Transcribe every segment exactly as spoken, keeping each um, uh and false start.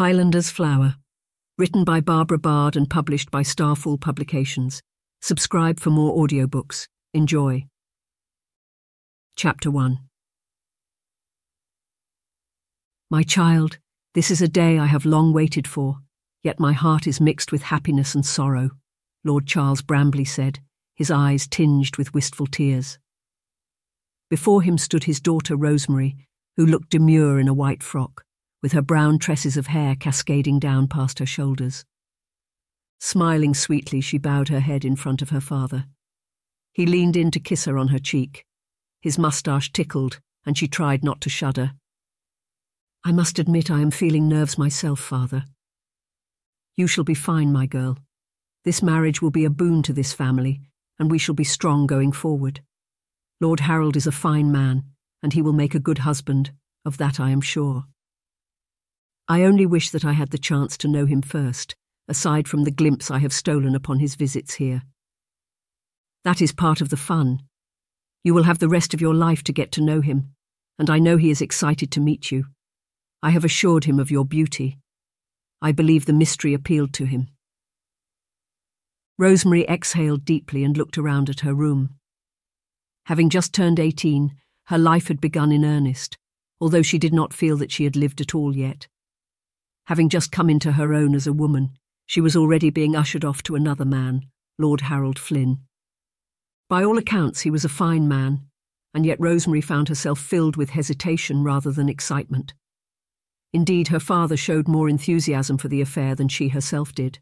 Highlander's Flower, written by Barbara Bard and published by Starfall Publications. Subscribe for more audiobooks. Enjoy. Chapter one. My child, this is a day I have long waited for, yet my heart is mixed with happiness and sorrow, Lord Charles Bramley said, his eyes tinged with wistful tears. Before him stood his daughter Rosemary, who looked demure in a white frock, with her brown tresses of hair cascading down past her shoulders. Smiling sweetly, she bowed her head in front of her father. He leaned in to kiss her on her cheek. His moustache tickled, and she tried not to shudder. "I must admit I am feeling nerves myself, father." "You shall be fine, my girl. This marriage will be a boon to this family, and we shall be strong going forward. Lord Harold is a fine man, and he will make a good husband, of that I am sure. I only wish that I had the chance to know him first, aside from the glimpse I have stolen upon his visits here. That is part of the fun. You will have the rest of your life to get to know him, and I know he is excited to meet you. I have assured him of your beauty. I believe the mystery appealed to him." Rosemary exhaled deeply and looked around at her room. Having just turned eighteen, her life had begun in earnest, although she did not feel that she had lived at all yet. Having just come into her own as a woman, she was already being ushered off to another man, Lord Harold Flynn. By all accounts, he was a fine man, and yet Rosemary found herself filled with hesitation rather than excitement. Indeed, her father showed more enthusiasm for the affair than she herself did.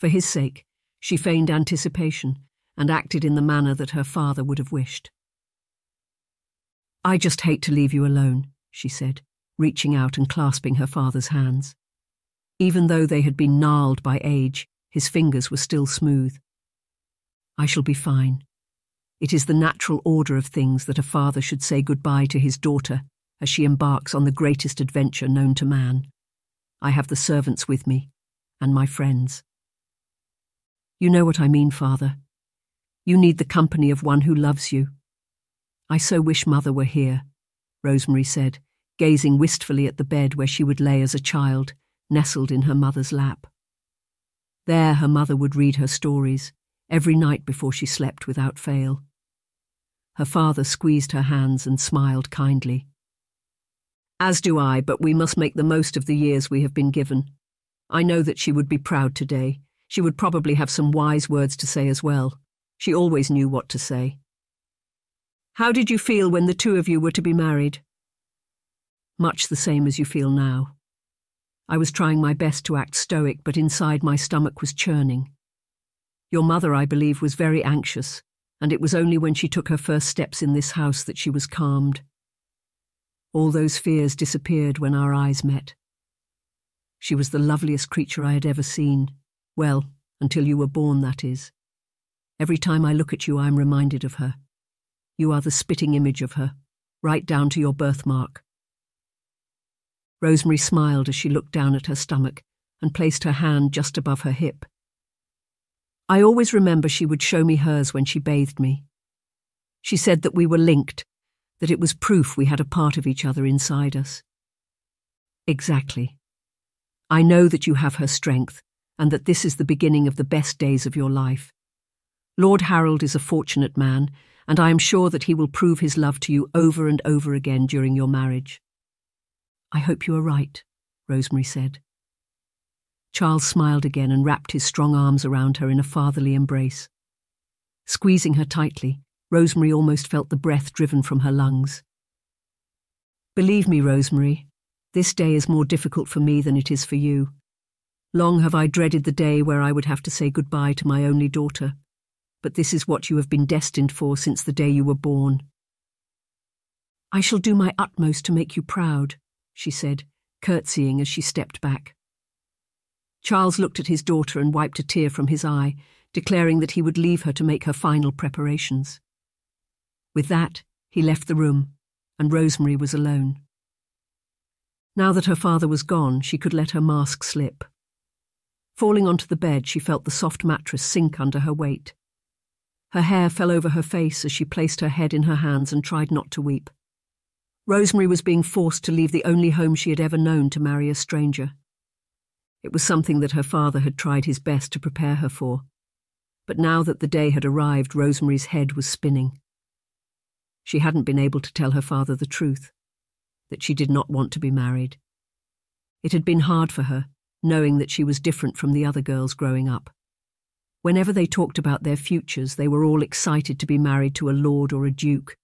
For his sake, she feigned anticipation and acted in the manner that her father would have wished. "I just hate to leave you alone," she said, reaching out and clasping her father's hands. Even though they had been gnarled by age, his fingers were still smooth. "I shall be fine. It is the natural order of things that a father should say goodbye to his daughter as she embarks on the greatest adventure known to man. I have the servants with me, and my friends." "You know what I mean, father. You need the company of one who loves you. I so wish mother were here," Rosemary said, gazing wistfully at the bed where she would lay as a child, nestled in her mother's lap. There her mother would read her stories, every night before she slept without fail. Her father squeezed her hands and smiled kindly. "As do I, but we must make the most of the years we have been given. I know that she would be proud today. She would probably have some wise words to say as well. She always knew what to say. How did you feel when the two of you were to be married?" "Much the same as you feel now. I was trying my best to act stoic, but inside my stomach was churning. Your mother, I believe, was very anxious, and it was only when she took her first steps in this house that she was calmed. All those fears disappeared when our eyes met. She was the loveliest creature I had ever seen. Well, until you were born, that is. Every time I look at you, I am reminded of her. You are the spitting image of her, right down to your birthmark." Rosemary smiled as she looked down at her stomach and placed her hand just above her hip. "I always remember she would show me hers when she bathed me. She said that we were linked, that it was proof we had a part of each other inside us." "Exactly. I know that you have her strength, and that this is the beginning of the best days of your life. Lord Harold is a fortunate man, and I am sure that he will prove his love to you over and over again during your marriage." "I hope you are right," Rosemary said. Charles smiled again and wrapped his strong arms around her in a fatherly embrace. Squeezing her tightly, Rosemary almost felt the breath driven from her lungs. "Believe me, Rosemary, this day is more difficult for me than it is for you. Long have I dreaded the day where I would have to say goodbye to my only daughter, but this is what you have been destined for since the day you were born." "I shall do my utmost to make you proud," she said, curtsying as she stepped back. Charles looked at his daughter and wiped a tear from his eye, declaring that he would leave her to make her final preparations. With that, he left the room, and Rosemary was alone. Now that her father was gone, she could let her mask slip. Falling onto the bed, she felt the soft mattress sink under her weight. Her hair fell over her face as she placed her head in her hands and tried not to weep. Rosemary was being forced to leave the only home she had ever known to marry a stranger, It was something that her father had tried his best to prepare her for. But now that the day had arrived, Rosemary's head was spinning. She hadn't been able to tell her father the truth, that she did not want to be married. It had been hard for her, knowing that she was different from the other girls growing up. Whenever they talked about their futures, they were all excited to be married to a lord or a duke,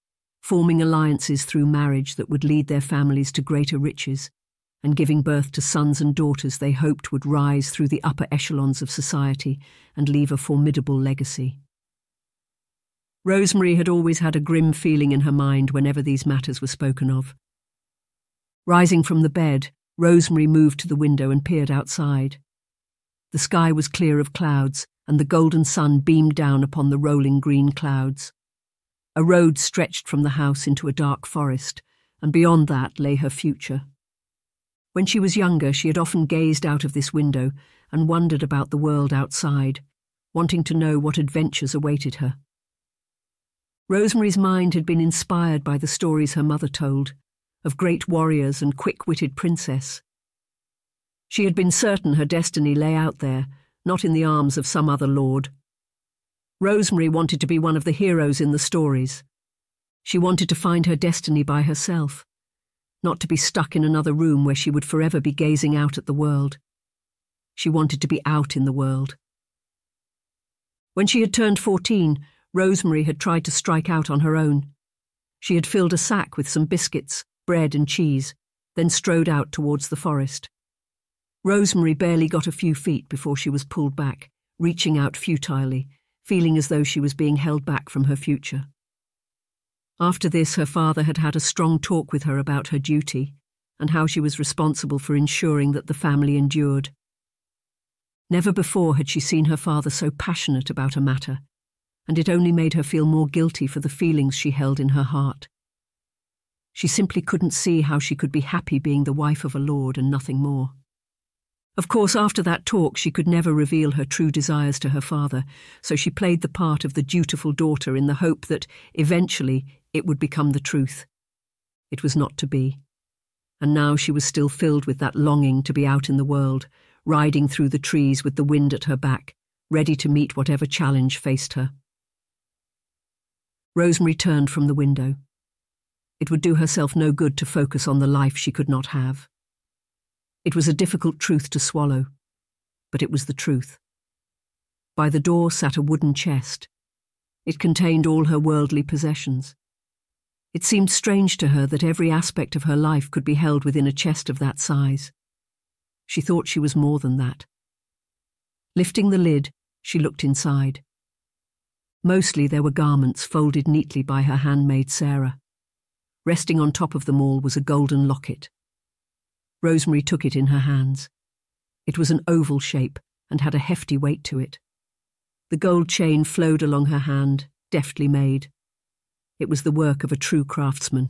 forming alliances through marriage that would lead their families to greater riches, and giving birth to sons and daughters they hoped would rise through the upper echelons of society and leave a formidable legacy. Rosemary had always had a grim feeling in her mind whenever these matters were spoken of. Rising from the bed, Rosemary moved to the window and peered outside. The sky was clear of clouds, and the golden sun beamed down upon the rolling green clouds. A road stretched from the house into a dark forest, and beyond that lay her future. When she was younger, she had often gazed out of this window and wondered about the world outside, wanting to know what adventures awaited her. Rosemary's mind had been inspired by the stories her mother told, of great warriors and quick-witted princess. She had been certain her destiny lay out there, not in the arms of some other lord. Rosemary wanted to be one of the heroes in the stories. She wanted to find her destiny by herself, not to be stuck in another room where she would forever be gazing out at the world. She wanted to be out in the world. When she had turned fourteen, Rosemary had tried to strike out on her own. She had filled a sack with some biscuits, bread and cheese, then strode out towards the forest. Rosemary barely got a few feet before she was pulled back, reaching out futilely, feeling as though she was being held back from her future. After this, her father had had a strong talk with her about her duty and how she was responsible for ensuring that the family endured. Never before had she seen her father so passionate about a matter, and it only made her feel more guilty for the feelings she held in her heart. She simply couldn't see how she could be happy being the wife of a lord and nothing more. Of course, after that talk, she could never reveal her true desires to her father, so she played the part of the dutiful daughter in the hope that, eventually, it would become the truth. It was not to be. And now she was still filled with that longing to be out in the world, riding through the trees with the wind at her back, ready to meet whatever challenge faced her. Rosemary turned from the window. It would do herself no good to focus on the life she could not have. It was a difficult truth to swallow, but it was the truth. By the door sat a wooden chest. It contained all her worldly possessions. It seemed strange to her that every aspect of her life could be held within a chest of that size. She thought she was more than that. Lifting the lid, she looked inside. Mostly there were garments folded neatly by her handmaid Sarah. Resting on top of them all was a golden locket. Rosemary took it in her hands. It was an oval shape and had a hefty weight to it. The gold chain flowed along her hand, deftly made. It was the work of a true craftsman.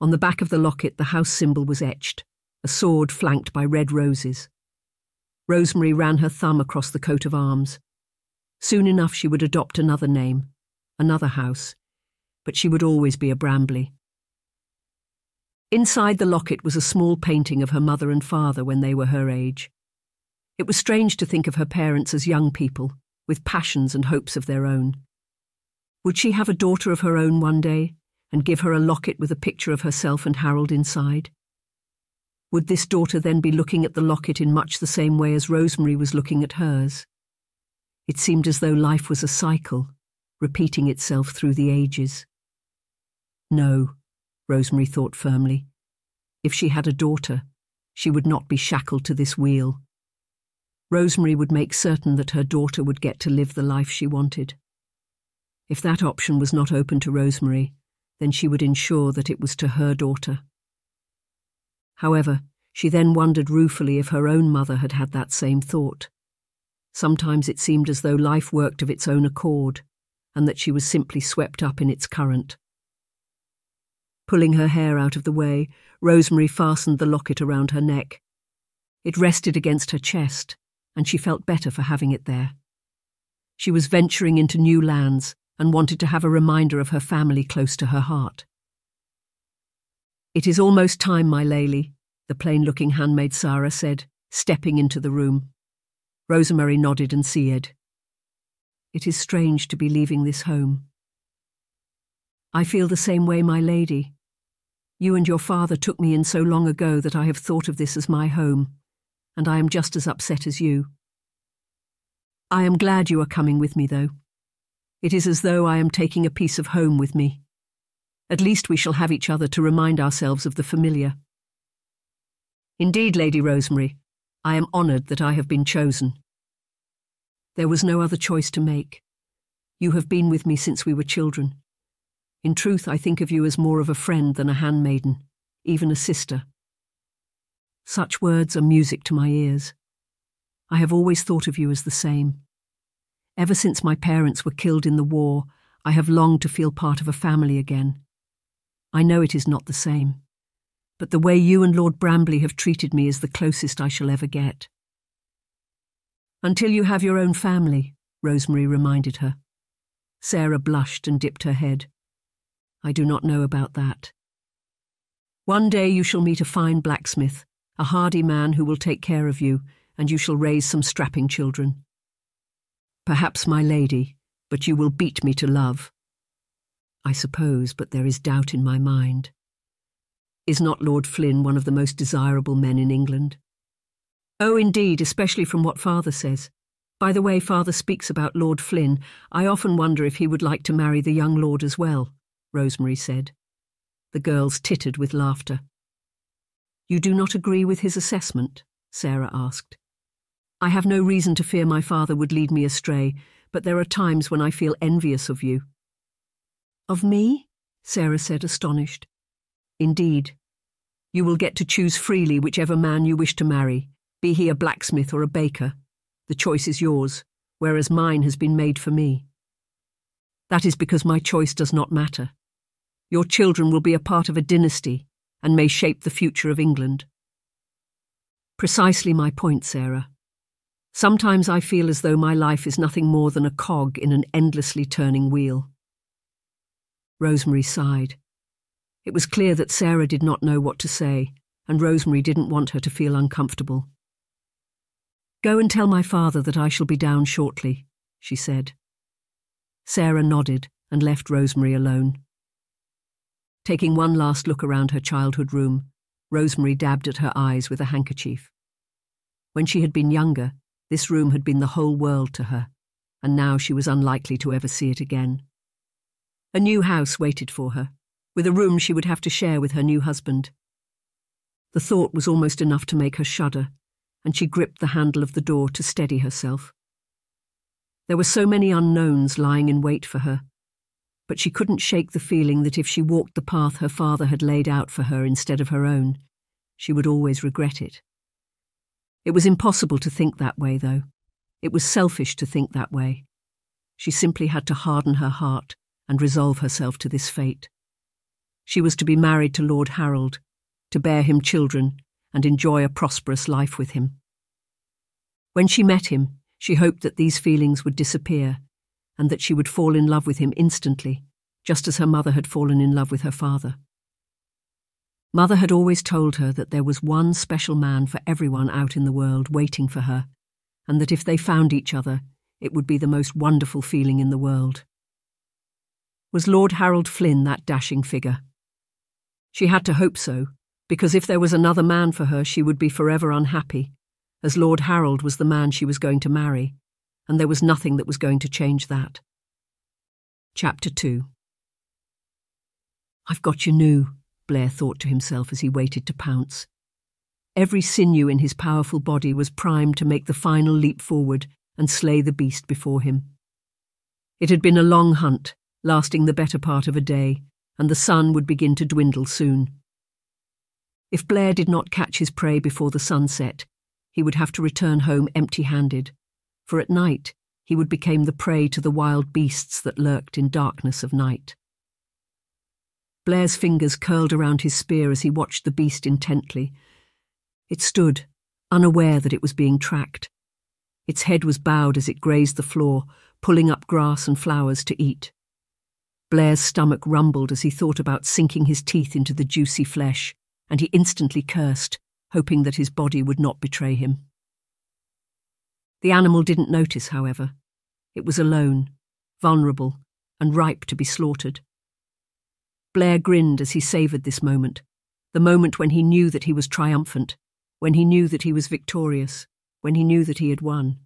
On the back of the locket, the house symbol was etched, a sword flanked by red roses. Rosemary ran her thumb across the coat of arms. Soon enough she would adopt another name, another house, but she would always be a Bramley. Inside the locket was a small painting of her mother and father when they were her age. It was strange to think of her parents as young people, with passions and hopes of their own. Would she have a daughter of her own one day, and give her a locket with a picture of herself and Harold inside? Would this daughter then be looking at the locket in much the same way as Rosemary was looking at hers? It seemed as though life was a cycle, repeating itself through the ages. No, Rosemary thought firmly. If she had a daughter, she would not be shackled to this wheel. Rosemary would make certain that her daughter would get to live the life she wanted. If that option was not open to Rosemary, then she would ensure that it was to her daughter. However, she then wondered ruefully if her own mother had had that same thought. Sometimes it seemed as though life worked of its own accord, and that she was simply swept up in its current. Pulling her hair out of the way, Rosemary fastened the locket around her neck. It rested against her chest, and she felt better for having it there. She was venturing into new lands and wanted to have a reminder of her family close to her heart. "It is almost time, my lady," the plain-looking handmaid Sarah said, stepping into the room. Rosemary nodded and seared. It is strange to be leaving this home. I feel the same way, my lady. You and your father took me in so long ago that I have thought of this as my home, and I am just as upset as you. I am glad you are coming with me, though. It is as though I am taking a piece of home with me. At least we shall have each other to remind ourselves of the familiar. Indeed, Lady Rosemary, I am honoured that I have been chosen. There was no other choice to make. You have been with me since we were children. In truth, I think of you as more of a friend than a handmaiden, even a sister. Such words are music to my ears. I have always thought of you as the same. Ever since my parents were killed in the war, I have longed to feel part of a family again. I know it is not the same, but the way you and Lord Bramley have treated me is the closest I shall ever get. Until you have your own family, Rosemary reminded her. Sarah blushed and dipped her head. I do not know about that. One day you shall meet a fine blacksmith, a hardy man who will take care of you, and you shall raise some strapping children. Perhaps my lady, but you will beat me to love. I suppose, but there is doubt in my mind. Is not Lord Flynn one of the most desirable men in England? Oh, indeed, especially from what Father says. By the way Father speaks about Lord Flynn, I often wonder if he would like to marry the young lord as well, Rosemary said. The girls tittered with laughter. You do not agree with his assessment? Sarah asked. I have no reason to fear my father would lead me astray, but there are times when I feel envious of you. Of me? Sarah said, astonished. Indeed. You will get to choose freely whichever man you wish to marry, be he a blacksmith or a baker. The choice is yours, whereas mine has been made for me. That is because my choice does not matter. Your children will be a part of a dynasty and may shape the future of England. Precisely my point, Sarah. Sometimes I feel as though my life is nothing more than a cog in an endlessly turning wheel. Rosemary sighed. It was clear that Sarah did not know what to say, and Rosemary didn't want her to feel uncomfortable. Go and tell my father that I shall be down shortly, she said. Sarah nodded and left Rosemary alone. Taking one last look around her childhood room, Rosemary dabbed at her eyes with a handkerchief. When she had been younger, this room had been the whole world to her, and now she was unlikely to ever see it again. A new house waited for her, with a room she would have to share with her new husband. The thought was almost enough to make her shudder, and she gripped the handle of the door to steady herself. There were so many unknowns lying in wait for her, but she couldn't shake the feeling that if she walked the path her father had laid out for her instead of her own, she would always regret it. It was impossible to think that way, though. It was selfish to think that way. She simply had to harden her heart and resolve herself to this fate. She was to be married to Lord Harold, to bear him children, and enjoy a prosperous life with him. When she met him, she hoped that these feelings would disappear, and that she would fall in love with him instantly, just as her mother had fallen in love with her father. Mother had always told her that there was one special man for everyone out in the world waiting for her, and that if they found each other, it would be the most wonderful feeling in the world. Was Lord Harold Flynn that dashing figure? She had to hope so, because if there was another man for her, she would be forever unhappy, as Lord Harold was the man she was going to marry, and there was nothing that was going to change that. Chapter two. I've got you new, Blair thought to himself as he waited to pounce. Every sinew in his powerful body was primed to make the final leap forward and slay the beast before him. It had been a long hunt, lasting the better part of a day, and the sun would begin to dwindle soon. If Blair did not catch his prey before the sunset, he would have to return home empty-handed, for at night he would become the prey to the wild beasts that lurked in darkness of night. Blair's fingers curled around his spear as he watched the beast intently. It stood, unaware that it was being tracked. Its head was bowed as it grazed the floor, pulling up grass and flowers to eat. Blair's stomach rumbled as he thought about sinking his teeth into the juicy flesh, and he instantly cursed, hoping that his body would not betray him. The animal didn't notice, however. It was alone, vulnerable, and ripe to be slaughtered. Blair grinned as he savoured this moment, the moment when he knew that he was triumphant, when he knew that he was victorious, when he knew that he had won.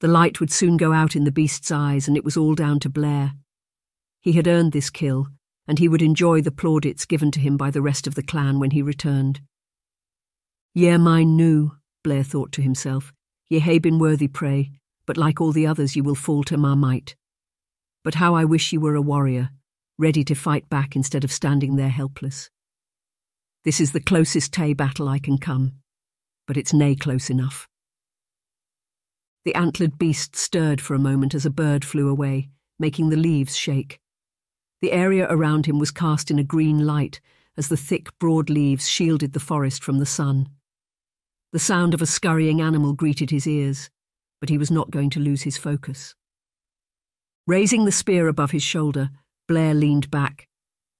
The light would soon go out in the beast's eyes, and it was all down to Blair. He had earned this kill, and he would enjoy the plaudits given to him by the rest of the clan when he returned. Ye mine knew, Blair thought to himself, ye hae been worthy prey, but like all the others ye will fall to my might. But how I wish ye were a warrior, ready to fight back instead of standing there helpless. This is the closest tay battle I can come, but it's nae close enough. The antlered beast stirred for a moment as a bird flew away, making the leaves shake. The area around him was cast in a green light as the thick, broad leaves shielded the forest from the sun. The sound of a scurrying animal greeted his ears, but he was not going to lose his focus. Raising the spear above his shoulder, Blair leaned back.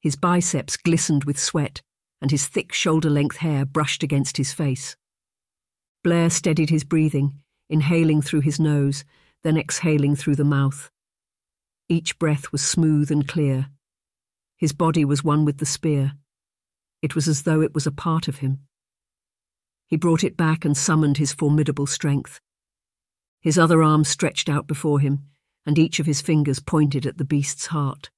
His biceps glistened with sweat, and his thick shoulder-length hair brushed against his face. Blair steadied his breathing, inhaling through his nose, then exhaling through the mouth. Each breath was smooth and clear. His body was one with the spear. It was as though it was a part of him. He brought it back and summoned his formidable strength. His other arm stretched out before him, and each of his fingers pointed at the beast's heart.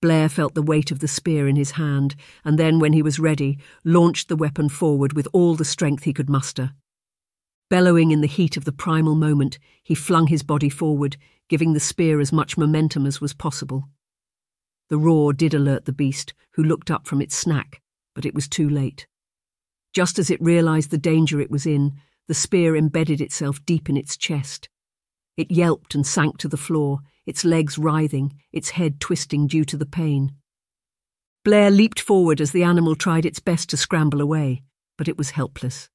Blair felt the weight of the spear in his hand, and then, when he was ready, launched the weapon forward with all the strength he could muster. Bellowing in the heat of the primal moment, he flung his body forward, giving the spear as much momentum as was possible. The roar did alert the beast, who looked up from its snack, but it was too late. Just as it realized the danger it was in, the spear embedded itself deep in its chest. It yelped and sank to the floor, its legs writhing, its head twisting due to the pain. Blair leaped forward as the animal tried its best to scramble away, but it was helpless.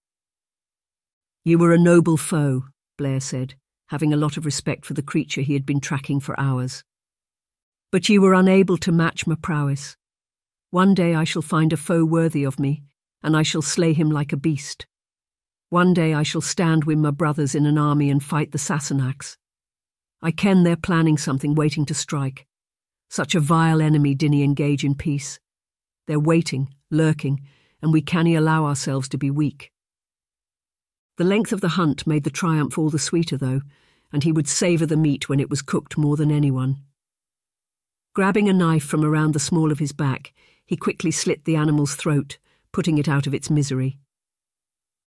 "You were a noble foe," Blair said, having a lot of respect for the creature he had been tracking for hours. "But you were unable to match my prowess. One day I shall find a foe worthy of me, and I shall slay him like a beast. One day I shall stand with my brothers in an army and fight the Sassenachs. I ken they're planning something, waiting to strike. Such a vile enemy dinna engage in peace. They're waiting, lurking, and we cannae allow ourselves to be weak." The length of the hunt made the triumph all the sweeter, though, and he would savour the meat when it was cooked more than anyone. Grabbing a knife from around the small of his back, he quickly slit the animal's throat, putting it out of its misery.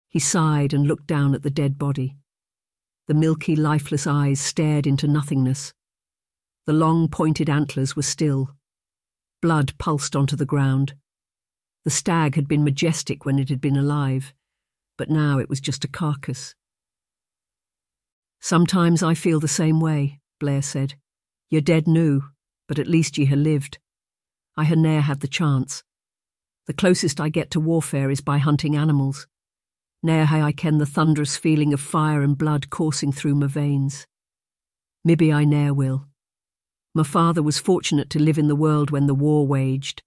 He sighed and looked down at the dead body. The milky, lifeless eyes stared into nothingness. The long, pointed antlers were still. Blood pulsed onto the ground. The stag had been majestic when it had been alive, but now it was just a carcass. "Sometimes I feel the same way," Blair said. "You're dead noo, but at least ye ha' lived. I ha' ne'er had the chance. The closest I get to warfare is by hunting animals. Ne'er hae I ken the thunderous feeling of fire and blood coursing through my veins. Mibbe I ne'er will. My father was fortunate to live in the world when the war waged.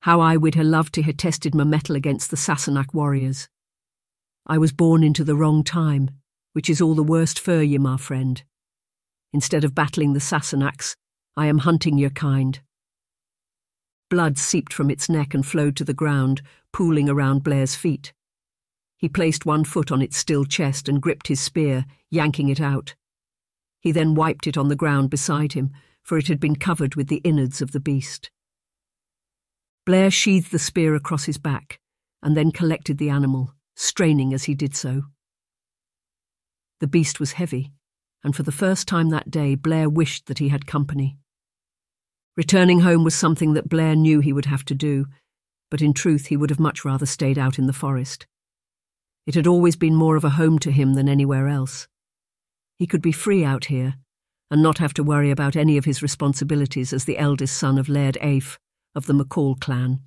How I would ha' loved to ha' tested my mettle against the Sassenach warriors. I was born into the wrong time, which is all the worst for ye, my friend. Instead of battling the Sassenachs, I am hunting your kind." Blood seeped from its neck and flowed to the ground, pooling around Blair's feet. He placed one foot on its still chest and gripped his spear, yanking it out. He then wiped it on the ground beside him, for it had been covered with the innards of the beast. Blair sheathed the spear across his back, and then collected the animal, straining as he did so. The beast was heavy, and for the first time that day Blair wished that he had company. Returning home was something that Blair knew he would have to do, but in truth he would have much rather stayed out in the forest. It had always been more of a home to him than anywhere else. He could be free out here, and not have to worry about any of his responsibilities as the eldest son of Laird Aife, of the McCall clan.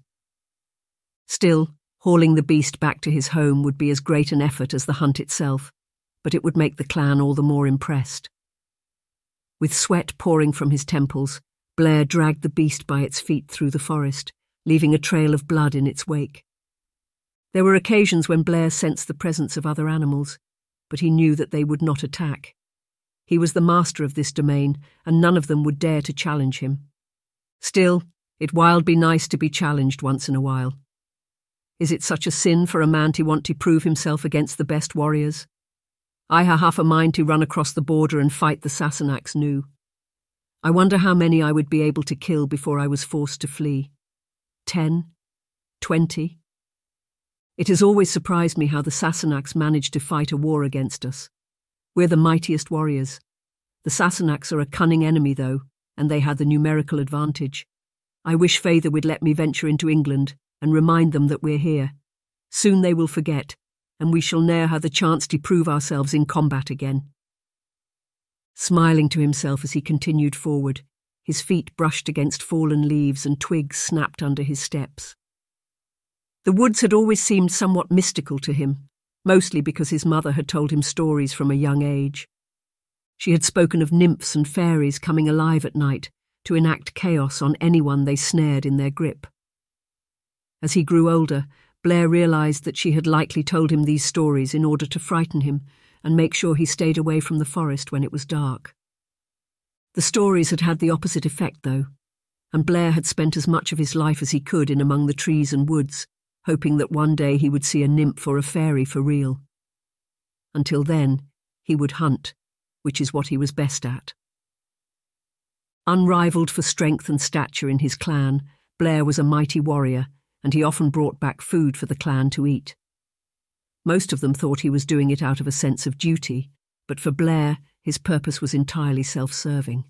Still, hauling the beast back to his home would be as great an effort as the hunt itself, but it would make the clan all the more impressed. With sweat pouring from his temples, Blair dragged the beast by its feet through the forest, leaving a trail of blood in its wake. There were occasions when Blair sensed the presence of other animals, but he knew that they would not attack. He was the master of this domain, and none of them would dare to challenge him. Still, it while be nice to be challenged once in a while. Is it such a sin for a man to want to prove himself against the best warriors? I ha' half a mind to run across the border and fight the Sassenachs new. I wonder how many I would be able to kill before I was forced to flee. Ten? Twenty? It has always surprised me how the Sassenachs manage to fight a war against us. We're the mightiest warriors. The Sassenachs are a cunning enemy, though, and they had the numerical advantage. I wish Feyther would let me venture into England and remind them that we're here. Soon they will forget, and we shall ne'er have the chance to prove ourselves in combat again. Smiling to himself as he continued forward, his feet brushed against fallen leaves and twigs snapped under his steps. The woods had always seemed somewhat mystical to him, mostly because his mother had told him stories from a young age. She had spoken of nymphs and fairies coming alive at night to enact chaos on anyone they snared in their grip. As he grew older, Blair realized that she had likely told him these stories in order to frighten him and make sure he stayed away from the forest when it was dark. The stories had had the opposite effect, though, and Blair had spent as much of his life as he could in among the trees and woods, hoping that one day he would see a nymph or a fairy for real. Until then, he would hunt, which is what he was best at. Unrivaled for strength and stature in his clan, Blair was a mighty warrior, and he often brought back food for the clan to eat. Most of them thought he was doing it out of a sense of duty, but for Blair, his purpose was entirely self-serving.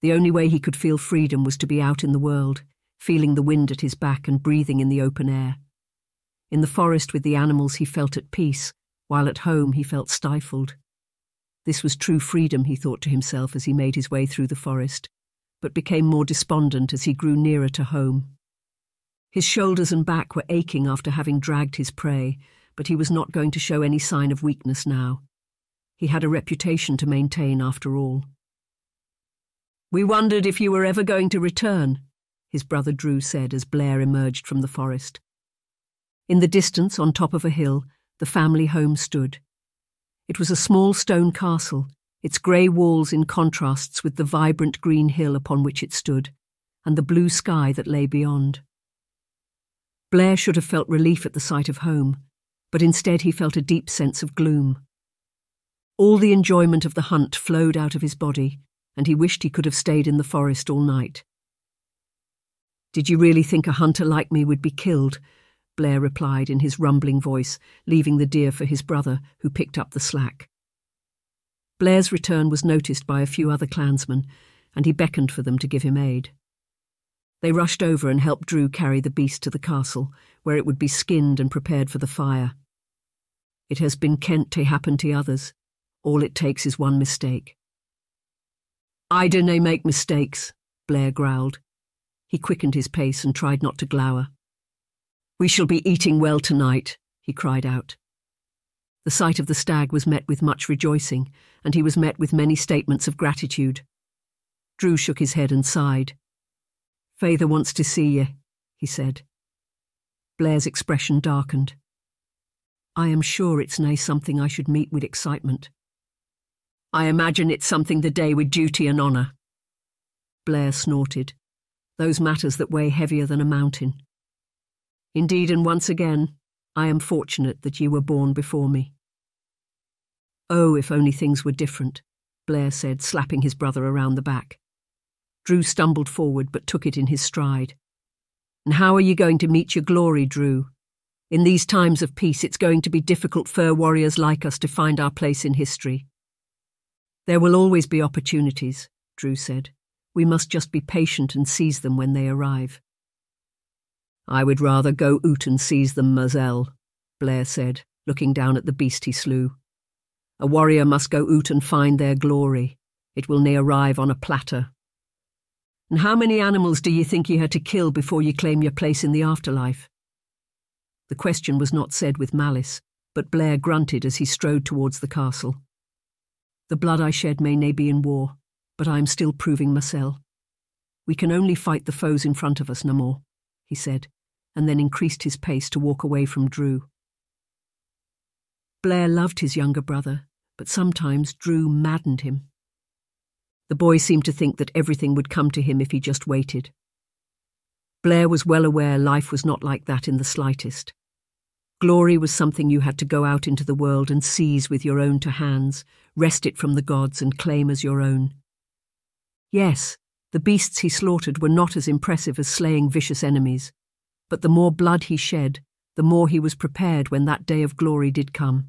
The only way he could feel freedom was to be out in the world, feeling the wind at his back and breathing in the open air. In the forest with the animals he felt at peace, while at home he felt stifled. This was true freedom, he thought to himself as he made his way through the forest, but became more despondent as he grew nearer to home. His shoulders and back were aching after having dragged his prey, but he was not going to show any sign of weakness now. He had a reputation to maintain after all. "We wondered if you were ever going to return," his brother Drew said as Blair emerged from the forest. In the distance, on top of a hill, the family home stood. It was a small stone castle, its grey walls in contrasts with the vibrant green hill upon which it stood, and the blue sky that lay beyond. Blair should have felt relief at the sight of home, but instead he felt a deep sense of gloom. All the enjoyment of the hunt flowed out of his body, and he wished he could have stayed in the forest all night. "Did you really think a hunter like me would be killed?" Blair replied in his rumbling voice, leaving the deer for his brother, who picked up the slack. Blair's return was noticed by a few other clansmen, and he beckoned for them to give him aid. They rushed over and helped Drew carry the beast to the castle, where it would be skinned and prepared for the fire. It has been kent to happen to others. All it takes is one mistake. "I dinna make mistakes," Blair growled. He quickened his pace and tried not to glower. "We shall be eating well tonight," he cried out. The sight of the stag was met with much rejoicing, and he was met with many statements of gratitude. Drew shook his head and sighed. "Feyther wants to see ye," he said. Blair's expression darkened. "I am sure it's nae something I should meet with excitement." "I imagine it's something the day with duty and honour." Blair snorted. "Those matters that weigh heavier than a mountain. Indeed, and once again, I am fortunate that you were born before me." "Oh, if only things were different," Blair said, slapping his brother around the back. Drew stumbled forward but took it in his stride. "And how are you going to meet your glory, Drew? In these times of peace, it's going to be difficult for warriors like us to find our place in history." "There will always be opportunities," Drew said. "We must just be patient and seize them when they arrive." "I would rather go oot and seize them myself," Blair said, looking down at the beast he slew. "A warrior must go oot and find their glory. It will nae arrive on a platter." "And how many animals do you think you had to kill before you claim your place in the afterlife?" The question was not said with malice, but Blair grunted as he strode towards the castle. "The blood I shed may nae be in war, but I am still proving mysel. We can only fight the foes in front of us no more," he said, and then increased his pace to walk away from Drew. Blair loved his younger brother, but sometimes Drew maddened him. The boy seemed to think that everything would come to him if he just waited. Blair was well aware life was not like that in the slightest. Glory was something you had to go out into the world and seize with your own two hands, wrest it from the gods and claim as your own. Yes, the beasts he slaughtered were not as impressive as slaying vicious enemies, but the more blood he shed, the more he was prepared when that day of glory did come.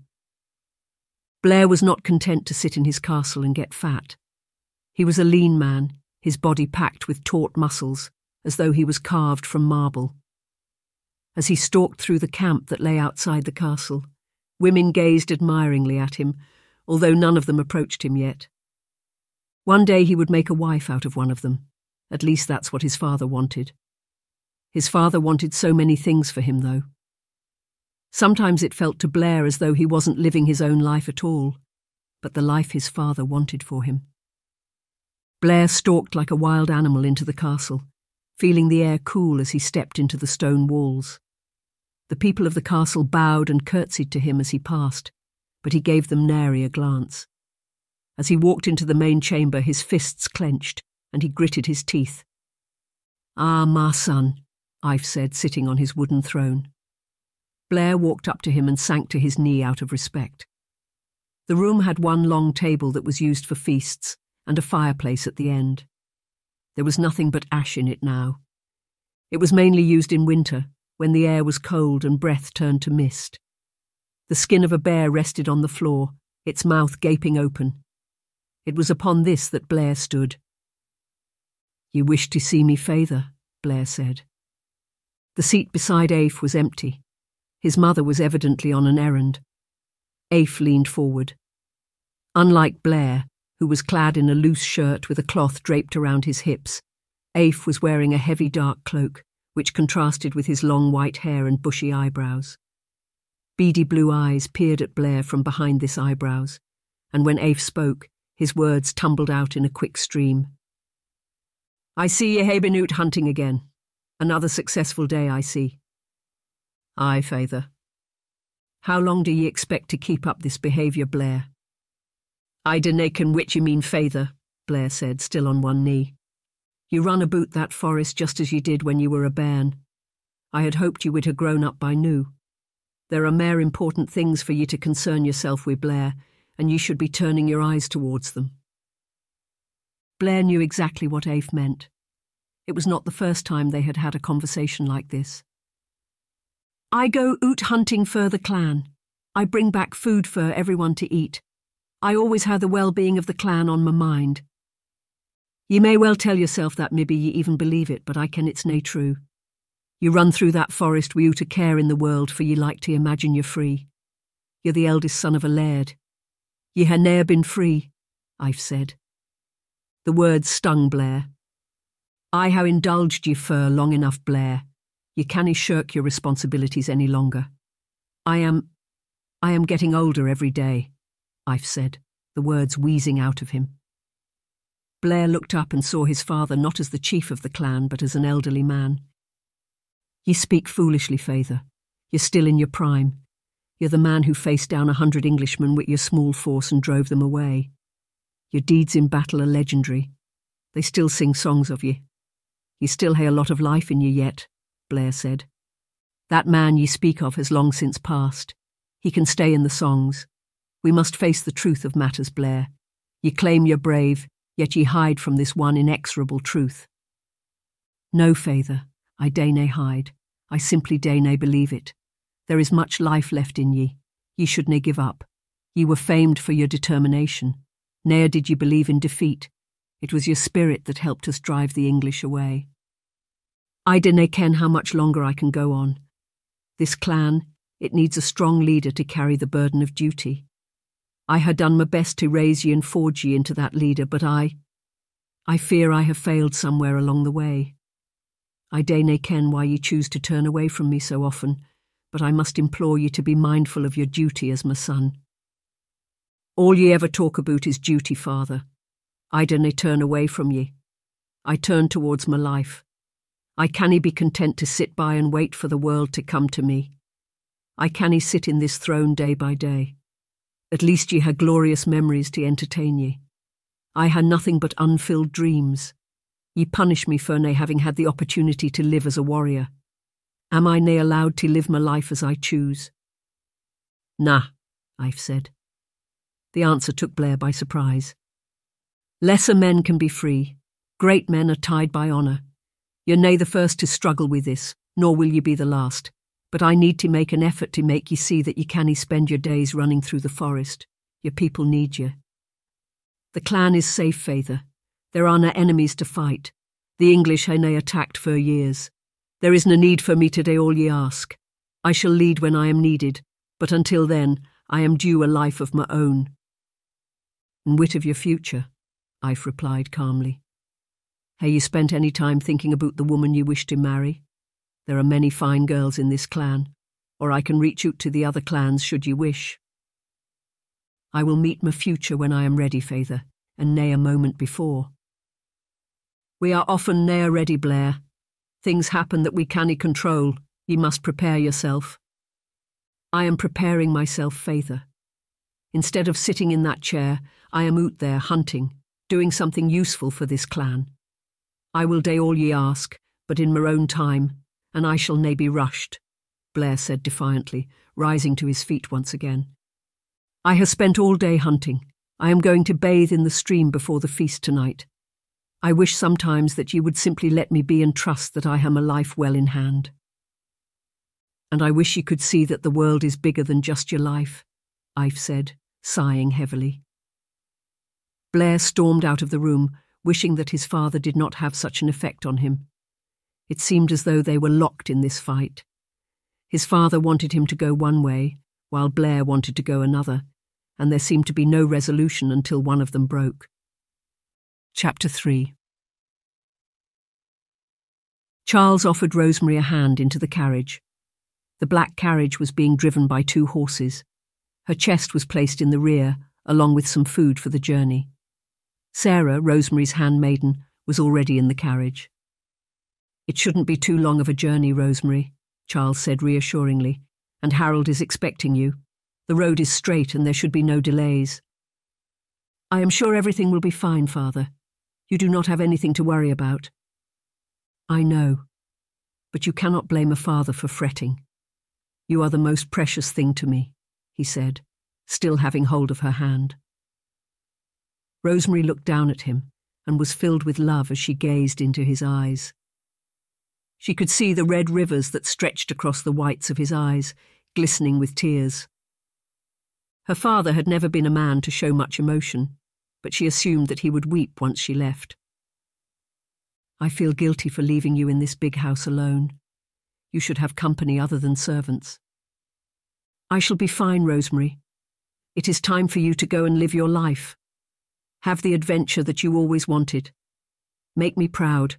Blair was not content to sit in his castle and get fat. He was a lean man, his body packed with taut muscles, as though he was carved from marble. As he stalked through the camp that lay outside the castle, women gazed admiringly at him, although none of them approached him yet. One day he would make a wife out of one of them. At least that's what his father wanted. His father wanted so many things for him, though. Sometimes it felt to Blair as though he wasn't living his own life at all, but the life his father wanted for him. Blair stalked like a wild animal into the castle, feeling the air cool as he stepped into the stone walls. The people of the castle bowed and curtsied to him as he passed, but he gave them nary a glance. As he walked into the main chamber, his fists clenched, and he gritted his teeth. "Ah, my son," Aife said, sitting on his wooden throne. Blair walked up to him and sank to his knee out of respect. The room had one long table that was used for feasts, and a fireplace at the end. There was nothing but ash in it now. It was mainly used in winter, when the air was cold and breath turned to mist. The skin of a bear rested on the floor, its mouth gaping open. It was upon this that Blair stood. "You wish to see me, feyther," Blair said. The seat beside Aife was empty. His mother was evidently on an errand. Aife leaned forward. Unlike Blair, who was clad in a loose shirt with a cloth draped around his hips, Aife was wearing a heavy dark cloak, which contrasted with his long white hair and bushy eyebrows. Beady blue eyes peered at Blair from behind this eyebrows, and when Aife spoke, his words tumbled out in a quick stream. "I see ye hae been oot hunting again. Another successful day, I see." "Aye, feyther." "How long do ye expect to keep up this behaviour, Blair?" "I dinna ken which you mean, feyther," Blair said, still on one knee. "You run aboot that forest just as you did when you were a bairn. I had hoped you would ha' grown up by noo. There are mair important things for you to concern yourself with, Blair, and you should be turning your eyes towards them." Blair knew exactly what Aife meant. It was not the first time they had had a conversation like this. "I go oot hunting for the clan. I bring back food for everyone to eat. I always had the well-being of the clan on my mind. Ye may well tell yourself that maybe ye even believe it, but I ken it's nae true. Ye run through that forest withoot a care in the world, for ye like to imagine you're free. You're the eldest son of a laird. Ye hae ne'er been free," Aife said. The words stung Blair. "I hae indulged ye fur long enough, Blair. Ye cannae shirk your responsibilities any longer. I am... I am getting older every day," Aife said, the words wheezing out of him. Blair looked up and saw his father not as the chief of the clan, but as an elderly man. "You speak foolishly, feyther. You're still in your prime. You're the man who faced down a hundred Englishmen with your small force and drove them away. Your deeds in battle are legendary. They still sing songs of ye. You still hae a lot of life in you yet," Blair said. "That man ye speak of has long since passed. He can stay in the songs. We must face the truth of matters, Blair. Ye claim you're brave, yet ye hide from this one inexorable truth." "No, feyther, I dae nae hide. I simply dae nae believe it. There is much life left in ye. Ye should nae give up. Ye were famed for your determination. Ne'er did ye believe in defeat. It was your spirit that helped us drive the English away. I dae nae ken how much longer I can go on. This clan, it needs a strong leader to carry the burden of duty. I ha' done my best to raise ye and forge ye into that leader, but I... I fear I have failed somewhere along the way. I dae nae ken why ye choose to turn away from me so often, but I must implore ye to be mindful of your duty as my son. All ye ever talk about is duty, father. I dae nae turn away from ye. I turn towards my life. I cannae be content to sit by and wait for the world to come to me. I cannae sit in this throne day by day. At least ye ha glorious memories to entertain ye. I ha nothing but unfilled dreams. Ye punish me for nae having had the opportunity to live as a warrior. Am I nae allowed to live my life as I choose? Nah, I've said. The answer took Blair by surprise. Lesser men can be free. Great men are tied by honour. You're nae the first to struggle with this, nor will ye be the last. But I need to make an effort to make ye see that ye cannae spend your days running through the forest. Your people need ye. The clan is safe, Father. There are na enemies to fight. The English hae nae attacked for years. There is na need for me to do all ye ask. I shall lead when I am needed, but until then I am due a life of my own. And wit of your future, I've replied calmly. Hae ye spent any time thinking about the woman you wish to marry? There are many fine girls in this clan, or I can reach out to the other clans should ye wish. I will meet my future when I am ready, Father, and nae a moment before. We are often nae ready, Blair. Things happen that we cannae control. Ye must prepare yourself. I am preparing myself, Father. Instead of sitting in that chair, I am out there hunting, doing something useful for this clan. I will do all ye ask, but in my own time, and I shall nae be rushed, Blair said defiantly, rising to his feet once again. I have spent all day hunting. I am going to bathe in the stream before the feast tonight. I wish sometimes that you would simply let me be and trust that I have a life well in hand. And I wish you could see that the world is bigger than just your life, I've said, sighing heavily. Blair stormed out of the room, wishing that his father did not have such an effect on him. It seemed as though they were locked in this fight. His father wanted him to go one way, while Blair wanted to go another, and there seemed to be no resolution until one of them broke. Chapter three. Charles offered Rosemary a hand into the carriage. The black carriage was being driven by two horses. Her chest was placed in the rear, along with some food for the journey. Sarah, Rosemary's handmaiden, was already in the carriage. It shouldn't be too long of a journey, Rosemary, Charles said reassuringly, and Harold is expecting you. The road is straight and there should be no delays. I am sure everything will be fine, Father. You do not have anything to worry about. I know, but you cannot blame a father for fretting. You are the most precious thing to me, he said, still having hold of her hand. Rosemary looked down at him and was filled with love as she gazed into his eyes. She could see the red rivers that stretched across the whites of his eyes, glistening with tears. Her father had never been a man to show much emotion, but she assumed that he would weep once she left. I feel guilty for leaving you in this big house alone. You should have company other than servants. I shall be fine, Rosemary. It is time for you to go and live your life. Have the adventure that you always wanted. Make me proud,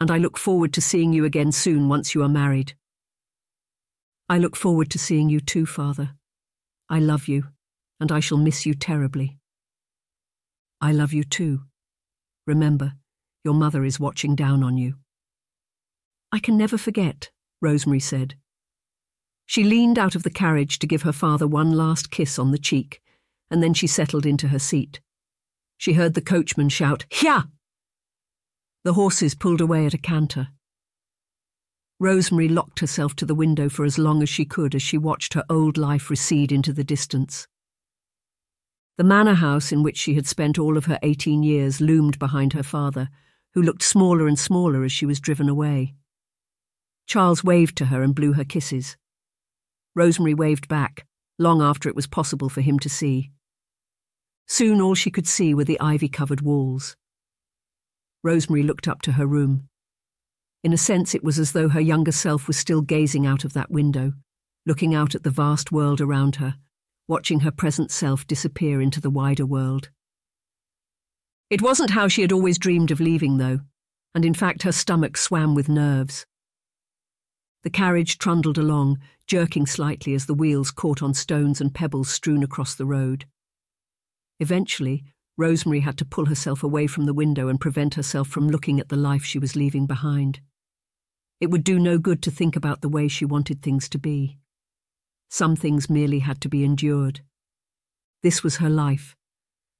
and I look forward to seeing you again soon once you are married. I look forward to seeing you too, Father. I love you, and I shall miss you terribly. I love you too. Remember, your mother is watching down on you. I can never forget, Rosemary said. She leaned out of the carriage to give her father one last kiss on the cheek, and then she settled into her seat. She heard the coachman shout, "Hya!" The horses pulled away at a canter. Rosemary locked herself to the window for as long as she could as she watched her old life recede into the distance. The manor house in which she had spent all of her eighteen years loomed behind her father, who looked smaller and smaller as she was driven away. Charles waved to her and blew her kisses. Rosemary waved back, long after it was possible for him to see. Soon all she could see were the ivy-covered walls. Rosemary looked up to her room. In a sense, it was as though her younger self was still gazing out of that window, looking out at the vast world around her, watching her present self disappear into the wider world. It wasn't how she had always dreamed of leaving, though, and in fact her stomach swam with nerves. The carriage trundled along, jerking slightly as the wheels caught on stones and pebbles strewn across the road. Eventually, Rosemary had to pull herself away from the window and prevent herself from looking at the life she was leaving behind. It would do no good to think about the way she wanted things to be. Some things merely had to be endured. This was her life,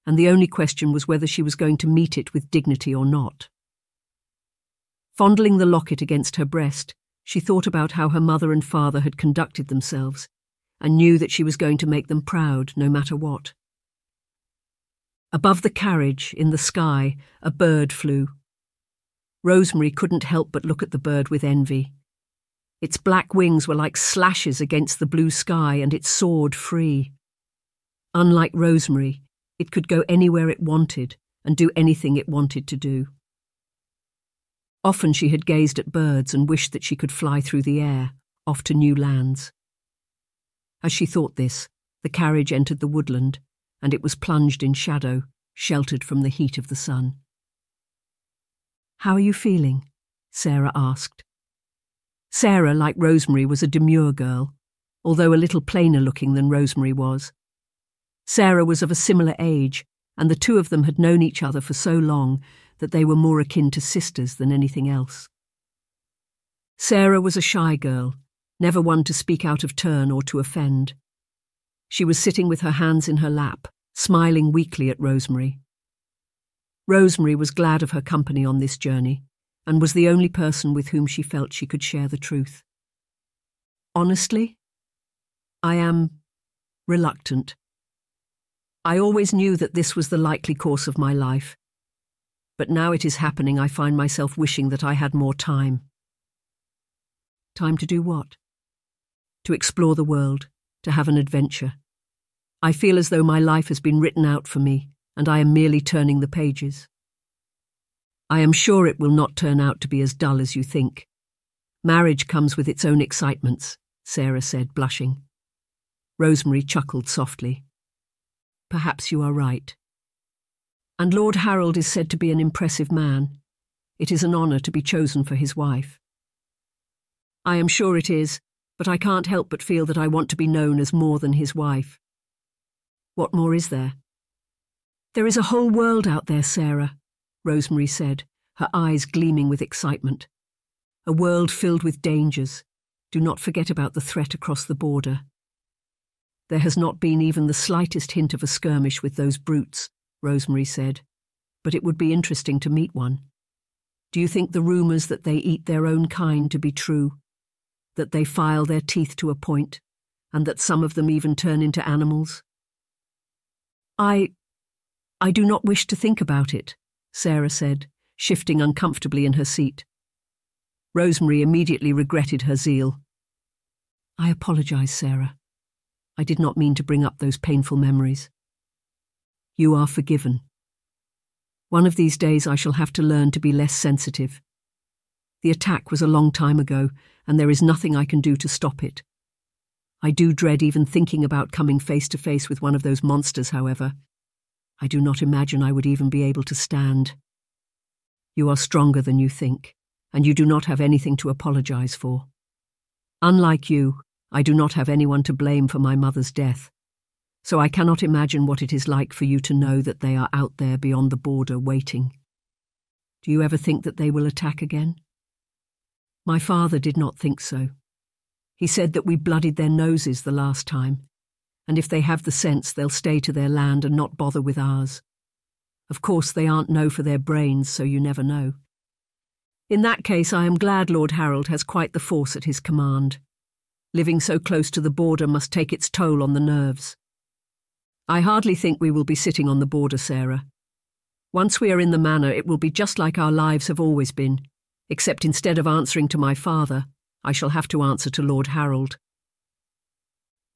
and the only question was whether she was going to meet it with dignity or not. Fondling the locket against her breast, she thought about how her mother and father had conducted themselves, and knew that she was going to make them proud no matter what. Above the carriage, in the sky, a bird flew. Rosemary couldn't help but look at the bird with envy. Its black wings were like slashes against the blue sky, and it soared free. Unlike Rosemary, it could go anywhere it wanted and do anything it wanted to do. Often she had gazed at birds and wished that she could fly through the air, off to new lands. As she thought this, the carriage entered the woodland, and it was plunged in shadow, sheltered from the heat of the sun. "How are you feeling?" Sarah asked. Sarah, like Rosemary, was a demure girl, although a little plainer looking than Rosemary was. Sarah was of a similar age, and the two of them had known each other for so long that they were more akin to sisters than anything else. Sarah was a shy girl, never one to speak out of turn or to offend. She was sitting with her hands in her lap, smiling weakly at Rosemary. Rosemary was glad of her company on this journey, and was the only person with whom she felt she could share the truth. "Honestly, I am reluctant. I always knew that this was the likely course of my life, but now it is happening I find myself wishing that I had more time." "Time to do what?" "To explore the world, to have an adventure. I feel as though my life has been written out for me, and I am merely turning the pages. I am sure it will not turn out to be as dull as you think. Marriage comes with its own excitements," Sarah said, blushing. Rosemary chuckled softly. "Perhaps you are right. And Lord Harold is said to be an impressive man. It is an honour to be chosen for his wife." "I am sure it is, but I can't help but feel that I want to be known as more than his wife." "What more is there?" "There is a whole world out there, Sarah," Rosemary said, her eyes gleaming with excitement. "A world filled with dangers. Do not forget about the threat across the border." "There has not been even the slightest hint of a skirmish with those brutes," Rosemary said, "but it would be interesting to meet one. Do you think the rumours that they eat their own kind to be true? That they file their teeth to a point, and that some of them even turn into animals?" I... I do not wish to think about it," Sarah said, shifting uncomfortably in her seat. Rosemary immediately regretted her zeal. "I apologise, Sarah. I did not mean to bring up those painful memories." "You are forgiven. One of these days I shall have to learn to be less sensitive. The attack was a long time ago, and there is nothing I can do to stop it. I do dread even thinking about coming face to face with one of those monsters, however. I do not imagine I would even be able to stand. You are stronger than you think, and you do not have anything to apologise for. Unlike you, I do not have anyone to blame for my mother's death, so I cannot imagine what it is like for you to know that they are out there beyond the border waiting. Do you ever think that they will attack again?" "My father did not think so. He said that we bloodied their noses the last time, and if they have the sense, they'll stay to their land and not bother with ours. Of course, they aren't known for their brains, so you never know. In that case, I am glad Lord Harold has quite the force at his command. Living so close to the border must take its toll on the nerves. I hardly think we will be sitting on the border, Sarah. Once we are in the manor, it will be just like our lives have always been, except instead of answering to my father, I shall have to answer to Lord Harold.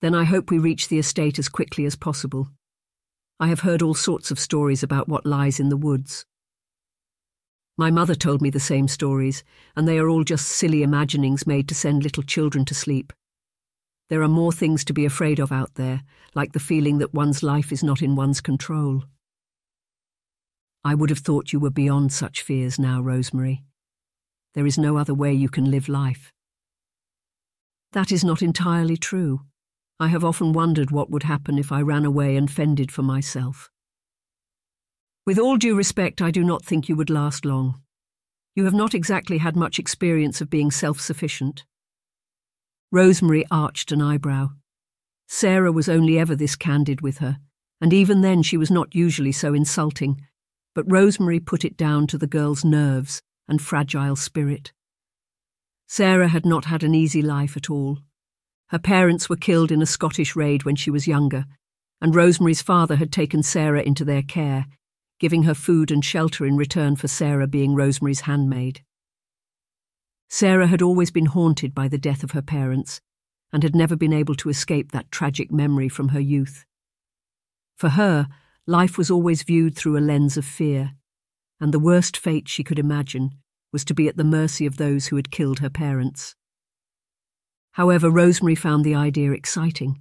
Then I hope we reach the estate as quickly as possible. I have heard all sorts of stories about what lies in the woods. My mother told me the same stories, and they are all just silly imaginings made to send little children to sleep. There are more things to be afraid of out there, like the feeling that one's life is not in one's control." "I would have thought you were beyond such fears now, Rosemary. There is no other way you can live life." "That is not entirely true. I have often wondered what would happen if I ran away and fended for myself." "With all due respect, I do not think you would last long. You have not exactly had much experience of being self-sufficient." Rosemary arched an eyebrow. Sarah was only ever this candid with her, and even then she was not usually so insulting, but Rosemary put it down to the girl's nerves and fragile spirit. Sarah had not had an easy life at all. Her parents were killed in a Scottish raid when she was younger, and Rosemary's father had taken Sarah into their care, giving her food and shelter in return for Sarah being Rosemary's handmaid. Sarah had always been haunted by the death of her parents, and had never been able to escape that tragic memory from her youth. For her, life was always viewed through a lens of fear, and the worst fate she could imagine was to be at the mercy of those who had killed her parents. However, Rosemary found the idea exciting.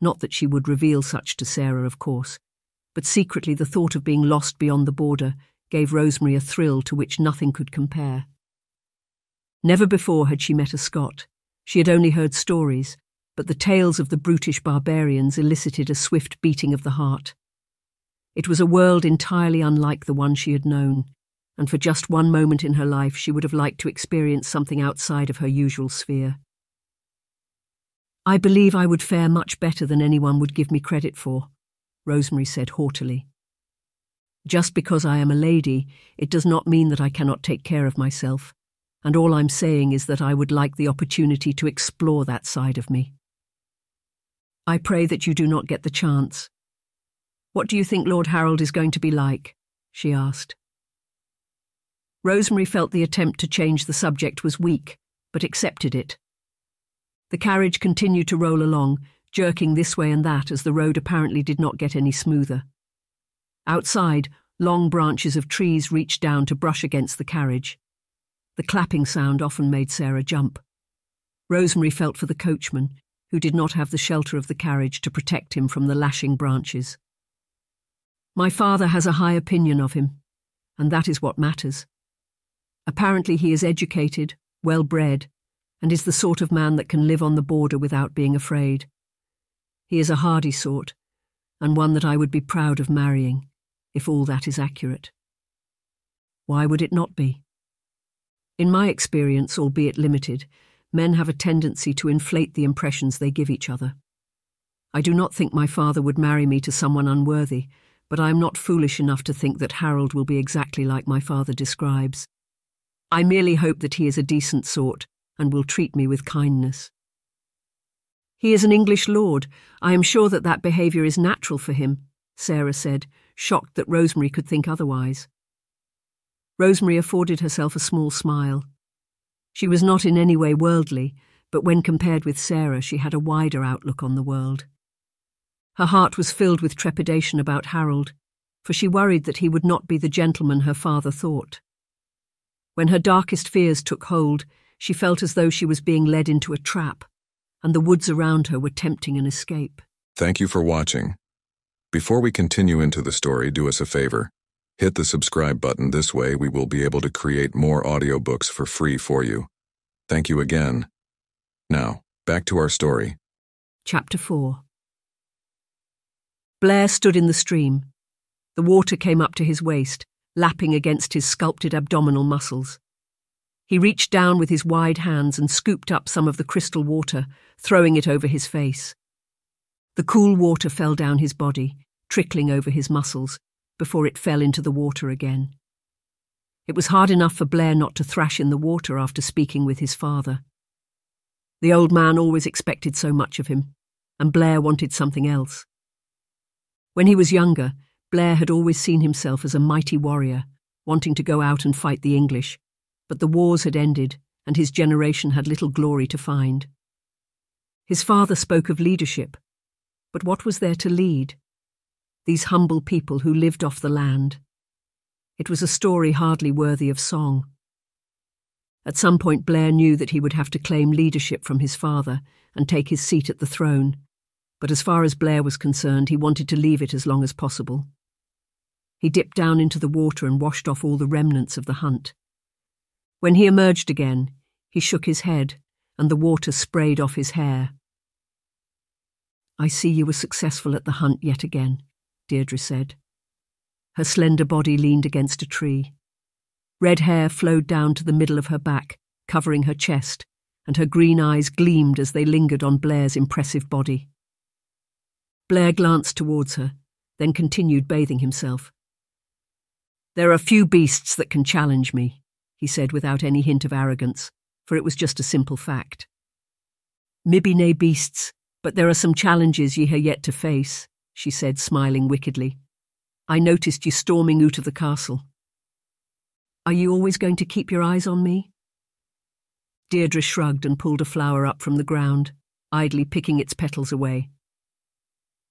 Not that she would reveal such to Sarah, of course, but secretly the thought of being lost beyond the border gave Rosemary a thrill to which nothing could compare. Never before had she met a Scot. She had only heard stories, but the tales of the brutish barbarians elicited a swift beating of the heart. It was a world entirely unlike the one she had known, and for just one moment in her life she would have liked to experience something outside of her usual sphere. "I believe I would fare much better than anyone would give me credit for," Rosemary said haughtily. "Just because I am a lady, it does not mean that I cannot take care of myself, and all I'm saying is that I would like the opportunity to explore that side of me." "I pray that you do not get the chance. What do you think Lord Harold is going to be like?" she asked. Rosemary felt the attempt to change the subject was weak, but accepted it. The carriage continued to roll along, jerking this way and that as the road apparently did not get any smoother. Outside, long branches of trees reached down to brush against the carriage. The clapping sound often made Sarah jump. Rosemary felt for the coachman, who did not have the shelter of the carriage to protect him from the lashing branches. "My father has a high opinion of him, and that is what matters. Apparently he is educated, well-bred, and is the sort of man that can live on the border without being afraid. He is a hardy sort, and one that I would be proud of marrying, if all that is accurate." Why would it not be? In my experience, albeit limited, men have a tendency to inflate the impressions they give each other. I do not think my father would marry me to someone unworthy, but I am not foolish enough to think that Harold will be exactly like my father describes. I merely hope that he is a decent sort, and will treat me with kindness. "He is an English lord. I am sure that that behaviour is natural for him," Sarah said, shocked that Rosemary could think otherwise. Rosemary afforded herself a small smile. She was not in any way worldly, but when compared with Sarah, she had a wider outlook on the world. Her heart was filled with trepidation about Harold, for she worried that he would not be the gentleman her father thought. When her darkest fears took hold, she felt as though she was being led into a trap, and the woods around her were tempting an escape. Thank you for watching. Before we continue into the story, do us a favor. Hit the subscribe button. This way we will be able to create more audiobooks for free for you. Thank you again. Now, back to our story. Chapter four. Blair stood in the stream. The water came up to his waist, lapping against his sculpted abdominal muscles. He reached down with his wide hands and scooped up some of the crystal water, throwing it over his face. The cool water fell down his body, trickling over his muscles, before it fell into the water again. It was hard enough for Blair not to thrash in the water after speaking with his father. The old man always expected so much of him, and Blair wanted something else. When he was younger, Blair had always seen himself as a mighty warrior, wanting to go out and fight the English, but the wars had ended, and his generation had little glory to find. His father spoke of leadership, but what was there to lead? These humble people who lived off the land. It was a story hardly worthy of song. At some point Blair knew that he would have to claim leadership from his father and take his seat at the throne, but as far as Blair was concerned, he wanted to leave it as long as possible. He dipped down into the water and washed off all the remnants of the hunt. When he emerged again, he shook his head, and the water sprayed off his hair. "I see you were successful at the hunt yet again," Deirdre said. Her slender body leaned against a tree. Red hair flowed down to the middle of her back, covering her chest, and her green eyes gleamed as they lingered on Blair's impressive body. Blair glanced towards her, then continued bathing himself. "There are few beasts that can challenge me," he said without any hint of arrogance, for it was just a simple fact. "Mibby nae beasts, but there are some challenges ye hae yet to face," she said, smiling wickedly. "I noticed ye storming out of the castle. Are you always going to keep your eyes on me?" Deirdre shrugged and pulled a flower up from the ground, idly picking its petals away.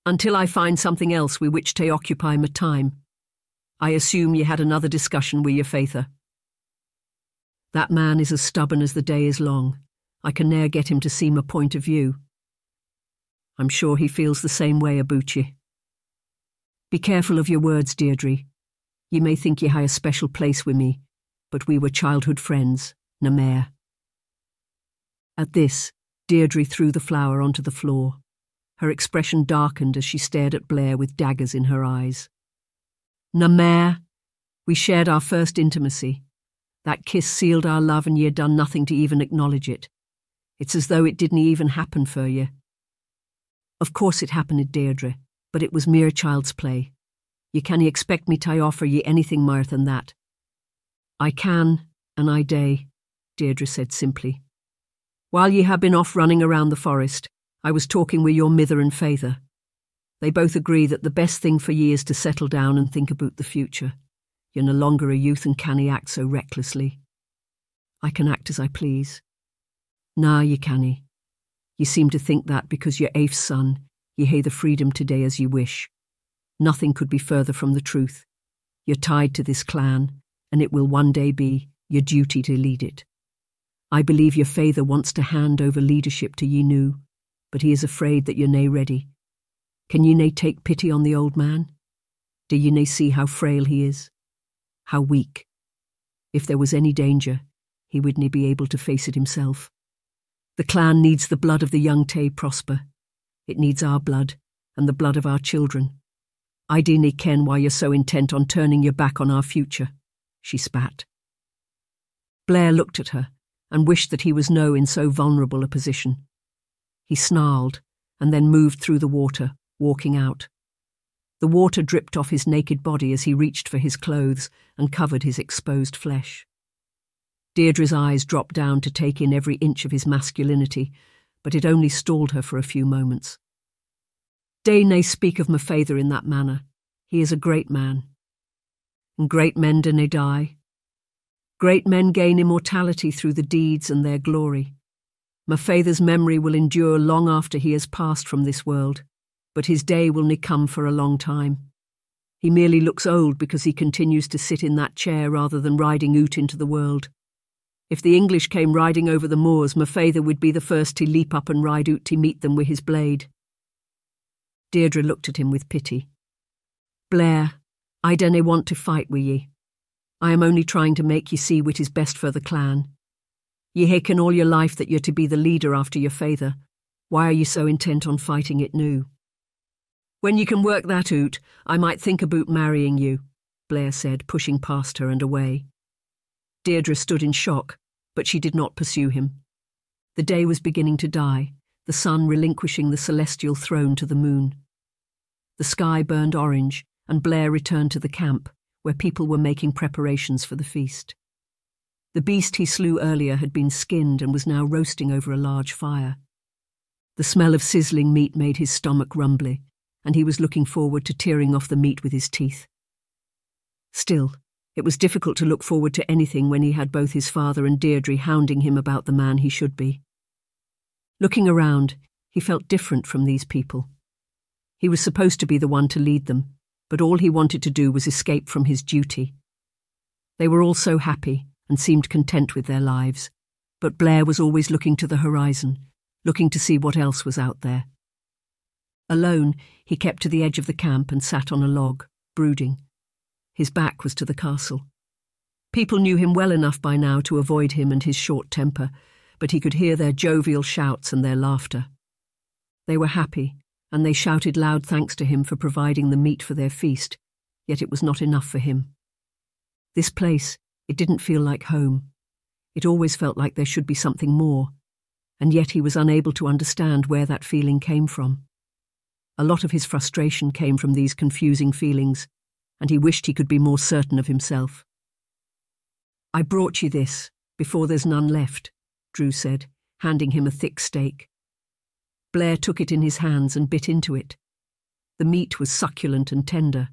"Until I find something else wi' which to occupy my time. I assume ye had another discussion wi' your faither." "That man is as stubborn as the day is long. I can ne'er get him to see my point of view." "I'm sure he feels the same way aboot ye." "Be careful of your words, Deirdre. Ye may think ye hae a special place wi' me, but we were childhood friends, na mair." At this, Deirdre threw the flower onto the floor. Her expression darkened as she stared at Blair with daggers in her eyes. "Na mair, we shared our first intimacy. That kiss sealed our love and ye had done nothing to even acknowledge it. It's as though it didn't even happen for ye." "Of course it happened, Deirdre, but it was mere child's play. Ye cannae expect me to offer ye anything mair than that." "I can, and I dae," Deirdre said simply. "While ye ha' been off running around the forest, I was talking wi' your mither and faither. They both agree that the best thing for ye is to settle down and think aboot the future. You're no longer a youth and cannae act so recklessly." "I can act as I please." "Nah, ye cannae. Ye seem to think that because you're Aife's son, ye hae the freedom today as ye wish. Nothing could be further from the truth. You're tied to this clan, and it will one day be your duty to lead it. I believe your faither wants to hand over leadership to ye noo, but he is afraid that you're nae ready. Can ye nae take pity on the old man? Do ye nae see how frail he is? How weak. If there was any danger, he wouldn't be able to face it himself. The clan needs the blood of the young tae prosper. It needs our blood, and the blood of our children. I dinna ken why you're so intent on turning your back on our future," she spat. Blair looked at her, and wished that he was no in so vulnerable a position. He snarled, and then moved through the water, walking out. The water dripped off his naked body as he reached for his clothes and covered his exposed flesh. Deirdre's eyes dropped down to take in every inch of his masculinity, but it only stalled her for a few moments. "Dae nae speak of my faither in that manner. He is a great man." "And great men do nae die. Great men gain immortality through the deeds and their glory. My faither's memory will endure long after he has passed from this world, but his day will nae come for a long time. He merely looks old because he continues to sit in that chair rather than riding out into the world. If the English came riding over the moors, my faither would be the first to leap up and ride out to meet them with his blade." Deirdre looked at him with pity. "Blair, I dinna want to fight wi' ye. I am only trying to make ye see what is best for the clan. Ye hae ken all your life that you're to be the leader after your faither. Why are ye so intent on fighting it noo?" "When ye can work that out, I might think aboot marrying you," Blair said, pushing past her and away. Deirdre stood in shock, but she did not pursue him. The day was beginning to die, the sun relinquishing the celestial throne to the moon. The sky burned orange, and Blair returned to the camp, where people were making preparations for the feast. The beast he slew earlier had been skinned and was now roasting over a large fire. The smell of sizzling meat made his stomach rumbly, and he was looking forward to tearing off the meat with his teeth. Still, it was difficult to look forward to anything when he had both his father and Deirdre hounding him about the man he should be. Looking around, he felt different from these people. He was supposed to be the one to lead them, but all he wanted to do was escape from his duty. They were all so happy and seemed content with their lives, but Blair was always looking to the horizon, looking to see what else was out there. Alone, he kept to the edge of the camp and sat on a log, brooding. His back was to the castle. People knew him well enough by now to avoid him and his short temper, but he could hear their jovial shouts and their laughter. They were happy, and they shouted loud thanks to him for providing the meat for their feast, yet it was not enough for him. This place, It didn't feel like home. It always felt like there should be something more, and yet he was unable to understand where that feeling came from. A lot of his frustration came from these confusing feelings, and he wished he could be more certain of himself. "I brought you this, before there's none left," Drew said, handing him a thick steak. Blair took it in his hands and bit into it. The meat was succulent and tender.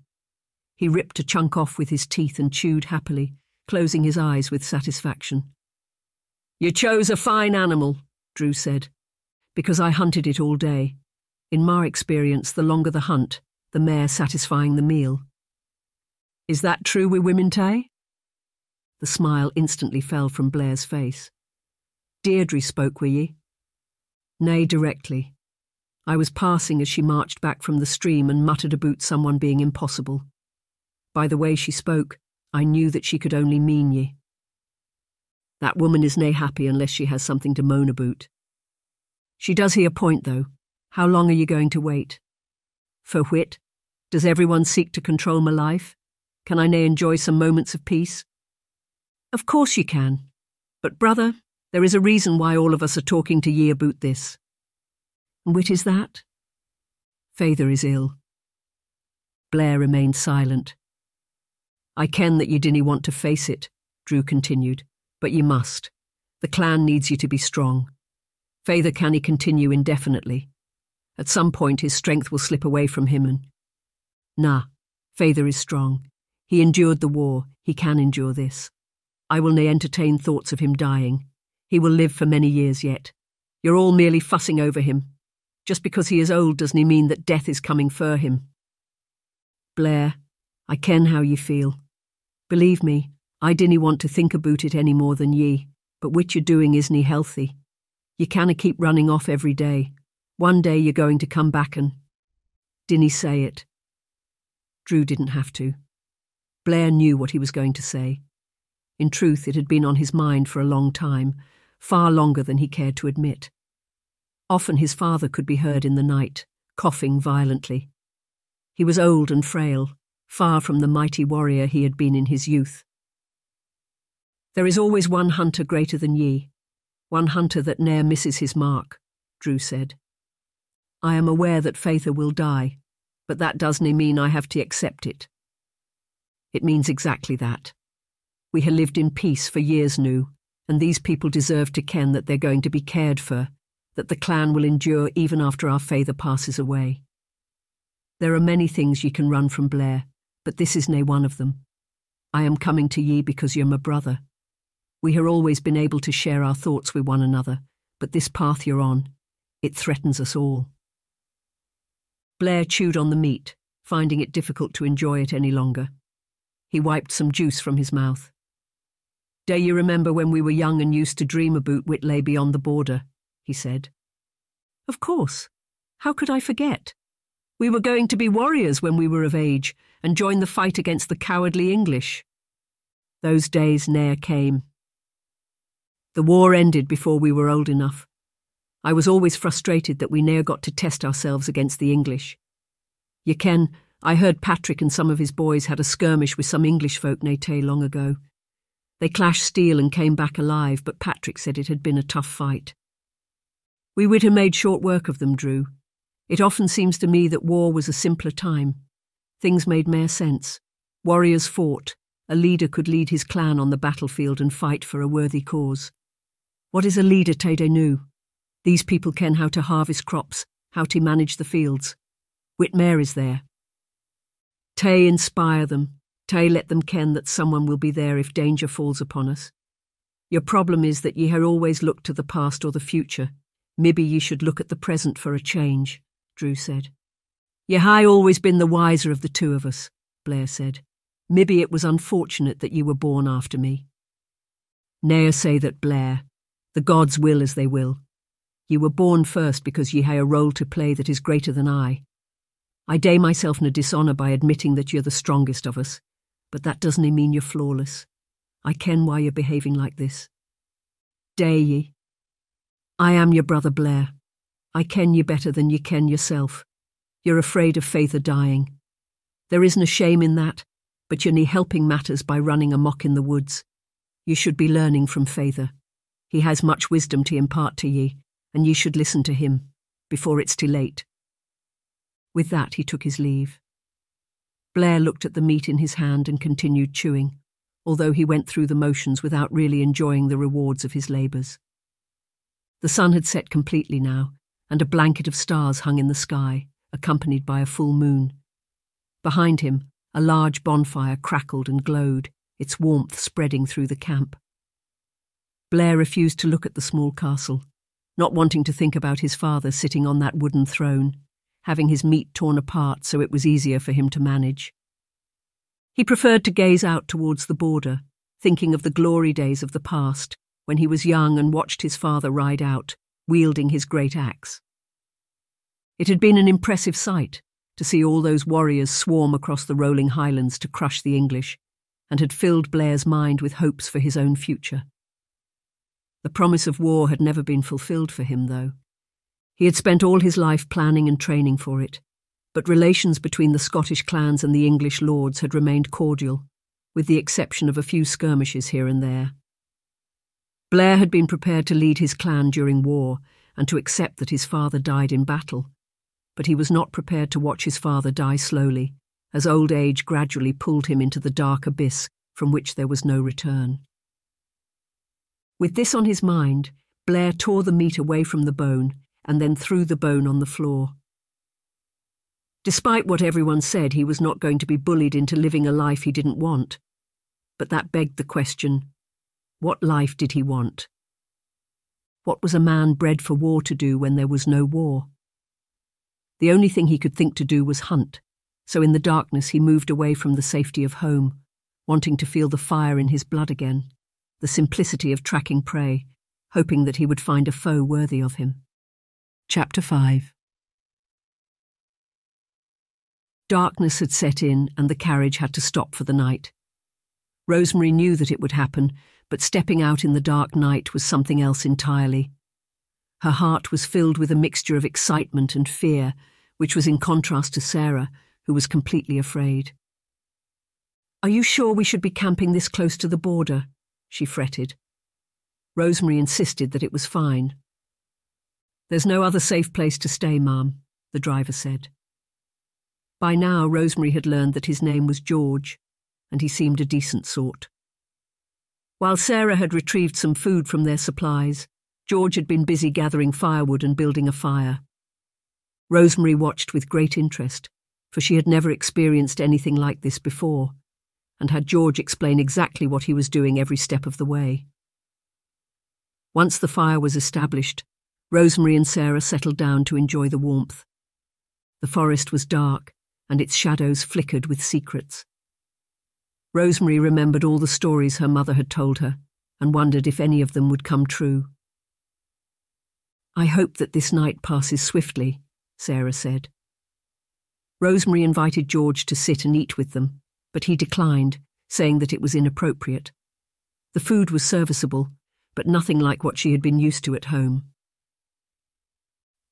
He ripped a chunk off with his teeth and chewed happily, closing his eyes with satisfaction. "You chose a fine animal," Drew said, "because I hunted it all day. In my experience, the longer the hunt, the more satisfying the meal." "Is that true wi' women, Tay?" The smile instantly fell from Blair's face. "Deirdre spoke wi' ye?" "Nay, directly. I was passing as she marched back from the stream and muttered about someone being impossible. By the way she spoke, I knew that she could only mean ye. That woman is nae happy unless she has something to moan about. She does hear a point, though. How long are you going to wait? For whit? Does everyone seek to control my life? Can I nae enjoy some moments of peace?" "Of course you can. But, brother, there is a reason why all of us are talking to ye about this." "And whit is that?" "Father is ill." Blair remained silent. "I ken that ye dinna want to face it," Drew continued, "but ye must. The clan needs you to be strong. Father canna continue indefinitely. At some point his strength will slip away from him and... Nah, Father is strong. He endured the war, he can endure this. I will nae entertain thoughts of him dying. He will live for many years yet. You're all merely fussing over him. Just because he is old doesna mean that death is coming for him." "Blair, I ken how ye feel. Believe me, I dinna want to think about it any more than ye, but what you're doing isna healthy. Ye canna keep running off every day. One day you're going to come back and... Dinna say it." Drew didn't have to. Blair knew what he was going to say. In truth, it had been on his mind for a long time, far longer than he cared to admit. Often his father could be heard in the night, coughing violently. He was old and frail, far from the mighty warrior he had been in his youth. "There is always one hunter greater than ye, one hunter that ne'er misses his mark," Drew said. "I am aware that Father will die, but that doesna mean I have to accept it." "It means exactly that. We have lived in peace for years now, and these people deserve to ken that they're going to be cared for, that the clan will endure even after our Father passes away. There are many things ye can run from, Blair, but this is nae one of them. I am coming to ye because you're my brother. We have always been able to share our thoughts with one another, but this path you're on, it threatens us all." Blair chewed on the meat, finding it difficult to enjoy it any longer. He wiped some juice from his mouth. "Do you remember when we were young and used to dream about what lay beyond the border?" he said. "Of course. How could I forget? We were going to be warriors when we were of age and join the fight against the cowardly English. Those days ne'er came. The war ended before we were old enough. I was always frustrated that we ne'er got to test ourselves against the English. Ye ken, I heard Patrick and some of his boys had a skirmish with some English folk nae tay long ago. They clashed steel and came back alive, but Patrick said it had been a tough fight. We would have made short work of them, Drew. It often seems to me that war was a simpler time. Things made mere sense. Warriors fought. A leader could lead his clan on the battlefield and fight for a worthy cause. What is a leader tae they knew? These people ken how to harvest crops, how to manage the fields. Whitmare is there. Tay inspire them. Tay let them ken that someone will be there if danger falls upon us. Your problem is that ye hae always looked to the past or the future. Maybe ye should look at the present for a change," Drew said. "Ye hae always been the wiser of the two of us," Blair said. "Maybe it was unfortunate that ye were born after me." "Ne'er say that, Blair. The gods will as they will. Ye were born first because ye hae a role to play that is greater than I. I day myself na dishonour by admitting that you're the strongest of us, but that doesna mean you're flawless. I ken why you're behaving like this. Day ye. I am your brother Blair. I ken you better than you ken yourself. You're afraid of Father dying. There isna shame in that, but you're nae helping matters by running amok in the woods, Ye should be learning from Father. He has much wisdom to impart to ye, and ye should listen to him, before it's too late." With that he took his leave. Blair looked at the meat in his hand and continued chewing, although he went through the motions without really enjoying the rewards of his labours. The sun had set completely now, and a blanket of stars hung in the sky, accompanied by a full moon. Behind him, a large bonfire crackled and glowed, its warmth spreading through the camp. Blair refused to look at the small castle, not wanting to think about his father sitting on that wooden throne, having his meat torn apart so it was easier for him to manage. He preferred to gaze out towards the border, thinking of the glory days of the past, when he was young and watched his father ride out, wielding his great axe. It had been an impressive sight to see all those warriors swarm across the rolling highlands to crush the English, and had filled Blair's mind with hopes for his own future. The promise of war had never been fulfilled for him, though. He had spent all his life planning and training for it, but relations between the Scottish clans and the English lords had remained cordial, with the exception of a few skirmishes here and there. Blair had been prepared to lead his clan during war and to accept that his father died in battle, but he was not prepared to watch his father die slowly, as old age gradually pulled him into the dark abyss from which there was no return. With this on his mind, Blair tore the meat away from the bone and then threw the bone on the floor. Despite what everyone said, he was not going to be bullied into living a life he didn't want. But that begged the question, what life did he want? What was a man bred for war to do when there was no war? The only thing he could think to do was hunt, so in the darkness he moved away from the safety of home, wanting to feel the fire in his blood again, the simplicity of tracking prey, hoping that he would find a foe worthy of him. Chapter five. Darkness had set in and the carriage had to stop for the night. Rosemary knew that it would happen, but stepping out in the dark night was something else entirely. Her heart was filled with a mixture of excitement and fear, which was in contrast to Sarah, who was completely afraid. "Are you sure we should be camping this close to the border?" she fretted. Rosemary insisted that it was fine. "There's no other safe place to stay, ma'am," the driver said. By now Rosemary had learned that his name was George, and he seemed a decent sort. While Sarah had retrieved some food from their supplies, George had been busy gathering firewood and building a fire. Rosemary watched with great interest, for she had never experienced anything like this before, and had George explain exactly what he was doing every step of the way. Once the fire was established, Rosemary and Sarah settled down to enjoy the warmth. The forest was dark, and its shadows flickered with secrets. Rosemary remembered all the stories her mother had told her, and wondered if any of them would come true. "I hope that this night passes swiftly," Sarah said. Rosemary invited George to sit and eat with them, but he declined, saying that it was inappropriate. The food was serviceable, but nothing like what she had been used to at home.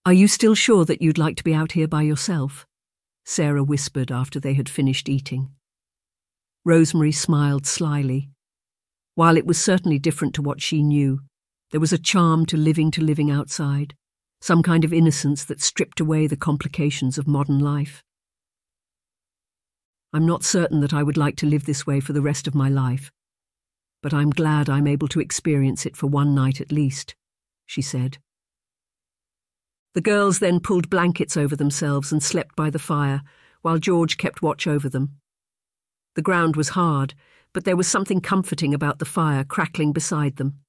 "Are you still sure that you'd like to be out here by yourself?" Sarah whispered after they had finished eating. Rosemary smiled slyly. While it was certainly different to what she knew, there was a charm to living to living outside, some kind of innocence that stripped away the complications of modern life. "I'm not certain that I would like to live this way for the rest of my life, but I'm glad I'm able to experience it for one night at least," she said. The girls then pulled blankets over themselves and slept by the fire, while George kept watch over them. The ground was hard, but there was something comforting about the fire crackling beside them.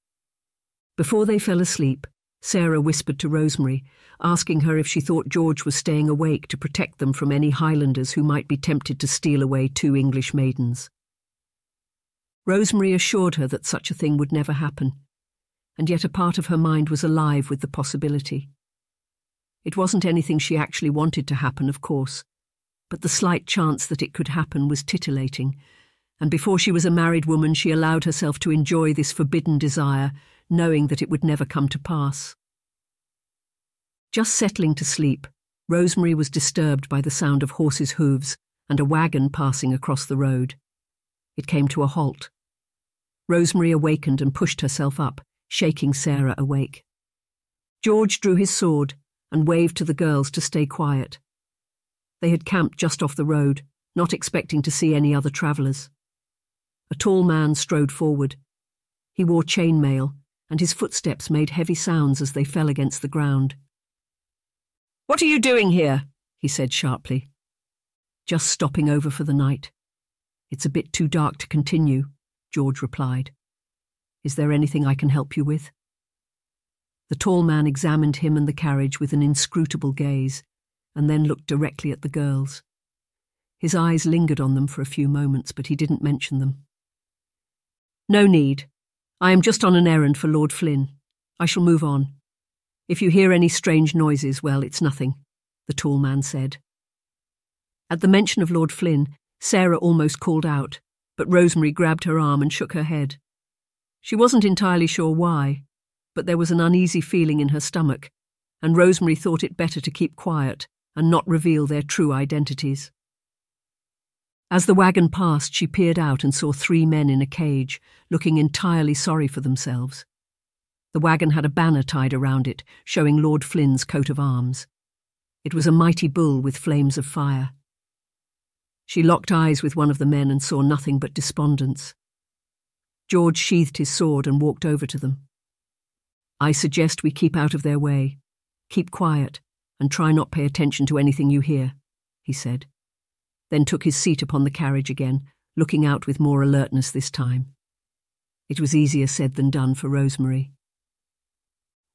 Before they fell asleep, Sarah whispered to Rosemary, asking her if she thought George was staying awake to protect them from any Highlanders who might be tempted to steal away two English maidens. Rosemary assured her that such a thing would never happen, and yet a part of her mind was alive with the possibility. It wasn't anything she actually wanted to happen, of course, but the slight chance that it could happen was titillating, and before she was a married woman she allowed herself to enjoy this forbidden desire, knowing that it would never come to pass. Just settling to sleep, Rosemary was disturbed by the sound of horses' hooves and a wagon passing across the road. It came to a halt. Rosemary awakened and pushed herself up, shaking Sarah awake. George drew his sword and waved to the girls to stay quiet. They had camped just off the road, not expecting to see any other travellers. A tall man strode forward. He wore chainmail, and his footsteps made heavy sounds as they fell against the ground. "What are you doing here?" he said sharply. "Just stopping over for the night. It's a bit too dark to continue," George replied. "Is there anything I can help you with?" The tall man examined him and the carriage with an inscrutable gaze, and then looked directly at the girls. His eyes lingered on them for a few moments, but he didn't mention them. "No need. I am just on an errand for Lord Flynn. I shall move on. If you hear any strange noises, well, it's nothing," the tall man said. At the mention of Lord Flynn, Sarah almost called out, but Rosemary grabbed her arm and shook her head. She wasn't entirely sure why, but there was an uneasy feeling in her stomach, and Rosemary thought it better to keep quiet and not reveal their true identities. As the wagon passed, she peered out and saw three men in a cage, looking entirely sorry for themselves. The wagon had a banner tied around it, showing Lord Flynn's coat of arms. It was a mighty bull with flames of fire. She locked eyes with one of the men and saw nothing but despondence. George sheathed his sword and walked over to them. "I suggest we keep out of their way. Keep quiet and try not pay attention to anything you hear," he said, then took his seat upon the carriage again, looking out with more alertness this time. It was easier said than done for Rosemary.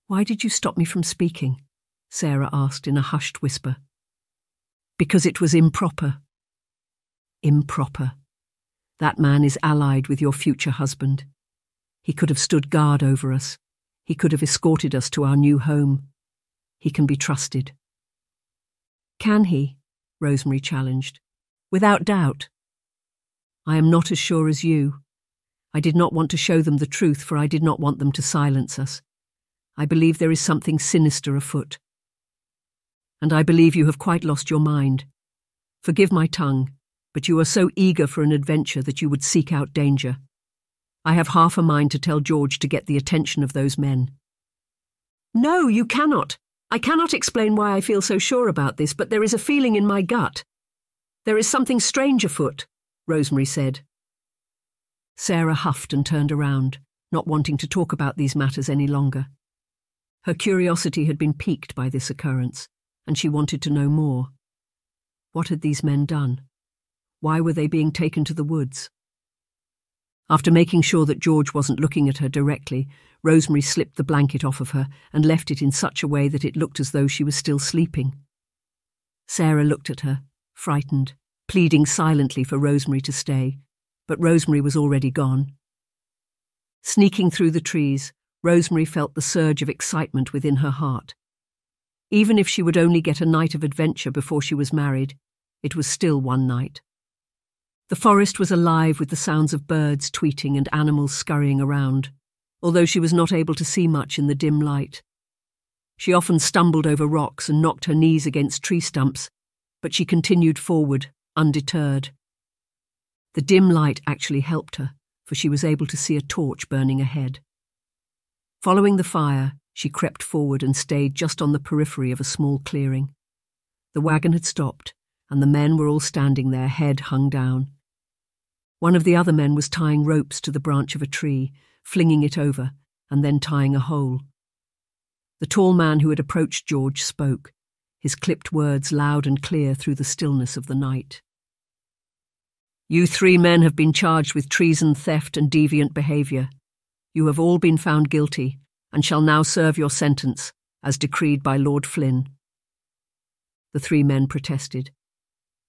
"Why did you stop me from speaking?" Sarah asked in a hushed whisper. "Because it was improper." Improper. That man is allied with your future husband. He could have stood guard over us. He could have escorted us to our new home. He can be trusted. "Can he?" Rosemary challenged. "Without doubt." "I am not as sure as you. I did not want to show them the truth, for I did not want them to silence us. I believe there is something sinister afoot. And I believe you have quite lost your mind. Forgive my tongue, but you are so eager for an adventure that you would seek out danger. I have half a mind to tell George to get the attention of those men." "No, you cannot. I cannot explain why I feel so sure about this, but there is a feeling in my gut. There is something strange afoot," Rosemary said. Sarah huffed and turned around, not wanting to talk about these matters any longer. Her curiosity had been piqued by this occurrence, and she wanted to know more. What had these men done? Why were they being taken to the woods? After making sure that George wasn't looking at her directly, Rosemary slipped the blanket off of her and left it in such a way that it looked as though she was still sleeping. Sarah looked at her, frightened, pleading silently for Rosemary to stay, but Rosemary was already gone. Sneaking through the trees, Rosemary felt the surge of excitement within her heart. Even if she would only get a night of adventure before she was married, it was still one night. The forest was alive with the sounds of birds tweeting and animals scurrying around, although she was not able to see much in the dim light. She often stumbled over rocks and knocked her knees against tree stumps, but she continued forward, undeterred. The dim light actually helped her, for she was able to see a torch burning ahead. Following the fire, she crept forward and stayed just on the periphery of a small clearing. The wagon had stopped, and the men were all standing there, head hung down. One of the other men was tying ropes to the branch of a tree, flinging it over, and then tying a hole. The tall man who had approached George spoke, his clipped words loud and clear through the stillness of the night. "You three men have been charged with treason, theft, and deviant behaviour. You have all been found guilty, and shall now serve your sentence, as decreed by Lord Flynn." The three men protested.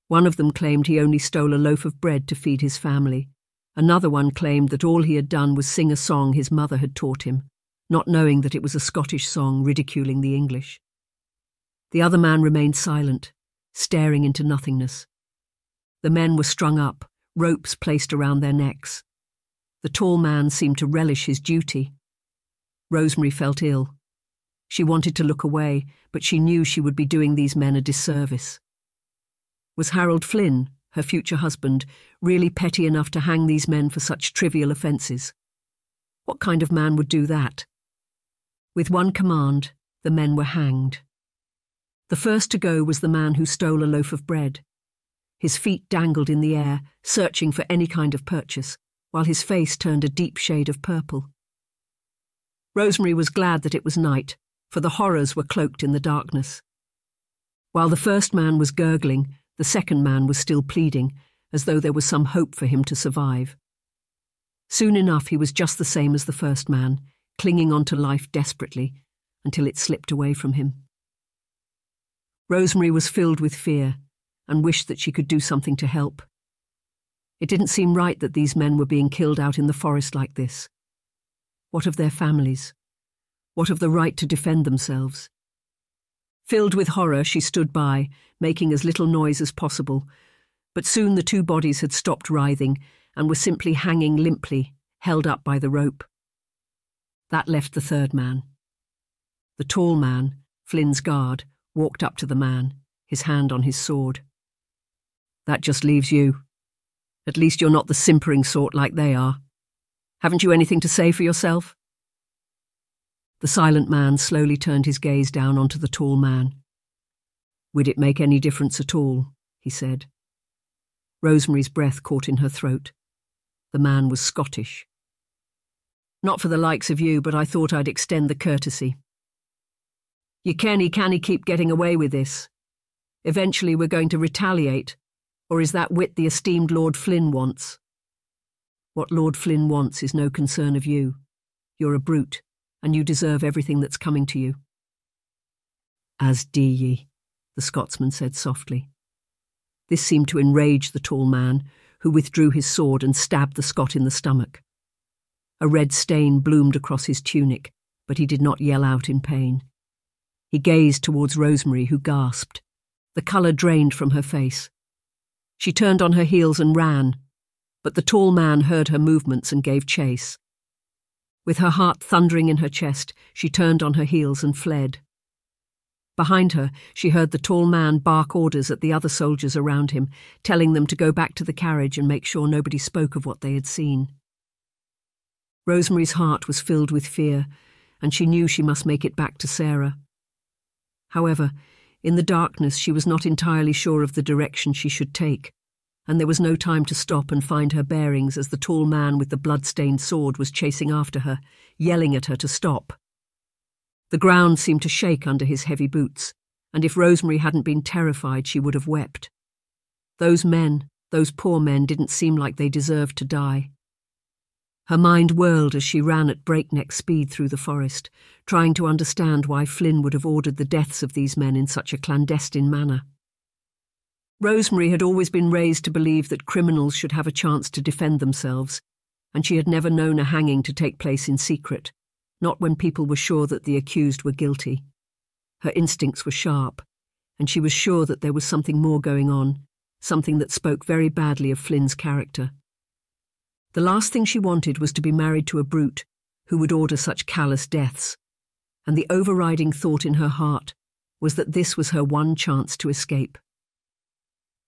One of them claimed he only stole a loaf of bread to feed his family. Another one claimed that all he had done was sing a song his mother had taught him, not knowing that it was a Scottish song ridiculing the English. The other man remained silent, staring into nothingness. The men were strung up, ropes placed around their necks. The tall man seemed to relish his duty. Rosemary felt ill. She wanted to look away, but she knew she would be doing these men a disservice. Was Harold Flynn, her future husband, really petty enough to hang these men for such trivial offences? What kind of man would do that? With one command, the men were hanged. The first to go was the man who stole a loaf of bread. His feet dangled in the air, searching for any kind of purchase, while his face turned a deep shade of purple. Rosemary was glad that it was night, for the horrors were cloaked in the darkness. While the first man was gurgling, the second man was still pleading, as though there was some hope for him to survive. Soon enough he was just the same as the first man, clinging on to life desperately, until it slipped away from him. Rosemary was filled with fear, and wished that she could do something to help. It didn't seem right that these men were being killed out in the forest like this. What of their families? What of the right to defend themselves? Filled with horror, she stood by, making as little noise as possible, but soon the two bodies had stopped writhing and were simply hanging limply, held up by the rope. That left the third man. The tall man, Flynn's guard, walked up to the man, his hand on his sword. "That just leaves you. At least you're not the simpering sort like they are. Haven't you anything to say for yourself?" The silent man slowly turned his gaze down onto the tall man. "Would it make any difference at all?" he said. Rosemary's breath caught in her throat. The man was Scottish. "Not for the likes of you, but I thought I'd extend the courtesy. You canny canny keep getting away with this. Eventually we're going to retaliate, or is that wit the esteemed Lord Flynn wants? What Lord Flynn wants is no concern of you. You're a brute, and you deserve everything that's coming to you." "As do ye," the Scotsman said softly. This seemed to enrage the tall man, who withdrew his sword and stabbed the Scot in the stomach. A red stain bloomed across his tunic, but he did not yell out in pain. He gazed towards Rosemary, who gasped. The colour drained from her face. She turned on her heels and ran, but the tall man heard her movements and gave chase. With her heart thundering in her chest, she turned on her heels and fled. Behind her, she heard the tall man bark orders at the other soldiers around him, telling them to go back to the carriage and make sure nobody spoke of what they had seen. Rosemary's heart was filled with fear, and she knew she must make it back to Sarah. However, in the darkness she was not entirely sure of the direction she should take, and there was no time to stop and find her bearings as the tall man with the blood-stained sword was chasing after her, yelling at her to stop. The ground seemed to shake under his heavy boots, and if Rosemary hadn't been terrified she would have wept. Those men, those poor men, didn't seem like they deserved to die. Her mind whirled as she ran at breakneck speed through the forest, trying to understand why Flynn would have ordered the deaths of these men in such a clandestine manner. Rosemary had always been raised to believe that criminals should have a chance to defend themselves, and she had never known a hanging to take place in secret, not when people were sure that the accused were guilty. Her instincts were sharp, and she was sure that there was something more going on, something that spoke very badly of Flynn's character. The last thing she wanted was to be married to a brute who would order such callous deaths, and the overriding thought in her heart was that this was her one chance to escape.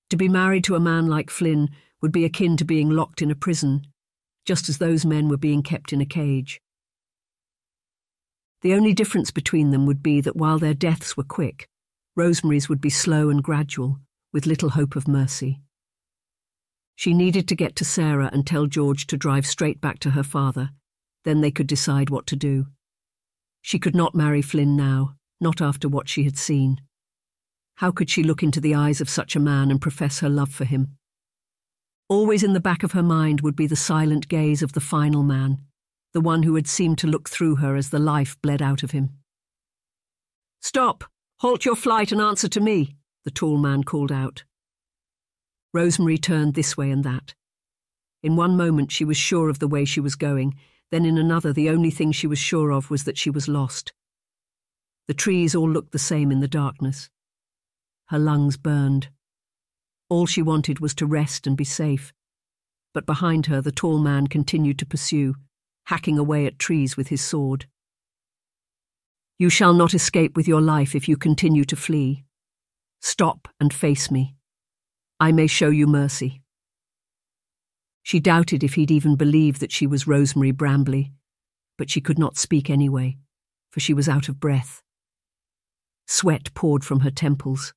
To be married to a man like Flynn would be akin to being locked in a prison, just as those men were being kept in a cage. The only difference between them would be that while their deaths were quick, Rosemary's would be slow and gradual, with little hope of mercy. She needed to get to Sarah and tell George to drive straight back to her father. Then they could decide what to do. She could not marry Flynn now, not after what she had seen. How could she look into the eyes of such a man and profess her love for him? Always in the back of her mind would be the silent gaze of the final man, the one who had seemed to look through her as the life bled out of him. "Stop! Halt your flight and answer to me!" the tall man called out. Rosemary turned this way and that. In one moment she was sure of the way she was going, then in another the only thing she was sure of was that she was lost. The trees all looked the same in the darkness. Her lungs burned. All she wanted was to rest and be safe. But behind her the tall man continued to pursue, hacking away at trees with his sword. "You shall not escape with your life if you continue to flee. Stop and face me. I may show you mercy." She doubted if he'd even believe that she was Rosemary Bramley, but she could not speak anyway, for she was out of breath. Sweat poured from her temples.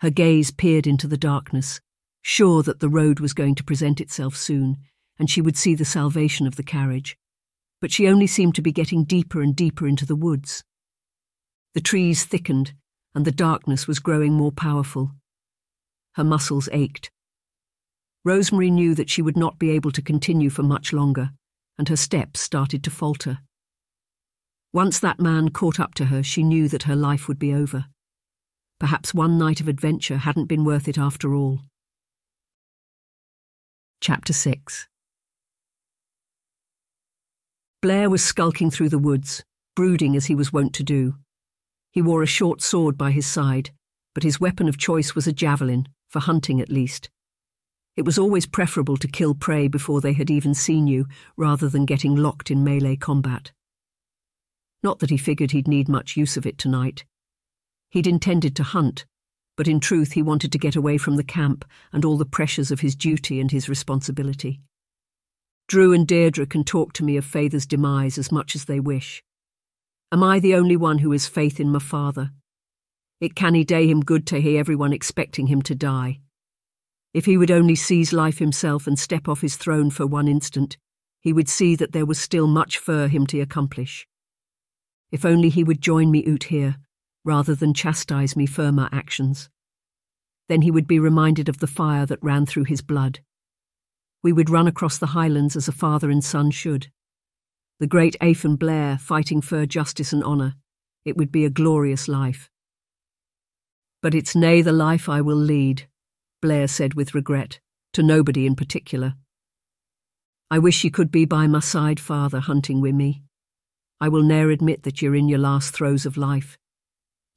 Her gaze peered into the darkness, sure that the road was going to present itself soon, and she would see the salvation of the carriage. But she only seemed to be getting deeper and deeper into the woods. The trees thickened, and the darkness was growing more powerful. Her muscles ached. Rosemary knew that she would not be able to continue for much longer, and her steps started to falter. Once that man caught up to her, she knew that her life would be over. Perhaps one night of adventure hadn't been worth it after all. Chapter six. Blair was skulking through the woods, brooding as he was wont to do. He wore a short sword by his side, but his weapon of choice was a javelin, for hunting at least. It was always preferable to kill prey before they had even seen you, rather than getting locked in melee combat. Not that he figured he'd need much use of it tonight. He'd intended to hunt, but in truth he wanted to get away from the camp and all the pressures of his duty and his responsibility. Drew and Deirdre can talk to me of Father's demise as much as they wish. Am I the only one who has faith in my father? It canny day him good to hear everyone expecting him to die. If he would only seize life himself and step off his throne for one instant, he would see that there was still much for him to accomplish. If only he would join me out here, rather than chastise me for my actions. Then he would be reminded of the fire that ran through his blood. We would run across the Highlands as a father and son should. The great Aife and Blair fighting for justice and honour. It would be a glorious life. But it's nay the life I will lead, Blair said with regret, to nobody in particular. I wish ye could be by my side, father, hunting wi' me. I will ne'er admit that ye're in your last throes of life.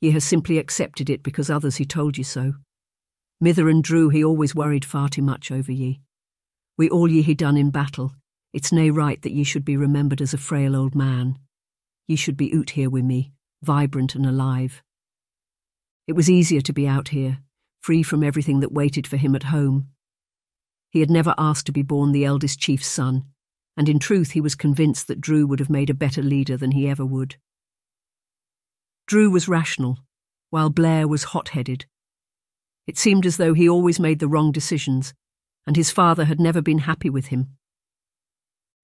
Ye have simply accepted it because others he told you so. Mither and Drew he always worried far too much over ye. Wi' all ye he done in battle, it's nae right that ye should be remembered as a frail old man. Ye should be oot here wi' me, vibrant and alive. It was easier to be out here, free from everything that waited for him at home. He had never asked to be born the eldest chief's son, and in truth he was convinced that Drew would have made a better leader than he ever would. Drew was rational, while Blair was hot-headed. It seemed as though he always made the wrong decisions, and his father had never been happy with him.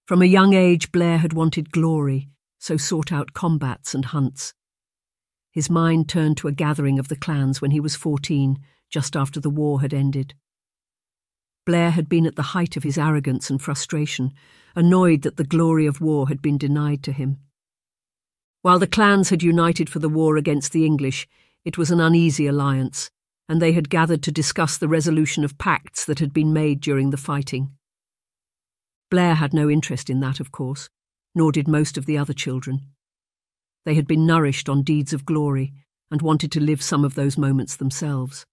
From a young age, Blair had wanted glory, so sought out combats and hunts. His mind turned to a gathering of the clans when he was fourteen, just after the war had ended. Blair had been at the height of his arrogance and frustration, annoyed that the glory of war had been denied to him. While the clans had united for the war against the English, it was an uneasy alliance, and they had gathered to discuss the resolution of pacts that had been made during the fighting. Blair had no interest in that, of course, nor did most of the other children. They had been nourished on deeds of glory and wanted to live some of those moments themselves.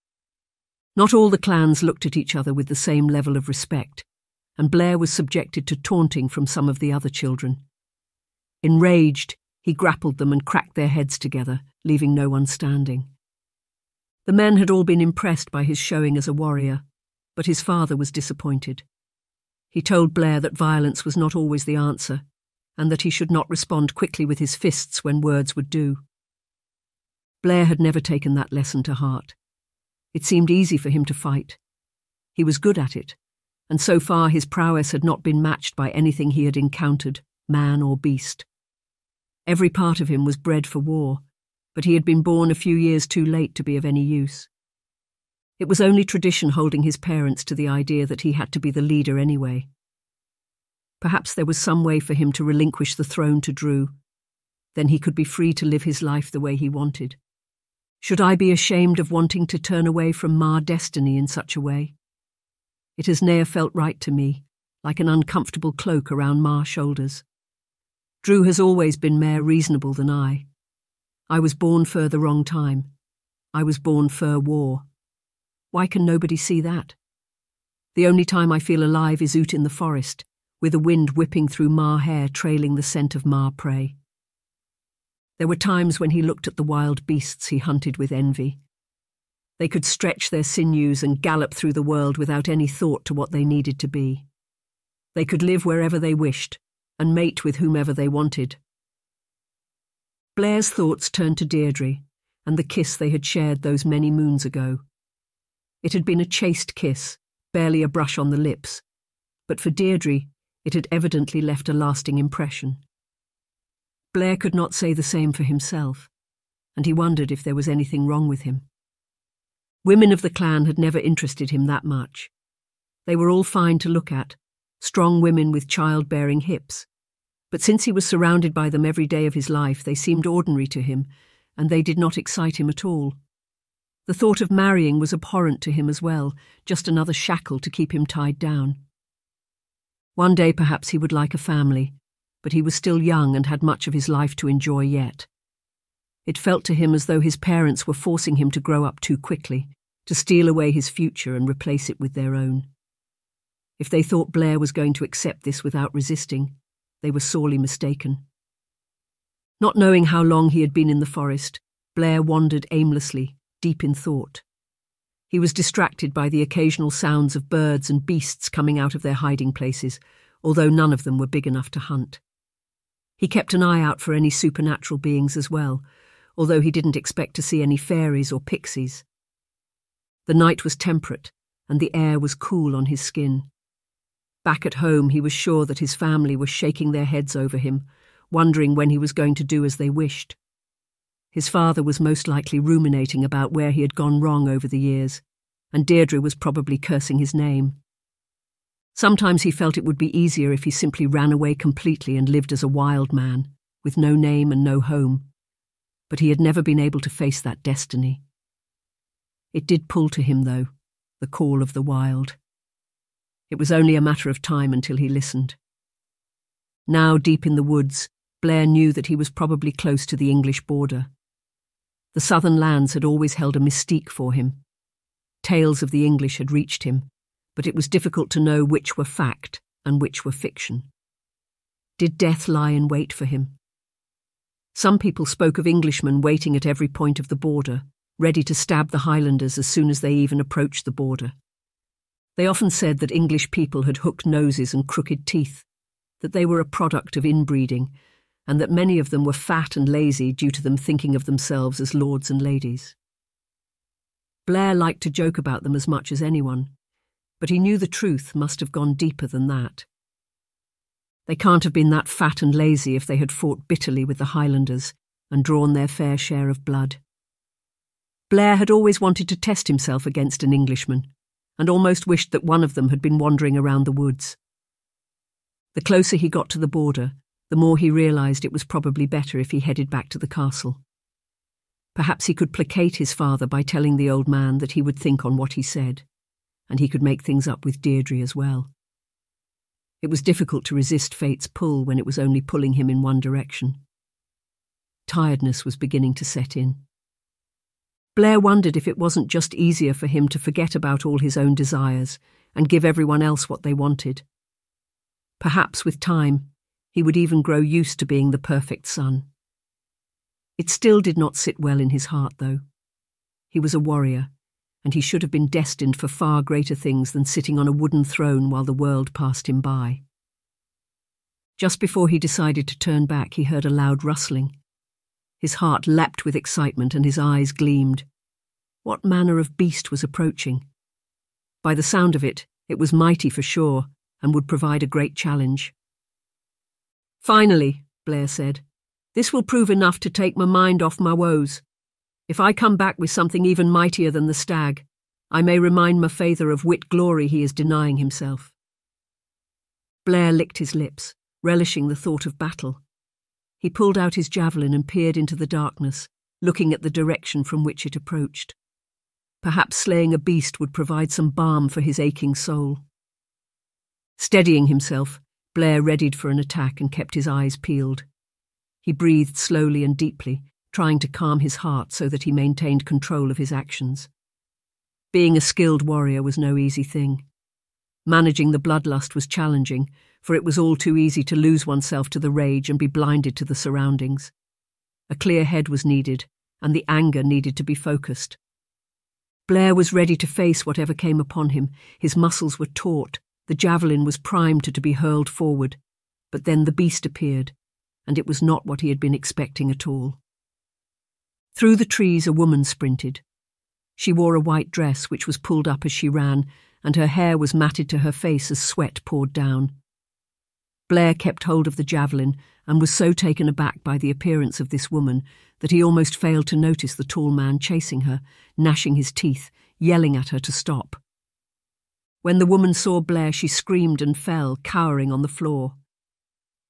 Not all the clans looked at each other with the same level of respect, and Blair was subjected to taunting from some of the other children. Enraged, he grappled them and cracked their heads together, leaving no one standing. The men had all been impressed by his showing as a warrior, but his father was disappointed. He told Blair that violence was not always the answer, and that he should not respond quickly with his fists when words would do. Blair had never taken that lesson to heart. It seemed easy for him to fight. He was good at it, and so far his prowess had not been matched by anything he had encountered, man or beast. Every part of him was bred for war, but he had been born a few years too late to be of any use. It was only tradition holding his parents to the idea that he had to be the leader anyway. Perhaps there was some way for him to relinquish the throne to Drew. Then he could be free to live his life the way he wanted. Should I be ashamed of wanting to turn away from my destiny in such a way? It has ne'er felt right to me, like an uncomfortable cloak around my shoulders. Drew has always been mair reasonable than I. I was born for the wrong time. I was born for war. Why can nobody see that? The only time I feel alive is out in the forest, with the wind whipping through my hair trailing the scent of my prey. There were times when he looked at the wild beasts he hunted with envy. They could stretch their sinews and gallop through the world without any thought to what they needed to be. They could live wherever they wished, and mate with whomever they wanted. Blair's thoughts turned to Deirdre and the kiss they had shared those many moons ago. It had been a chaste kiss, barely a brush on the lips, but for Deirdre it had evidently left a lasting impression. Blair could not say the same for himself, and he wondered if there was anything wrong with him. Women of the clan had never interested him that much. They were all fine to look at, strong women with child-bearing hips, but since he was surrounded by them every day of his life, they seemed ordinary to him, and they did not excite him at all. The thought of marrying was abhorrent to him as well, just another shackle to keep him tied down. One day perhaps he would like a family, but he was still young and had much of his life to enjoy yet. It felt to him as though his parents were forcing him to grow up too quickly, to steal away his future and replace it with their own. If they thought Blair was going to accept this without resisting, they were sorely mistaken. Not knowing how long he had been in the forest, Blair wandered aimlessly, deep in thought. He was distracted by the occasional sounds of birds and beasts coming out of their hiding places, although none of them were big enough to hunt. He kept an eye out for any supernatural beings as well, although he didn't expect to see any fairies or pixies. The night was temperate, and the air was cool on his skin. Back at home, he was sure that his family were shaking their heads over him, wondering when he was going to do as they wished. His father was most likely ruminating about where he had gone wrong over the years, and Deirdre was probably cursing his name. Sometimes he felt it would be easier if he simply ran away completely and lived as a wild man, with no name and no home. But he had never been able to face that destiny. It did pull to him, though, the call of the wild. It was only a matter of time until he listened. Now, deep in the woods, Blair knew that he was probably close to the English border. The southern lands had always held a mystique for him. Tales of the English had reached him, but it was difficult to know which were fact and which were fiction. Did death lie in wait for him? Some people spoke of Englishmen waiting at every point of the border, ready to stab the Highlanders as soon as they even approached the border. They often said that English people had hooked noses and crooked teeth, that they were a product of inbreeding, and that many of them were fat and lazy due to them thinking of themselves as lords and ladies. Blair liked to joke about them as much as anyone, but he knew the truth must have gone deeper than that. They can't have been that fat and lazy if they had fought bitterly with the Highlanders and drawn their fair share of blood. Blair had always wanted to test himself against an Englishman, and almost wished that one of them had been wandering around the woods. The closer he got to the border, the more he realised it was probably better if he headed back to the castle. Perhaps he could placate his father by telling the old man that he would think on what he said, and he could make things up with Deirdre as well. It was difficult to resist fate's pull when it was only pulling him in one direction. Tiredness was beginning to set in. Blair wondered if it wasn't just easier for him to forget about all his own desires and give everyone else what they wanted. Perhaps with time, he would even grow used to being the perfect son. It still did not sit well in his heart, though. He was a warrior, and he should have been destined for far greater things than sitting on a wooden throne while the world passed him by. Just before he decided to turn back, he heard a loud rustling. His heart leapt with excitement and his eyes gleamed. What manner of beast was approaching? By the sound of it, it was mighty for sure and would provide a great challenge. "Finally," Blair said, "this will prove enough to take my mind off my woes. If I come back with something even mightier than the stag, I may remind my father of what glory he is denying himself." Blair licked his lips, relishing the thought of battle. He pulled out his javelin and peered into the darkness, looking at the direction from which it approached. Perhaps slaying a beast would provide some balm for his aching soul. Steadying himself, Blair readied for an attack and kept his eyes peeled. He breathed slowly and deeply, trying to calm his heart so that he maintained control of his actions. Being a skilled warrior was no easy thing. Managing the bloodlust was challenging, for it was all too easy to lose oneself to the rage and be blinded to the surroundings. A clear head was needed, and the anger needed to be focused. Blair was ready to face whatever came upon him. His muscles were taut, the javelin was primed to be hurled forward, But then the beast appeared, and it was not what he had been expecting at all. Through the trees a woman sprinted. She wore a white dress which was pulled up as she ran, and her hair was matted to her face as sweat poured down. Blair kept hold of the javelin and was so taken aback by the appearance of this woman that he almost failed to notice the tall man chasing her, gnashing his teeth, yelling at her to stop. When the woman saw Blair, she screamed and fell, cowering on the floor.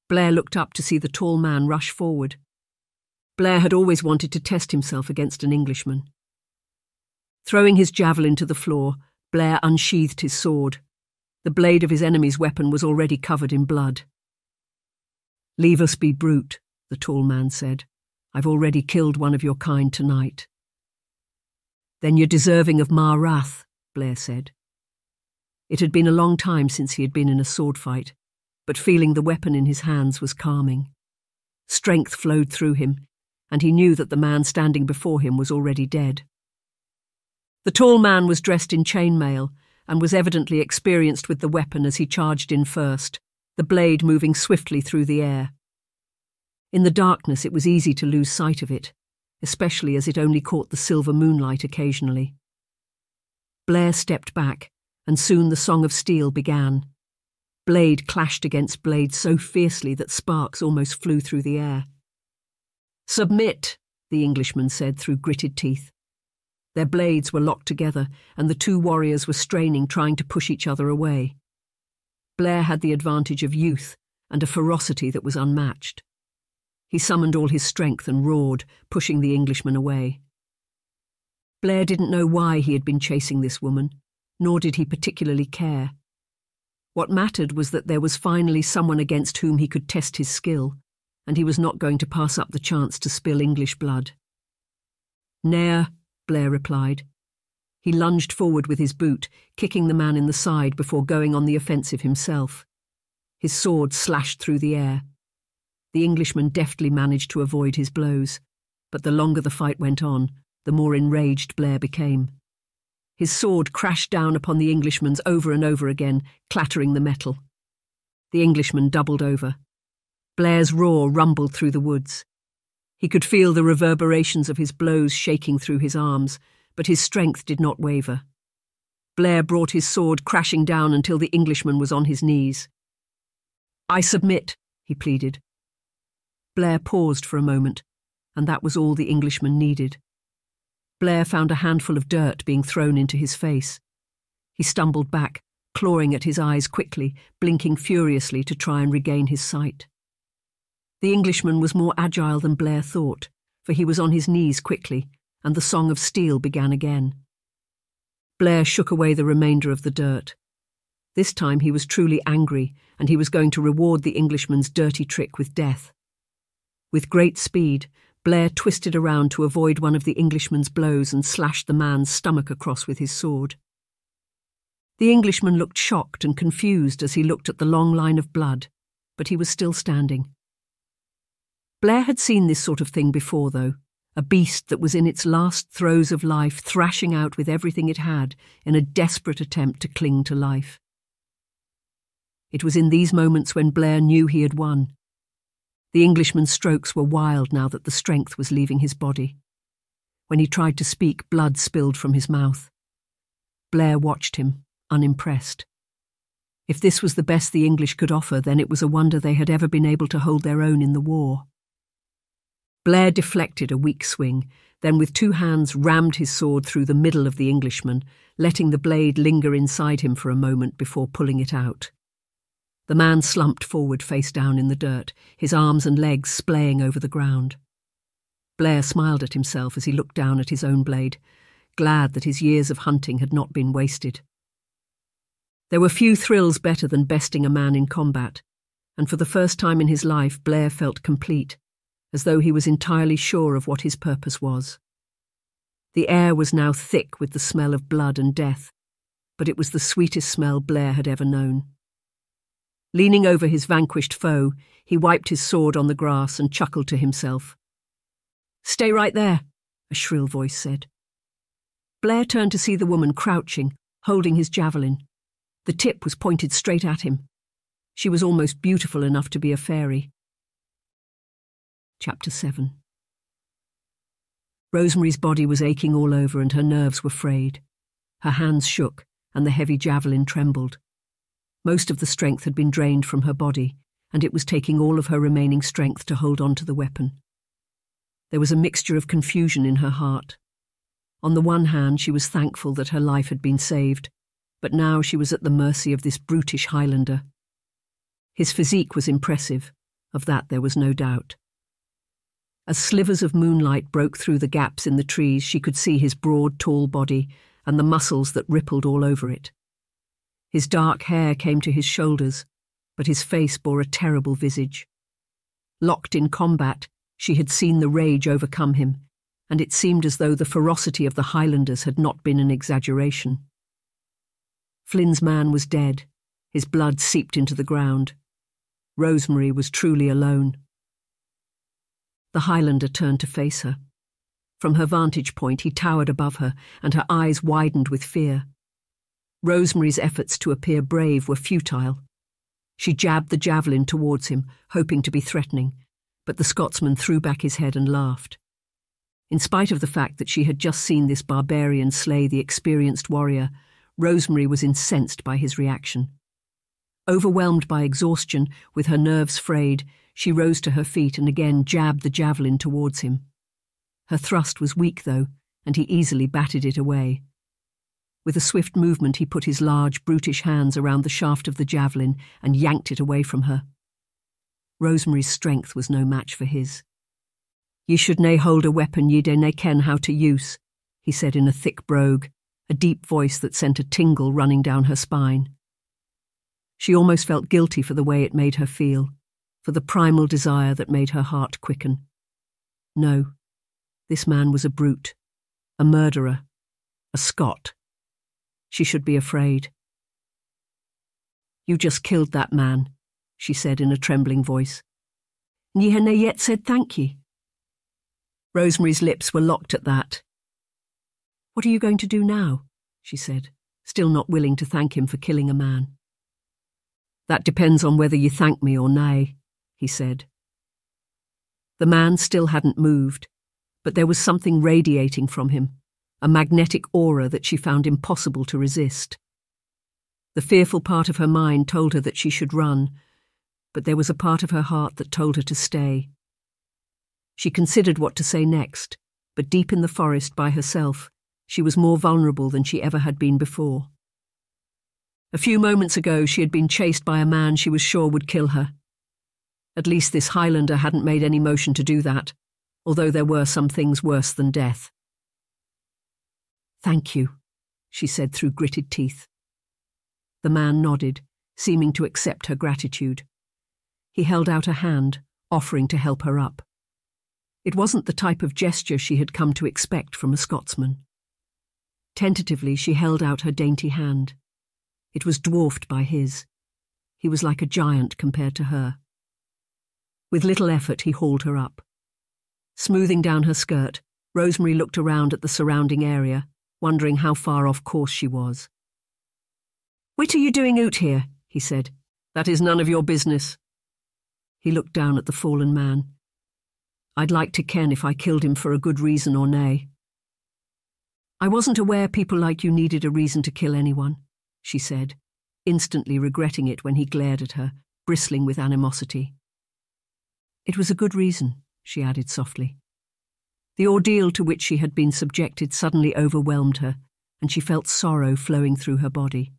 Blair looked up to see the tall man rush forward. Blair had always wanted to test himself against an Englishman. Throwing his javelin to the floor, Blair unsheathed his sword. The blade of his enemy's weapon was already covered in blood. "Leave us be brute," the tall man said. "I've already killed one of your kind tonight." "Then you're deserving of my wrath," Blair said. It had been a long time since he had been in a sword fight, but feeling the weapon in his hands was calming. Strength flowed through him, and he knew that the man standing before him was already dead. The tall man was dressed in chainmail and was evidently experienced with the weapon as he charged in first, the blade moving swiftly through the air. In the darkness it was easy to lose sight of it, especially as it only caught the silver moonlight occasionally. Blair stepped back, and soon the song of steel began. Blade clashed against blade so fiercely that sparks almost flew through the air. "Submit," the Englishman said through gritted teeth. Their blades were locked together, and the two warriors were straining, trying to push each other away. Blair had the advantage of youth and a ferocity that was unmatched. He summoned all his strength and roared, pushing the Englishman away. Blair didn't know why he had been chasing this woman, nor did he particularly care. What mattered was that there was finally someone against whom he could test his skill, and he was not going to pass up the chance to spill English blood. "Nair," Blair replied. He lunged forward with his boot, kicking the man in the side before going on the offensive himself. His sword slashed through the air. The Englishman deftly managed to avoid his blows, but the longer the fight went on, the more enraged Blair became. His sword crashed down upon the Englishman's over and over again, clattering the metal. The Englishman doubled over. Blair's roar rumbled through the woods. He could feel the reverberations of his blows shaking through his arms, but his strength did not waver. Blair brought his sword crashing down until the Englishman was on his knees. "I submit," he pleaded. Blair paused for a moment, and that was all the Englishman needed. Blair found a handful of dirt being thrown into his face. He stumbled back, clawing at his eyes quickly, blinking furiously to try and regain his sight. The Englishman was more agile than Blair thought, for he was on his knees quickly, and the song of steel began again. Blair shook away the remainder of the dirt. This time he was truly angry, and he was going to reward the Englishman's dirty trick with death. With great speed, Blair twisted around to avoid one of the Englishman's blows and slashed the man's stomach across with his sword. The Englishman looked shocked and confused as he looked at the long line of blood, but he was still standing. Blair had seen this sort of thing before, though, a beast that was in its last throes of life thrashing out with everything it had in a desperate attempt to cling to life. It was in these moments when Blair knew he had won. The Englishman's strokes were wild now that the strength was leaving his body. When he tried to speak, blood spilled from his mouth. Blair watched him, unimpressed. If this was the best the English could offer, then it was a wonder they had ever been able to hold their own in the war. Blair deflected a weak swing, then with two hands rammed his sword through the middle of the Englishman, letting the blade linger inside him for a moment before pulling it out. The man slumped forward face down in the dirt, his arms and legs splaying over the ground. Blair smiled at himself as he looked down at his own blade, glad that his years of hunting had not been wasted. There were few thrills better than besting a man in combat, and for the first time in his life Blair felt complete, as though he was entirely sure of what his purpose was. The air was now thick with the smell of blood and death, but it was the sweetest smell Blair had ever known. Leaning over his vanquished foe, he wiped his sword on the grass and chuckled to himself. "Stay right there," a shrill voice said. Blair turned to see the woman crouching, holding his javelin. The tip was pointed straight at him. She was almost beautiful enough to be a fairy. Chapter seven. Rosemary's body was aching all over and her nerves were frayed. Her hands shook and the heavy javelin trembled. Most of the strength had been drained from her body, and it was taking all of her remaining strength to hold on to the weapon. There was a mixture of confusion in her heart. On the one hand, she was thankful that her life had been saved, but now she was at the mercy of this brutish Highlander. His physique was impressive, of that there was no doubt. As slivers of moonlight broke through the gaps in the trees, she could see his broad, tall body and the muscles that rippled all over it. His dark hair came to his shoulders, but his face bore a terrible visage. Locked in combat, she had seen the rage overcome him, and it seemed as though the ferocity of the Highlanders had not been an exaggeration. Flynn's man was dead, his blood seeped into the ground. Rosemary was truly alone. The Highlander turned to face her. From her vantage point, he towered above her, and her eyes widened with fear. Rosemary's efforts to appear brave were futile. She jabbed the javelin towards him, hoping to be threatening, but the Scotsman threw back his head and laughed. In spite of the fact that she had just seen this barbarian slay the experienced warrior, Rosemary was incensed by his reaction. Overwhelmed by exhaustion, with her nerves frayed, she rose to her feet and again jabbed the javelin towards him. Her thrust was weak, though, and he easily batted it away. With a swift movement, he put his large, brutish hands around the shaft of the javelin and yanked it away from her. Rosemary's strength was no match for his. "Ye should nae hold a weapon ye dae nae ken how to use," he said in a thick brogue, a deep voice that sent a tingle running down her spine. She almost felt guilty for the way it made her feel, for the primal desire that made her heart quicken. No, this man was a brute, a murderer, a Scot. She should be afraid. "You just killed that man," she said in a trembling voice. "Ye hae nae yet said thank ye." Rosemary's lips were locked at that. "What are you going to do now?" she said, still not willing to thank him for killing a man. "That depends on whether you thank me or nae," he said. The man still hadn't moved, but there was something radiating from him, a magnetic aura that she found impossible to resist. The fearful part of her mind told her that she should run, but there was a part of her heart that told her to stay. She considered what to say next, but deep in the forest by herself, she was more vulnerable than she ever had been before. A few moments ago, she had been chased by a man she was sure would kill her. At least this Highlander hadn't made any motion to do that, although there were some things worse than death. "Thank you," she said through gritted teeth. The man nodded, seeming to accept her gratitude. He held out a hand, offering to help her up. It wasn't the type of gesture she had come to expect from a Scotsman. Tentatively, she held out her dainty hand. It was dwarfed by his. He was like a giant compared to her. With little effort, he hauled her up. Smoothing down her skirt, Rosemary looked around at the surrounding area, wondering how far off course she was. "What are you doing out here?" he said. "That is none of your business." He looked down at the fallen man. "I'd like to ken if I killed him for a good reason or nay." "I wasn't aware people like you needed a reason to kill anyone," she said, instantly regretting it when he glared at her, bristling with animosity. "It was a good reason," she added softly. The ordeal to which she had been subjected suddenly overwhelmed her, and she felt sorrow flowing through her body.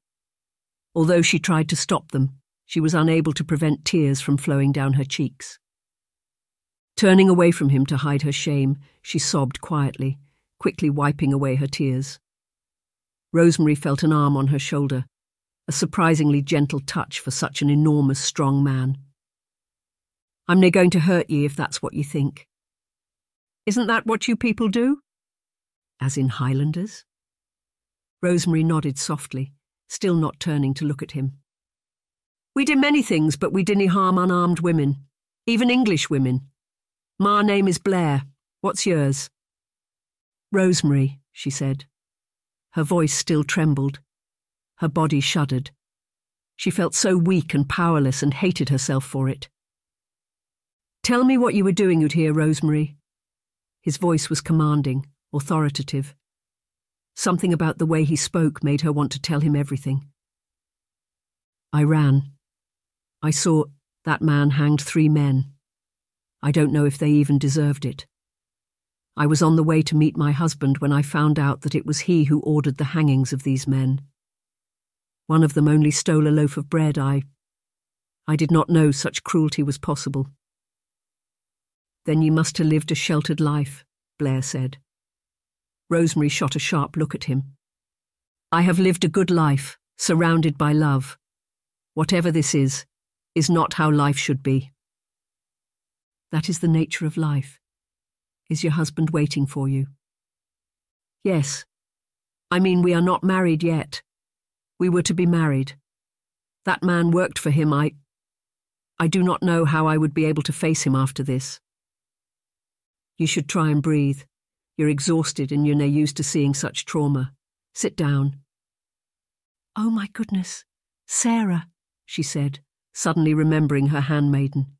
Although she tried to stop them, she was unable to prevent tears from flowing down her cheeks. Turning away from him to hide her shame, she sobbed quietly, quickly wiping away her tears. Rosemary felt an arm on her shoulder, a surprisingly gentle touch for such an enormous, strong man. "I'm nae going to hurt ye if that's what you think." "Isn't that what you people do?" "As in Highlanders?" Rosemary nodded softly, still not turning to look at him. "We do many things, but we dinna harm unarmed women, even English women. My name is Blair. What's yours?" "Rosemary," she said. Her voice still trembled. Her body shuddered. She felt so weak and powerless and hated herself for it. "Tell me what you were doing out here, Rosemary." His voice was commanding, authoritative. Something about the way he spoke made her want to tell him everything. "I ran. I saw that man hanged three men. I don't know if they even deserved it. I was on the way to meet my husband when I found out that it was he who ordered the hangings of these men. One of them only stole a loaf of bread. I... I did not know such cruelty was possible." "Then you must have lived a sheltered life," Blair said. Rosemary shot a sharp look at him. "I have lived a good life, surrounded by love. Whatever this is, is not how life should be." "That is the nature of life. Is your husband waiting for you?" "Yes. I mean, we are not married yet. We were to be married. That man worked for him. I... I do not know how I would be able to face him after this." "You should try and breathe. You're exhausted and you're no used to seeing such trauma. Sit down." "Oh, my goodness. Sarah," she said, suddenly remembering her handmaiden.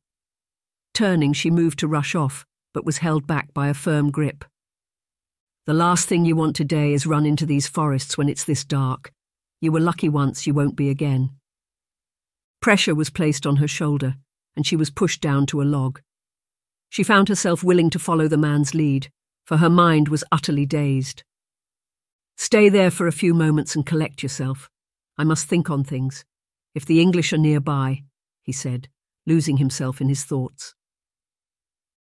Turning, she moved to rush off, but was held back by a firm grip. "The last thing you want today is run into these forests when it's this dark. You were lucky once, you won't be again." Pressure was placed on her shoulder, and she was pushed down to a log. She found herself willing to follow the man's lead, for her mind was utterly dazed. "Stay there for a few moments and collect yourself. I must think on things. If the English are nearby," he said, losing himself in his thoughts.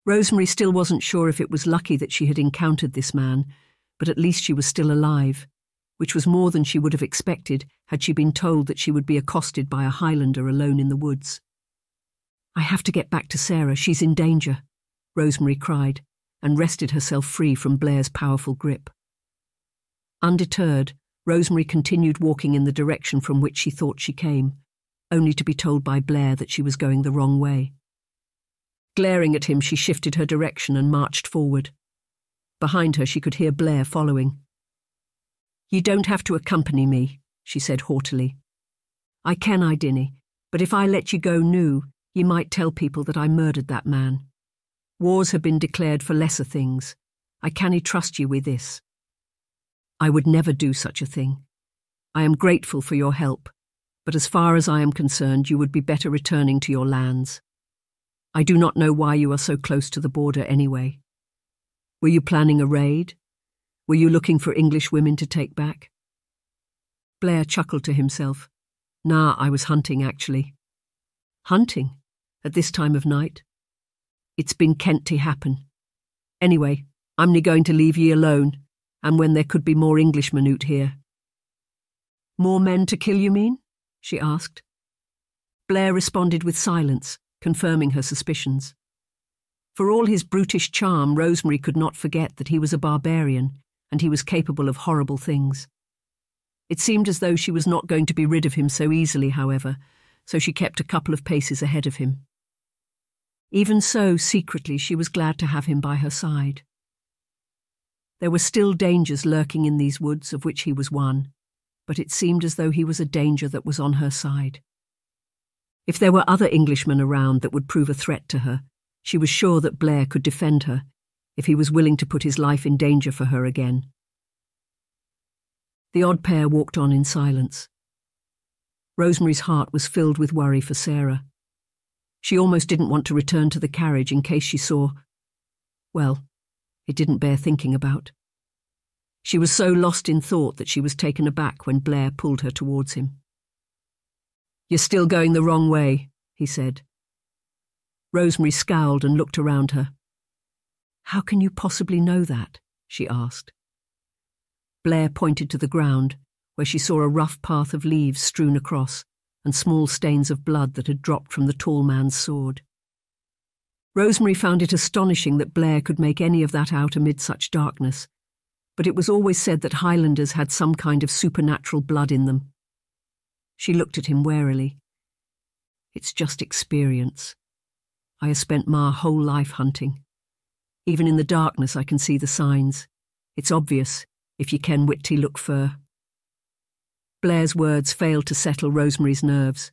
Rosemary still wasn't sure if it was lucky that she had encountered this man, but at least she was still alive, which was more than she would have expected had she been told that she would be accosted by a Highlander alone in the woods. "I have to get back to Sarah, she's in danger," Rosemary cried, and wrested herself free from Blair's powerful grip. Undeterred, Rosemary continued walking in the direction from which she thought she came, only to be told by Blair that she was going the wrong way. Glaring at him, she shifted her direction and marched forward. Behind her, she could hear Blair following. "You don't have to accompany me," she said haughtily. "I ken I dinna, but if I let you go noo, ye might tell people that I murdered that man. Wars have been declared for lesser things. I cannae trust you with this." "I would never do such a thing. I am grateful for your help, but as far as I am concerned, you would be better returning to your lands. I do not know why you are so close to the border anyway. Were you planning a raid? Were you looking for English women to take back?" Blair chuckled to himself. "Nah, I was hunting, actually." "Hunting? At this time of night?" "It's been kent to happen. Anyway, I'm nae going to leave ye alone, and when there could be more Englishmen out here." "More men to kill, you mean?" she asked. Blair responded with silence, confirming her suspicions. For all his brutish charm, Rosemary could not forget that he was a barbarian, and he was capable of horrible things. It seemed as though she was not going to be rid of him so easily, however, so she kept a couple of paces ahead of him. Even so, secretly, she was glad to have him by her side. There were still dangers lurking in these woods, of which he was one, but it seemed as though he was a danger that was on her side. If there were other Englishmen around that would prove a threat to her, she was sure that Blair could defend her, if he was willing to put his life in danger for her again. The odd pair walked on in silence. Rosemary's heart was filled with worry for Sarah. She almost didn't want to return to the carriage in case she saw... Well, it didn't bear thinking about. She was so lost in thought that she was taken aback when Blair pulled her towards him. "You're still going the wrong way," he said. Rosemary scowled and looked around her. "How can you possibly know that?" she asked. Blair pointed to the ground, where she saw a rough path of leaves strewn across, and small stains of blood that had dropped from the tall man's sword. Rosemary found it astonishing that Blair could make any of that out amid such darkness, but it was always said that Highlanders had some kind of supernatural blood in them. She looked at him warily. "It's just experience. I have spent my whole life hunting. Even in the darkness I can see the signs. It's obvious, if ye ken whitty look fur." Blair's words failed to settle Rosemary's nerves.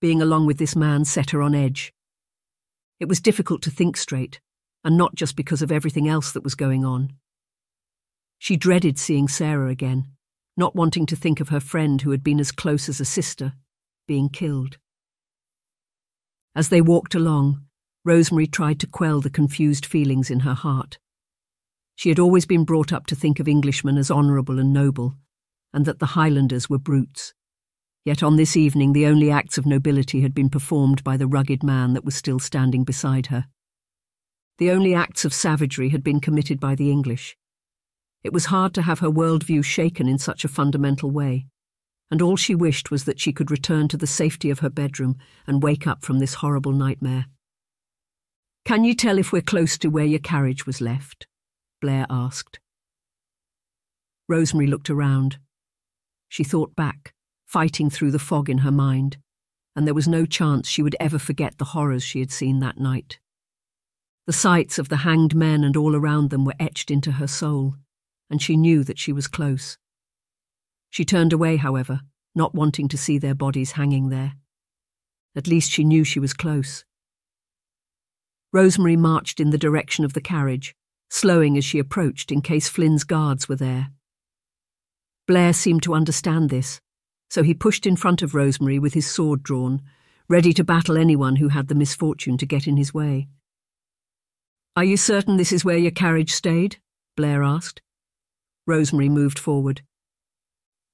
Being along with this man set her on edge. It was difficult to think straight, and not just because of everything else that was going on. She dreaded seeing Sarah again, not wanting to think of her friend who had been as close as a sister, being killed. As they walked along, Rosemary tried to quell the confused feelings in her heart. She had always been brought up to think of Englishmen as honourable and noble, and that the Highlanders were brutes. Yet on this evening the only acts of nobility had been performed by the rugged man that was still standing beside her. The only acts of savagery had been committed by the English. It was hard to have her worldview shaken in such a fundamental way, and all she wished was that she could return to the safety of her bedroom and wake up from this horrible nightmare. "Can you tell if we're close to where your carriage was left?" Blair asked. Rosemary looked around. She thought back, fighting through the fog in her mind, and there was no chance she would ever forget the horrors she had seen that night. The sights of the hanged men and all around them were etched into her soul, and she knew that she was close. She turned away, however, not wanting to see their bodies hanging there. At least she knew she was close. Rosemary marched in the direction of the carriage, slowing as she approached in case Flynn's guards were there. Blair seemed to understand this, so he pushed in front of Rosemary with his sword drawn, ready to battle anyone who had the misfortune to get in his way. "Are you certain this is where your carriage stayed?" Blair asked. Rosemary moved forward.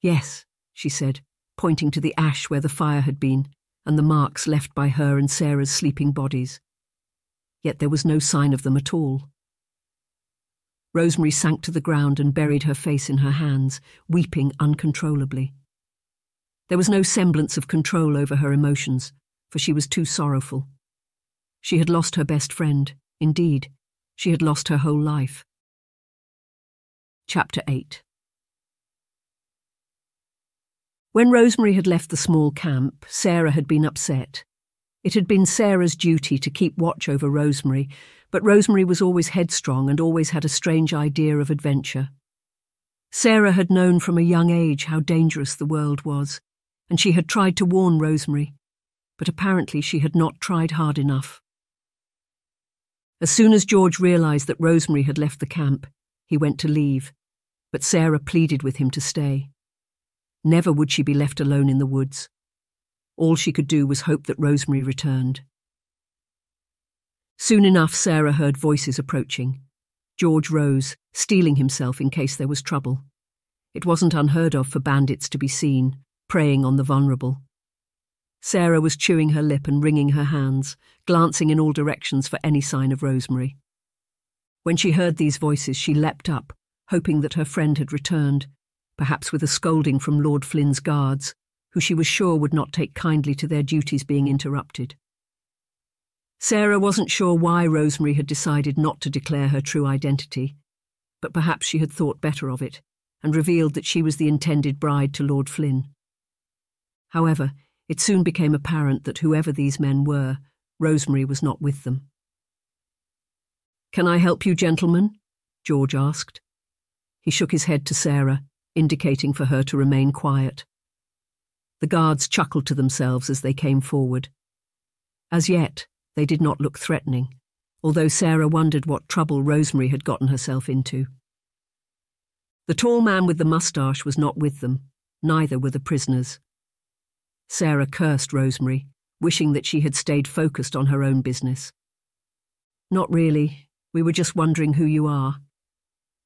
"Yes," she said, pointing to the ash where the fire had been and the marks left by her and Sarah's sleeping bodies. Yet there was no sign of them at all. Rosemary sank to the ground and buried her face in her hands, weeping uncontrollably. There was no semblance of control over her emotions, for she was too sorrowful. She had lost her best friend. Indeed, she had lost her whole life. Chapter eight. When Rosemary had left the small camp, Sarah had been upset. It had been Sarah's duty to keep watch over Rosemary, but Rosemary was always headstrong and always had a strange idea of adventure. Sarah had known from a young age how dangerous the world was, and she had tried to warn Rosemary, but apparently she had not tried hard enough. As soon as George realised that Rosemary had left the camp, he went to leave, but Sarah pleaded with him to stay. Never would she be left alone in the woods. All she could do was hope that Rosemary returned. Soon enough, Sarah heard voices approaching. George rose, steeling himself in case there was trouble. It wasn't unheard of for bandits to be seen, preying on the vulnerable. Sarah was chewing her lip and wringing her hands, glancing in all directions for any sign of Rosemary. When she heard these voices, she leapt up, hoping that her friend had returned, perhaps with a scolding from Lord Flynn's guards, who she was sure would not take kindly to their duties being interrupted. Sarah wasn't sure why Rosemary had decided not to declare her true identity, but perhaps she had thought better of it and revealed that she was the intended bride to Lord Flynn. However, it soon became apparent that whoever these men were, Rosemary was not with them. "Can I help you, gentlemen?" George asked. He shook his head to Sarah, indicating for her to remain quiet. The guards chuckled to themselves as they came forward. As yet, they did not look threatening, although Sarah wondered what trouble Rosemary had gotten herself into. The tall man with the moustache was not with them, neither were the prisoners. Sarah cursed Rosemary, wishing that she had stayed focused on her own business. "Not really. We were just wondering who you are.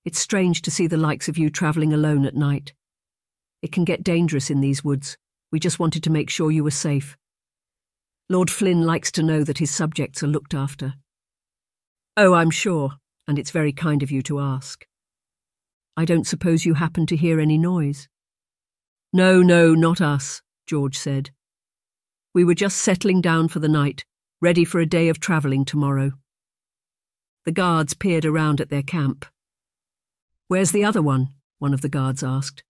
It's strange to see the likes of you travelling alone at night. It can get dangerous in these woods. We just wanted to make sure you were safe. Lord Flynn likes to know that his subjects are looked after." "Oh, I'm sure, and it's very kind of you to ask. I don't suppose you happen to hear any noise?" "No, no, not us," George said. "We were just settling down for the night, ready for a day of travelling tomorrow." The guards peered around at their camp. "Where's the other one?" one of the guards asked.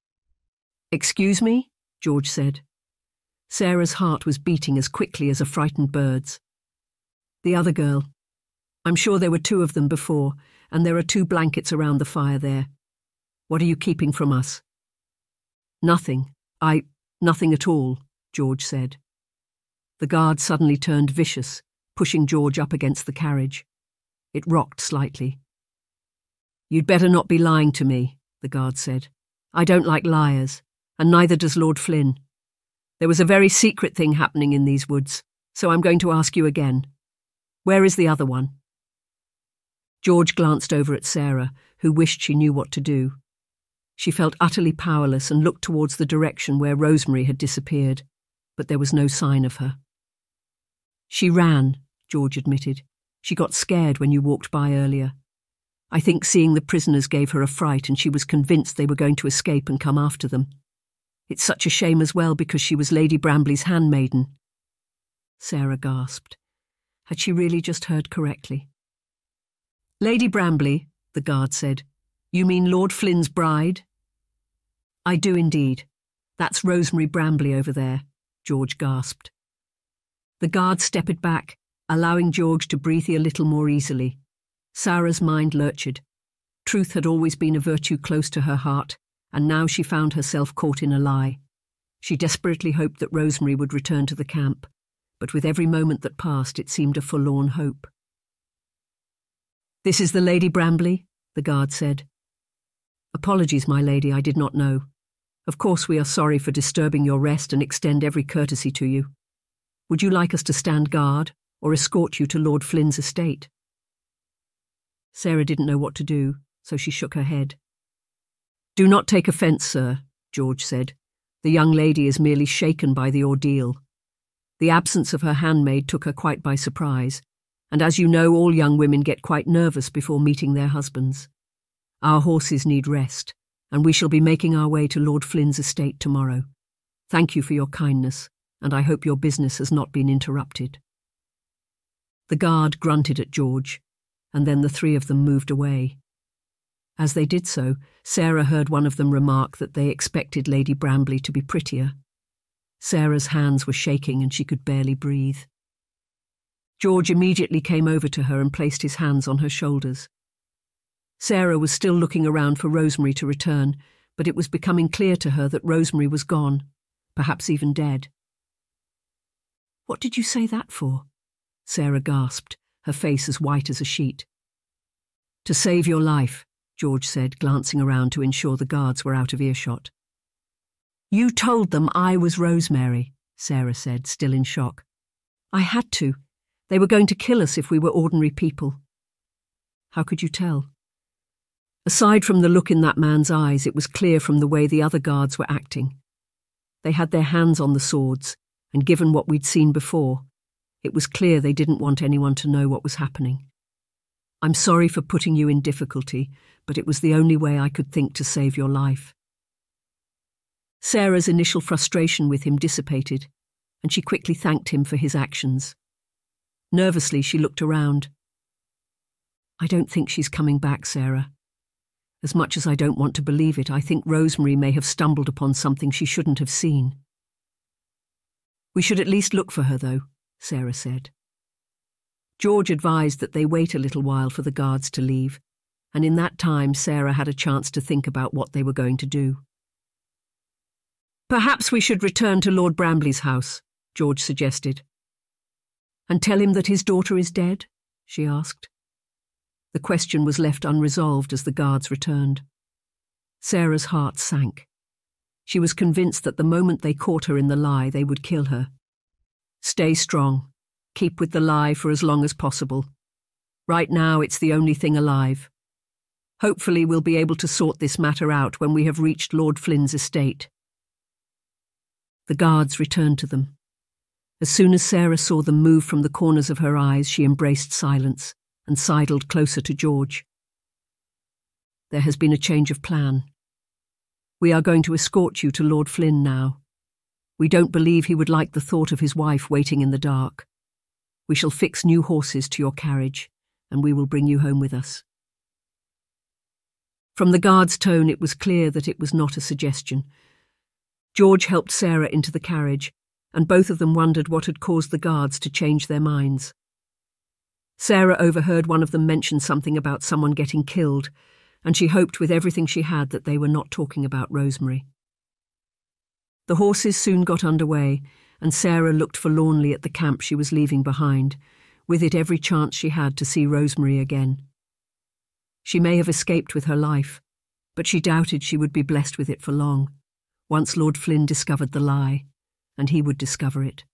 "Excuse me?" George said. Sarah's heart was beating as quickly as a frightened bird's. "The other girl. I'm sure there were two of them before, and there are two blankets around the fire there. What are you keeping from us?" "Nothing. I... nothing at all, George said. The guard suddenly turned vicious, pushing George up against the carriage. It rocked slightly. You'd better not be lying to me, the guard said. I don't like liars, and neither does Lord Flynn. There was a very secret thing happening in these woods, so I'm going to ask you again. Where is the other one? George glanced over at Sarah, who wished she knew what to do. She felt utterly powerless and looked towards the direction where Rosemary had disappeared, but there was no sign of her. She ran, George admitted. She got scared when you walked by earlier. I think seeing the prisoners gave her a fright and she was convinced they were going to escape and come after them. It's such a shame as well because she was Lady Brambley's handmaiden. Sarah gasped. Had she really just heard correctly? Lady Brambley, the guard said. You mean Lord Flynn's bride? I do indeed. That's Rosemary Brambley over there, George gasped. The guard stepped back, allowing George to breathe a little more easily. Sarah's mind lurched. Truth had always been a virtue close to her heart, and now she found herself caught in a lie. She desperately hoped that Rosemary would return to the camp, but with every moment that passed it seemed a forlorn hope. This is the Lady Brambley, the guard said. Apologies, my lady, I did not know. Of course we are sorry for disturbing your rest and extend every courtesy to you. Would you like us to stand guard or escort you to Lord Flynn's estate? Sarah didn't know what to do, so she shook her head. Do not take offence, sir, George said. The young lady is merely shaken by the ordeal. The absence of her handmaid took her quite by surprise, and as you know, all young women get quite nervous before meeting their husbands. Our horses need rest, and we shall be making our way to Lord Flynn's estate tomorrow. Thank you for your kindness, and I hope your business has not been interrupted. The guard grunted at George, and then the three of them moved away. As they did so, Sarah heard one of them remark that they expected Lady Brambley to be prettier. Sarah's hands were shaking and she could barely breathe. George immediately came over to her and placed his hands on her shoulders. Sarah was still looking around for Rosemary to return, but it was becoming clear to her that Rosemary was gone, perhaps even dead. "What did you say that for?" Sarah gasped, her face as white as a sheet. "To save your life," George said, glancing around to ensure the guards were out of earshot. "You told them I was Rosemary," Sarah said, still in shock. "I had to. They were going to kill us if we were ordinary people." "How could you tell?" Aside from the look in that man's eyes, it was clear from the way the other guards were acting. They had their hands on the swords, and given what we'd seen before, it was clear they didn't want anyone to know what was happening. "I'm sorry for putting you in difficulty, but it was the only way I could think to save your life." Sarah's initial frustration with him dissipated, and she quickly thanked him for his actions. Nervously, she looked around. "I don't think she's coming back, Sarah. As much as I don't want to believe it, I think Rosemary may have stumbled upon something she shouldn't have seen." "We should at least look for her, though," Sarah said. George advised that they wait a little while for the guards to leave, and in that time Sarah had a chance to think about what they were going to do. "Perhaps we should return to Lord Brambley's house," George suggested. "And tell him that his daughter is dead?" she asked. The question was left unresolved as the guards returned. Sarah's heart sank. She was convinced that the moment they caught her in the lie, they would kill her. Stay strong. Keep with the lie for as long as possible. Right now, it's the only thing alive. Hopefully, we'll be able to sort this matter out when we have reached Lord Flynn's estate. The guards returned to them. As soon as Sarah saw them move from the corners of her eyes, she embraced silence and sidled closer to George. "There has been a change of plan. We are going to escort you to Lord Flynn now. We don't believe he would like the thought of his wife waiting in the dark. We shall fix new horses to your carriage, and we will bring you home with us." From the guard's tone, it was clear that it was not a suggestion. George helped Sarah into the carriage, and both of them wondered what had caused the guards to change their minds. Sarah overheard one of them mention something about someone getting killed, and she hoped with everything she had that they were not talking about Rosemary. The horses soon got underway, and Sarah looked forlornly at the camp she was leaving behind, with it every chance she had to see Rosemary again. She may have escaped with her life, but she doubted she would be blessed with it for long, once Lord Flynn discovered the lie, and he would discover it.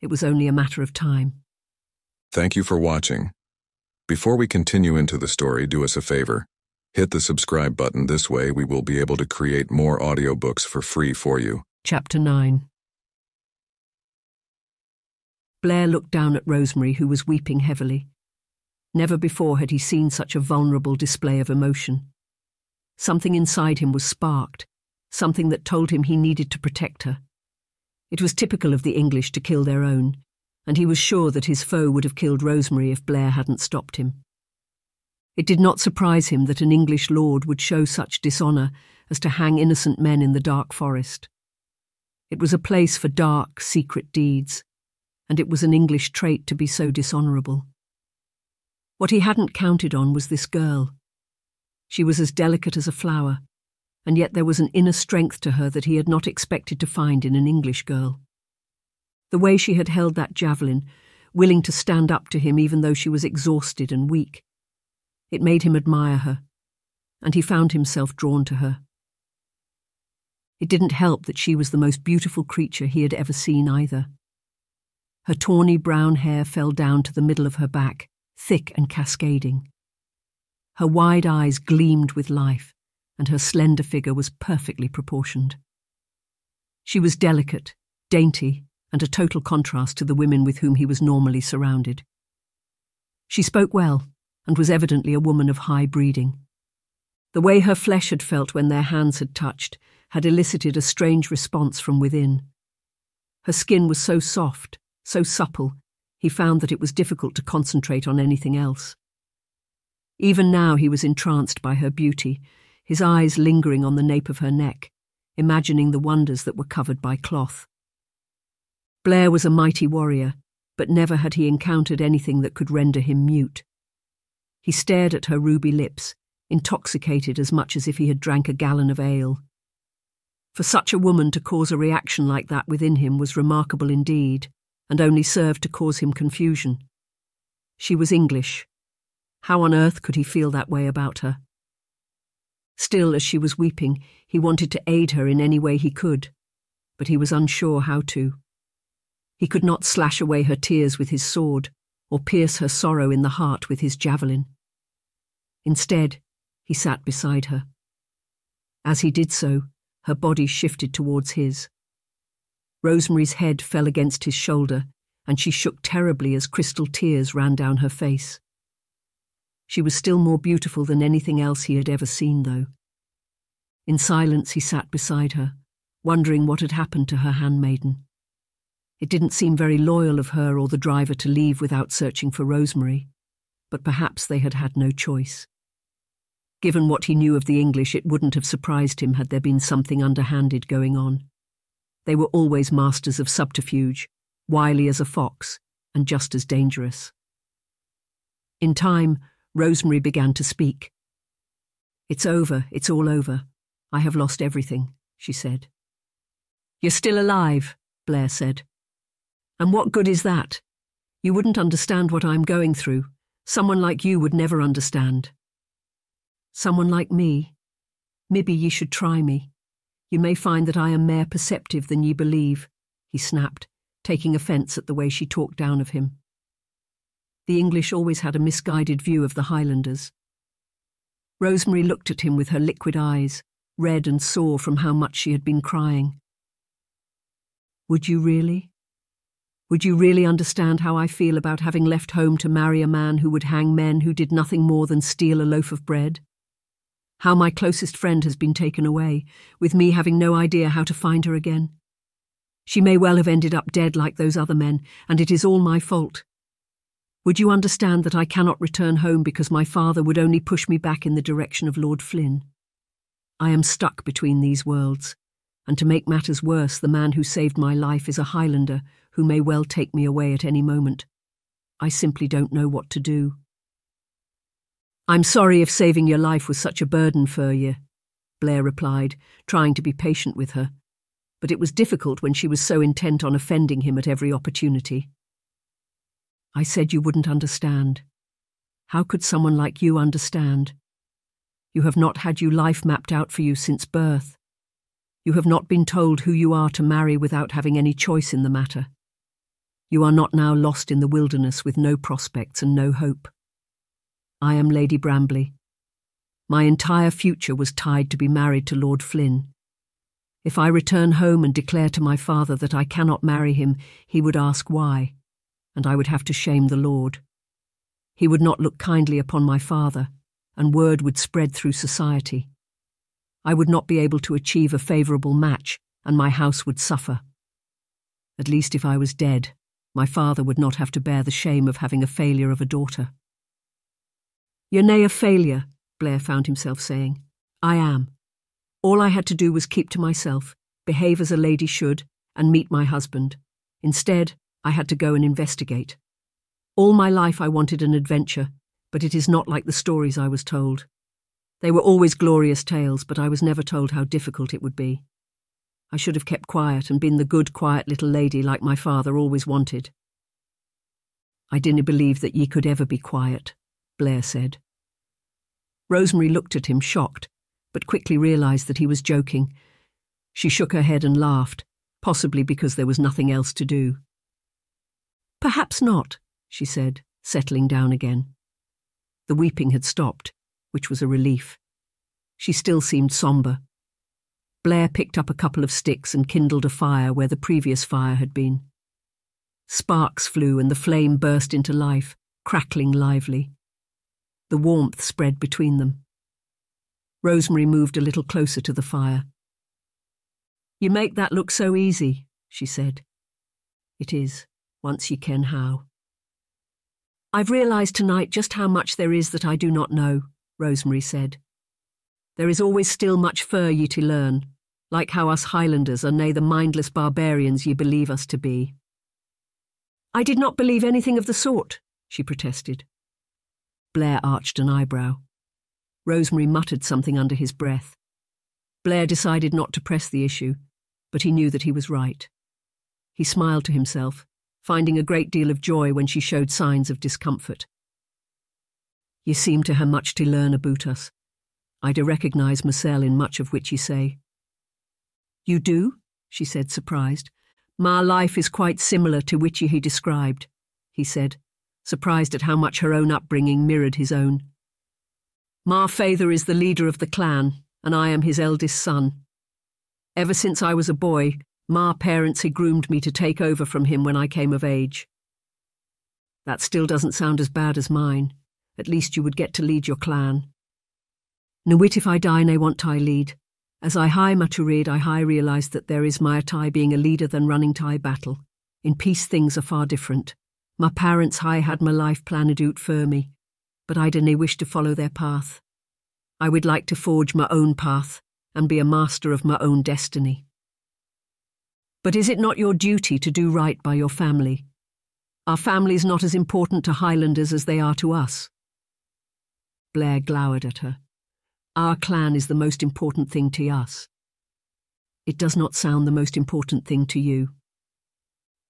It was only a matter of time. Thank you for watching. Before we continue into the story, do us a favor. Hit the subscribe button. This way we will be able to create more audiobooks for free for you. Chapter nine. Blair looked down at Rosemary, who was weeping heavily. Never before had he seen such a vulnerable display of emotion. Something inside him was sparked, something that told him he needed to protect her. It was typical of the English to kill their own, and he was sure that his foe would have killed Rosemary if Blair hadn't stopped him. It did not surprise him that an English lord would show such dishonour as to hang innocent men in the dark forest. It was a place for dark, secret deeds, and it was an English trait to be so dishonourable. What he hadn't counted on was this girl. She was as delicate as a flower, and yet there was an inner strength to her that he had not expected to find in an English girl. The way she had held that javelin, willing to stand up to him even though she was exhausted and weak, it made him admire her, and he found himself drawn to her. It didn't help that she was the most beautiful creature he had ever seen either. Her tawny brown hair fell down to the middle of her back, thick and cascading. Her wide eyes gleamed with life, and her slender figure was perfectly proportioned. She was delicate, dainty, and a total contrast to the women with whom he was normally surrounded. She spoke well, and was evidently a woman of high breeding. The way her flesh had felt when their hands had touched had elicited a strange response from within. Her skin was so soft, so supple, he found that it was difficult to concentrate on anything else. Even now he was entranced by her beauty, his eyes lingering on the nape of her neck, imagining the wonders that were covered by cloth. Blair was a mighty warrior, but never had he encountered anything that could render him mute. He stared at her ruby lips, intoxicated as much as if he had drank a gallon of ale. For such a woman to cause a reaction like that within him was remarkable indeed, and only served to cause him confusion. She was English. How on earth could he feel that way about her? Still, as she was weeping, he wanted to aid her in any way he could, but he was unsure how to. He could not slash away her tears with his sword, or pierce her sorrow in the heart with his javelin. Instead, he sat beside her. As he did so, her body shifted towards his. Rosemary's head fell against his shoulder, and she shook terribly as crystal tears ran down her face. She was still more beautiful than anything else he had ever seen, though. In silence, he sat beside her, wondering what had happened to her handmaiden. It didn't seem very loyal of her or the driver to leave without searching for Rosemary, but perhaps they had had no choice. Given what he knew of the English, it wouldn't have surprised him had there been something underhanded going on. They were always masters of subterfuge, wily as a fox, and just as dangerous. In time, Rosemary began to speak. "It's over, it's all over. I have lost everything," she said. "You're still alive," Blair said. "And what good is that? You wouldn't understand what I'm going through. Someone like you would never understand." "Someone like me? Maybe ye should try me. You may find that I am mair perceptive than ye believe," he snapped, taking offence at the way she talked down of him. The English always had a misguided view of the Highlanders. Rosemary looked at him with her liquid eyes, red and sore from how much she had been crying. "Would you really? Would you really understand how I feel about having left home to marry a man who would hang men who did nothing more than steal a loaf of bread? How my closest friend has been taken away, with me having no idea how to find her again? She may well have ended up dead like those other men, and it is all my fault. Would you understand that I cannot return home because my father would only push me back in the direction of Lord Flynn? I am stuck between these worlds, and to make matters worse, the man who saved my life is a Highlander who may well take me away at any moment. I simply don't know what to do." "I'm sorry if saving your life was such a burden for you," Blair replied, trying to be patient with her. but it was difficult when she was so intent on offending him at every opportunity. I said you wouldn't understand. How could someone like you understand? You have not had your life mapped out for you since birth. You have not been told who you are to marry without having any choice in the matter. You are not now lost in the wilderness with no prospects and no hope. I am Lady Bramley. My entire future was tied to be married to Lord Flynn. If I return home and declare to my father that I cannot marry him, he would ask why, and I would have to shame the Lord. He would not look kindly upon my father, and word would spread through society. I would not be able to achieve a favourable match, and my house would suffer. At least if I was dead, my father would not have to bear the shame of having a failure of a daughter. "You're nay a failure," Blair found himself saying. "I am. All I had to do was keep to myself, behave as a lady should, and meet my husband. Instead, I had to go and investigate. All my life I wanted an adventure, but it is not like the stories I was told. They were always glorious tales, but I was never told how difficult it would be. I should have kept quiet and been the good, quiet little lady like my father always wanted." "I didn't believe that ye could ever be quiet," Blair said. Rosemary looked at him, shocked, but quickly realised that he was joking. She shook her head and laughed, possibly because there was nothing else to do. "Perhaps not," she said, settling down again. The weeping had stopped, which was a relief. She still seemed sombre. Blair picked up a couple of sticks and kindled a fire where the previous fire had been. Sparks flew and the flame burst into life, crackling lively. The warmth spread between them. Rosemary moved a little closer to the fire. "You make that look so easy," she said. "It is, once you ken how." "I've realised tonight just how much there is that I do not know," Rosemary said. "There is always still much fur ye to learn, like how us Highlanders are nae the mindless barbarians ye believe us to be." "I did not believe anything of the sort," she protested. Blair arched an eyebrow. Rosemary muttered something under his breath. Blair decided not to press the issue, but he knew that he was right. He smiled to himself, finding a great deal of joy when she showed signs of discomfort. "Ye seem to hae much to learn aboot us. I do recognise mysel in much of which ye say." "You do?" she said, surprised. "My life is quite similar to which ye hae described," he said, surprised at how much her own upbringing mirrored his own. "My father is the leader of the clan, and I am his eldest son. Ever since I was a boy, my parents had groomed me to take over from him when I came of age." "That still doesn't sound as bad as mine. At least you would get to lead your clan." "Na wit if I die nae want I lead. As I high matured, I high realised that there is my tie being a leader than running tie battle. In peace things are far different. My parents high had my life planned out for me, but I do nae wish to follow their path. I would like to forge my own path and be a master of my own destiny." "But is it not your duty to do right by your family? Are families not as important to Highlanders as they are to us?" Blair glowered at her. "Our clan is the most important thing to us." "It does not sound the most important thing to you."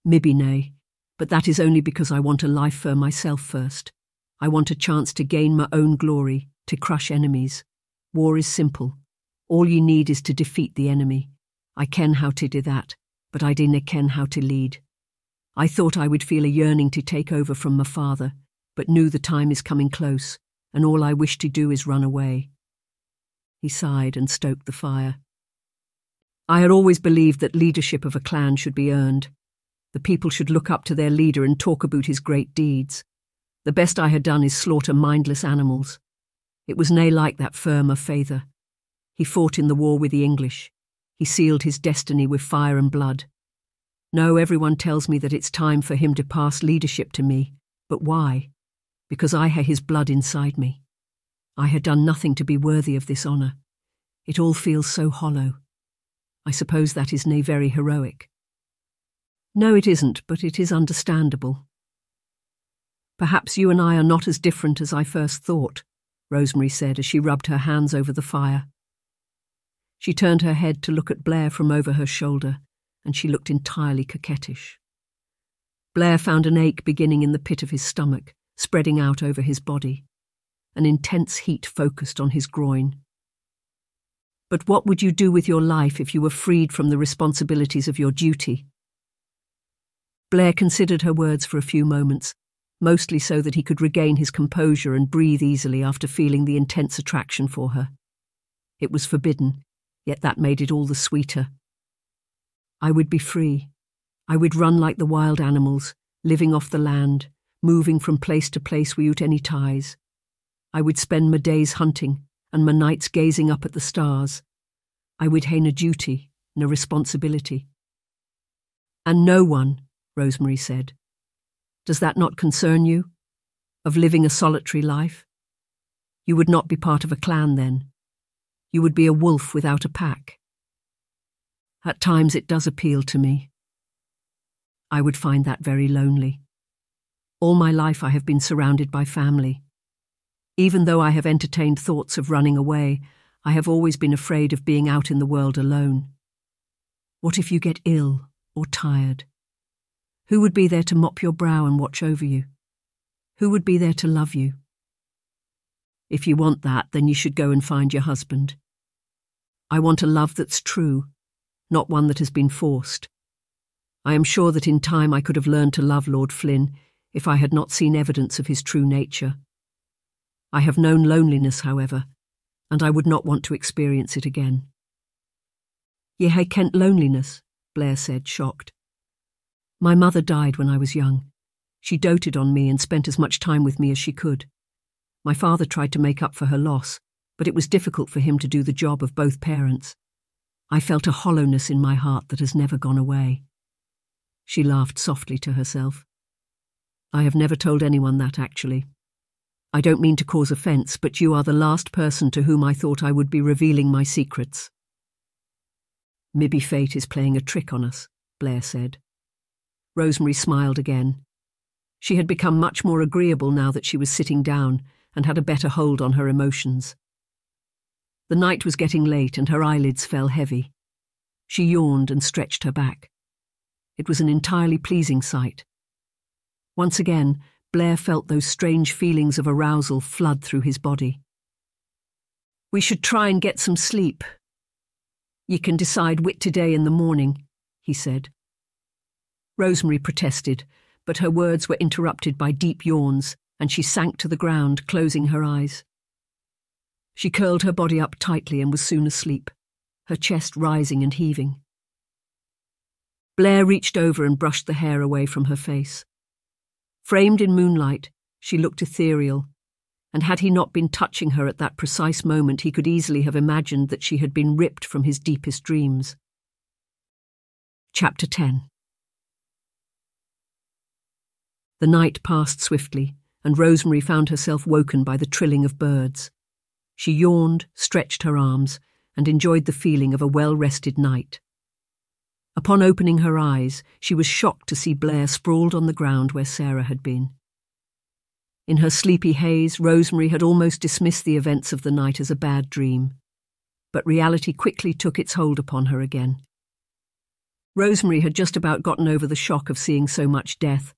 "Mibby nay, but that is only because I want a life for myself first. I want a chance to gain my own glory, to crush enemies. War is simple. All you need is to defeat the enemy. I ken how to do that, but I dinna ken how to lead. I thought I would feel a yearning to take over from my father, but knew the time is coming close, and all I wish to do is run away." He sighed and stoked the fire. "I had always believed that leadership of a clan should be earned. The people should look up to their leader and talk about his great deeds. The best I had done is slaughter mindless animals. It was nae like that firm of father. He fought in the war with the English. He sealed his destiny with fire and blood. No, everyone tells me that it's time for him to pass leadership to me. But why? Because I hae his blood inside me. I had done nothing to be worthy of this honour. It all feels so hollow. I suppose that is nae very heroic." "No, it isn't, but it is understandable." "Perhaps you and I are not as different as I first thought," Rosemary said as she rubbed her hands over the fire. She turned her head to look at Blair from over her shoulder, and she looked entirely coquettish. Blair found an ache beginning in the pit of his stomach, spreading out over his body. An intense heat focused on his groin. But what would you do with your life if you were freed from the responsibilities of your duty? Blair considered her words for a few moments, mostly so that he could regain his composure and breathe easily after feeling the intense attraction for her. It was forbidden, yet that made it all the sweeter. I would be free. I would run like the wild animals, living off the land, moving from place to place without any ties. I would spend my days hunting, and my nights gazing up at the stars. I would hae na duty, na responsibility. And no one, Rosemary said. Does that not concern you? Of living a solitary life? You would not be part of a clan then. You would be a wolf without a pack. At times it does appeal to me. I would find that very lonely. All my life I have been surrounded by family. Even though I have entertained thoughts of running away, I have always been afraid of being out in the world alone. What if you get ill or tired? Who would be there to mop your brow and watch over you? Who would be there to love you? If you want that, then you should go and find your husband. I want a love that's true, not one that has been forced. I am sure that in time I could have learned to love Lord Flynn if I had not seen evidence of his true nature. I have known loneliness, however, and I would not want to experience it again. Ye hae kent loneliness, Blair said, shocked. My mother died when I was young. She doted on me and spent as much time with me as she could. My father tried to make up for her loss, but it was difficult for him to do the job of both parents. I felt a hollowness in my heart that has never gone away. She laughed softly to herself. I have never told anyone that, actually. I don't mean to cause offence, but you are the last person to whom I thought I would be revealing my secrets. Mibby fate is playing a trick on us, Blair said. Rosemary smiled again. She had become much more agreeable now that she was sitting down and had a better hold on her emotions. The night was getting late and her eyelids fell heavy. She yawned and stretched her back. It was an entirely pleasing sight. Once again, Blair felt those strange feelings of arousal flood through his body. We should try and get some sleep. Ye can decide whit today in the morning, he said. Rosemary protested, but her words were interrupted by deep yawns, and she sank to the ground, closing her eyes. She curled her body up tightly and was soon asleep, her chest rising and heaving. Blair reached over and brushed the hair away from her face. Framed in moonlight, she looked ethereal, and had he not been touching her at that precise moment, he could easily have imagined that she had been ripped from his deepest dreams. Chapter ten. The night passed swiftly, and Rosemary found herself woken by the trilling of birds. She yawned, stretched her arms, and enjoyed the feeling of a well-rested night. Upon opening her eyes, she was shocked to see Blair sprawled on the ground where Sarah had been. In her sleepy haze, Rosemary had almost dismissed the events of the night as a bad dream, but reality quickly took its hold upon her again. Rosemary had just about gotten over the shock of seeing so much death,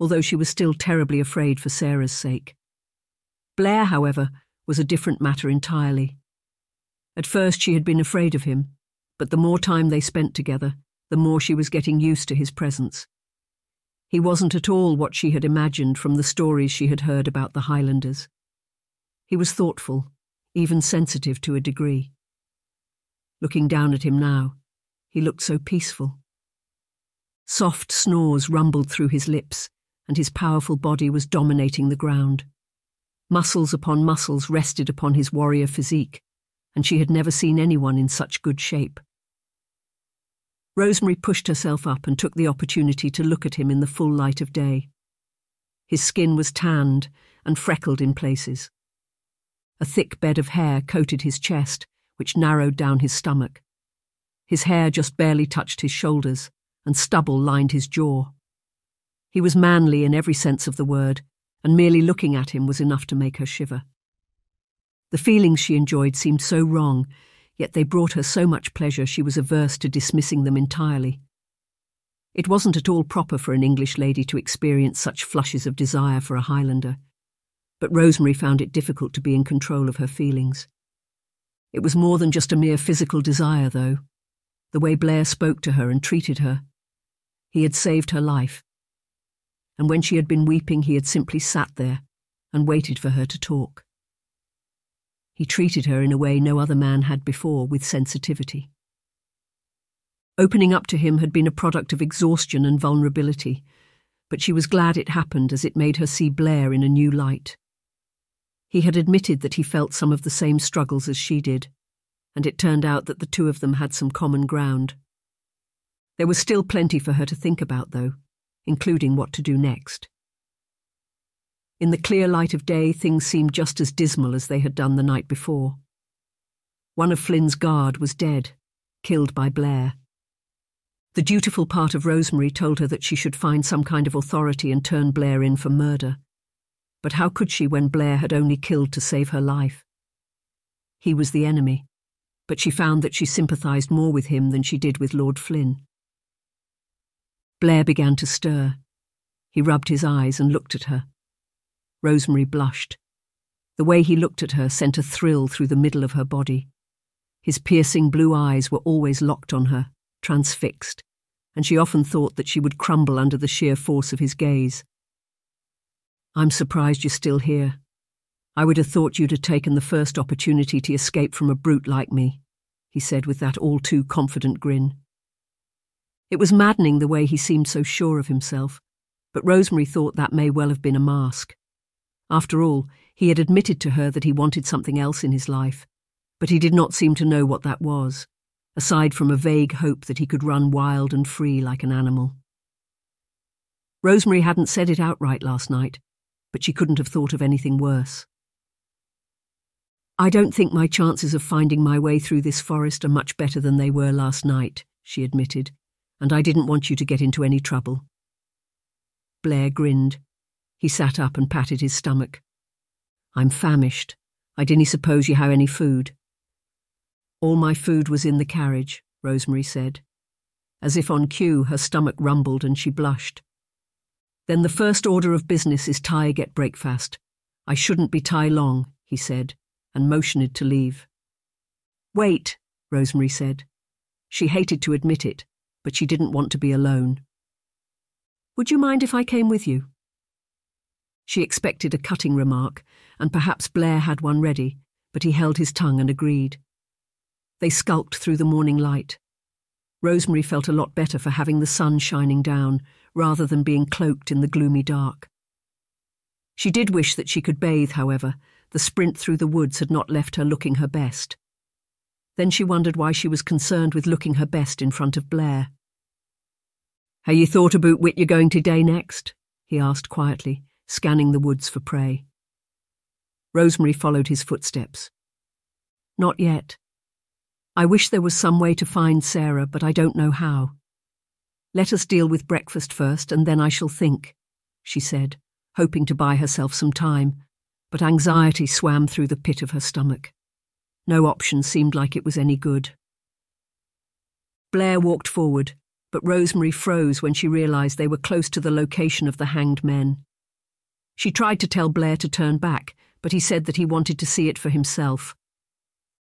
although she was still terribly afraid for Sarah's sake. Blair, however, was a different matter entirely. At first she had been afraid of him, but the more time they spent together, the more she was getting used to his presence. He wasn't at all what she had imagined from the stories she had heard about the Highlanders. He was thoughtful, even sensitive to a degree. Looking down at him now, he looked so peaceful. Soft snores rumbled through his lips, and his powerful body was dominating the ground. Muscles upon muscles rested upon his warrior physique, and she had never seen anyone in such good shape. Rosemary pushed herself up and took the opportunity to look at him in the full light of day. His skin was tanned and freckled in places. A thick bed of hair coated his chest, which narrowed down his stomach. His hair just barely touched his shoulders, and stubble lined his jaw. He was manly in every sense of the word, and merely looking at him was enough to make her shiver. The feelings she enjoyed seemed so wrong, yet they brought her so much pleasure she was averse to dismissing them entirely. It wasn't at all proper for an English lady to experience such flushes of desire for a Highlander, but Rosemary found it difficult to be in control of her feelings. It was more than just a mere physical desire, though. The way Blair spoke to her and treated her. He had saved her life. And when she had been weeping, he had simply sat there and waited for her to talk. He treated her in a way no other man had before, with sensitivity. Opening up to him had been a product of exhaustion and vulnerability, but she was glad it happened as it made her see Blair in a new light. He had admitted that he felt some of the same struggles as she did, and it turned out that the two of them had some common ground. There was still plenty for her to think about, though, including what to do next. In the clear light of day, things seemed just as dismal as they had done the night before. One of Flynn's guard was dead, killed by Blair. The dutiful part of Rosemary told her that she should find some kind of authority and turn Blair in for murder. But how could she when Blair had only killed to save her life? He was the enemy, but she found that she sympathised more with him than she did with Lord Flynn. Blair began to stir. He rubbed his eyes and looked at her. Rosemary blushed. The way he looked at her sent a thrill through the middle of her body. His piercing blue eyes were always locked on her, transfixed, and she often thought that she would crumble under the sheer force of his gaze. "I'm surprised you're still here. I would have thought you'd have taken the first opportunity to escape from a brute like me," he said with that all-too-confident grin. It was maddening the way he seemed so sure of himself, but Rosemary thought that may well have been a mask. After all, he had admitted to her that he wanted something else in his life, but he did not seem to know what that was, aside from a vague hope that he could run wild and free like an animal. Rosemary hadn't said it outright last night, but she couldn't have thought of anything worse. "I don't think my chances of finding my way through this forest are much better than they were last night," she admitted, "and I didn't want you to get into any trouble." Blair grinned. He sat up and patted his stomach. "I'm famished. I didn't suppose you have any food." "All my food was in the carriage," Rosemary said. As if on cue, her stomach rumbled and she blushed. "Then the first order of business is Ty get breakfast. I shouldn't be Ty long," he said, and motioned to leave. "Wait," Rosemary said. She hated to admit it, but she didn't want to be alone. "Would you mind if I came with you?" She expected a cutting remark, and perhaps Blair had one ready, but he held his tongue and agreed. They skulked through the morning light. Rosemary felt a lot better for having the sun shining down, rather than being cloaked in the gloomy dark. She did wish that she could bathe, however. The sprint through the woods had not left her looking her best. Then she wondered why she was concerned with looking her best in front of Blair. "Have you thought about what you're going to do next?" he asked quietly, scanning the woods for prey. Rosemary followed his footsteps. "Not yet. I wish there was some way to find Sarah, but I don't know how. Let us deal with breakfast first, and then I shall think," she said, hoping to buy herself some time, but anxiety swam through the pit of her stomach. No option seemed like it was any good. Blair walked forward, but Rosemary froze when she realised they were close to the location of the hanged men. She tried to tell Blair to turn back, but he said that he wanted to see it for himself.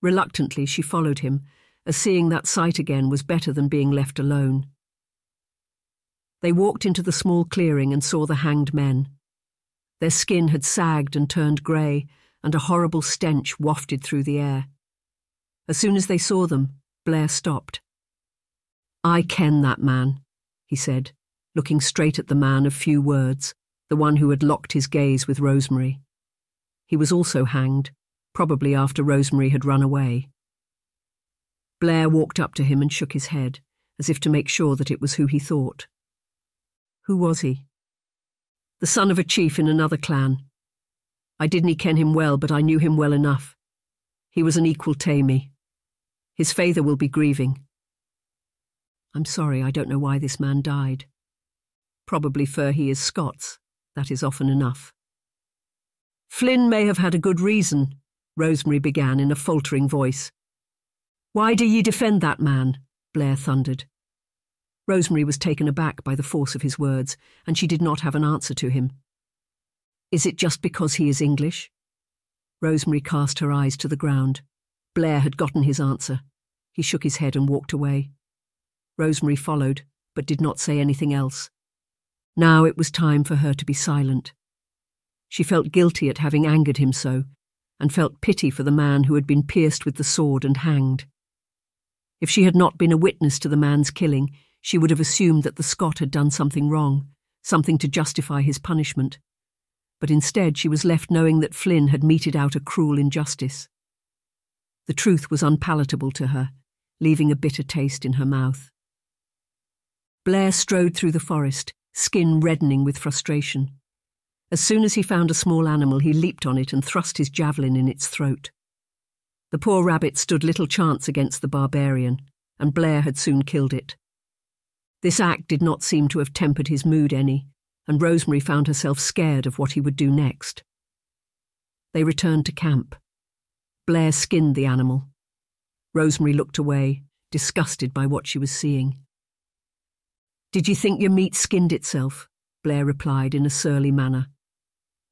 Reluctantly, she followed him, as seeing that sight again was better than being left alone. They walked into the small clearing and saw the hanged men. Their skin had sagged and turned grey, and a horrible stench wafted through the air. As soon as they saw them, Blair stopped. "I ken that man," he said, looking straight at the man of few words, the one who had locked his gaze with Rosemary. He was also hanged, probably after Rosemary had run away. Blair walked up to him and shook his head, as if to make sure that it was who he thought. "Who was he?" "The son of a chief in another clan. I didn't ken him well, but I knew him well enough. He was an equal tae me. His father will be grieving." "I'm sorry, I don't know why this man died." "Probably for he is Scots. That is often enough." "Flynn may have had a good reason," Rosemary began in a faltering voice. "Why do ye defend that man?" Blair thundered. Rosemary was taken aback by the force of his words, and she did not have an answer to him. "Is it just because he is English?" Rosemary cast her eyes to the ground. Blair had gotten his answer. He shook his head and walked away. Rosemary followed, but did not say anything else. Now it was time for her to be silent. She felt guilty at having angered him so, and felt pity for the man who had been pierced with the sword and hanged. If she had not been a witness to the man's killing, she would have assumed that the Scot had done something wrong, something to justify his punishment. But instead she was left knowing that Flynn had meted out a cruel injustice. The truth was unpalatable to her, leaving a bitter taste in her mouth. Blair strode through the forest, skin reddening with frustration. As soon as he found a small animal, he leaped on it and thrust his javelin in its throat. The poor rabbit stood little chance against the barbarian, and Blair had soon killed it. This act did not seem to have tempered his mood any, and Rosemary found herself scared of what he would do next. They returned to camp. Blair skinned the animal. Rosemary looked away, disgusted by what she was seeing. "Did you think your meat skinned itself?" Blair replied in a surly manner.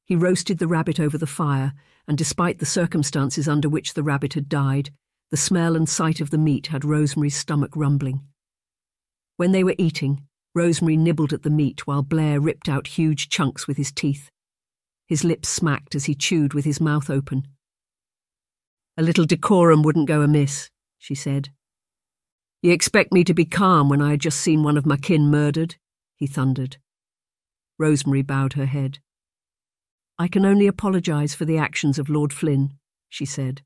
He roasted the rabbit over the fire, and despite the circumstances under which the rabbit had died, the smell and sight of the meat had Rosemary's stomach rumbling. When they were eating, Rosemary nibbled at the meat while Blair ripped out huge chunks with his teeth. His lips smacked as he chewed with his mouth open. "A little decorum wouldn't go amiss," she said. "You expect me to be calm when I had just seen one of my kin murdered?" he thundered. Rosemary bowed her head. "I can only apologise for the actions of Lord Flynn," she said.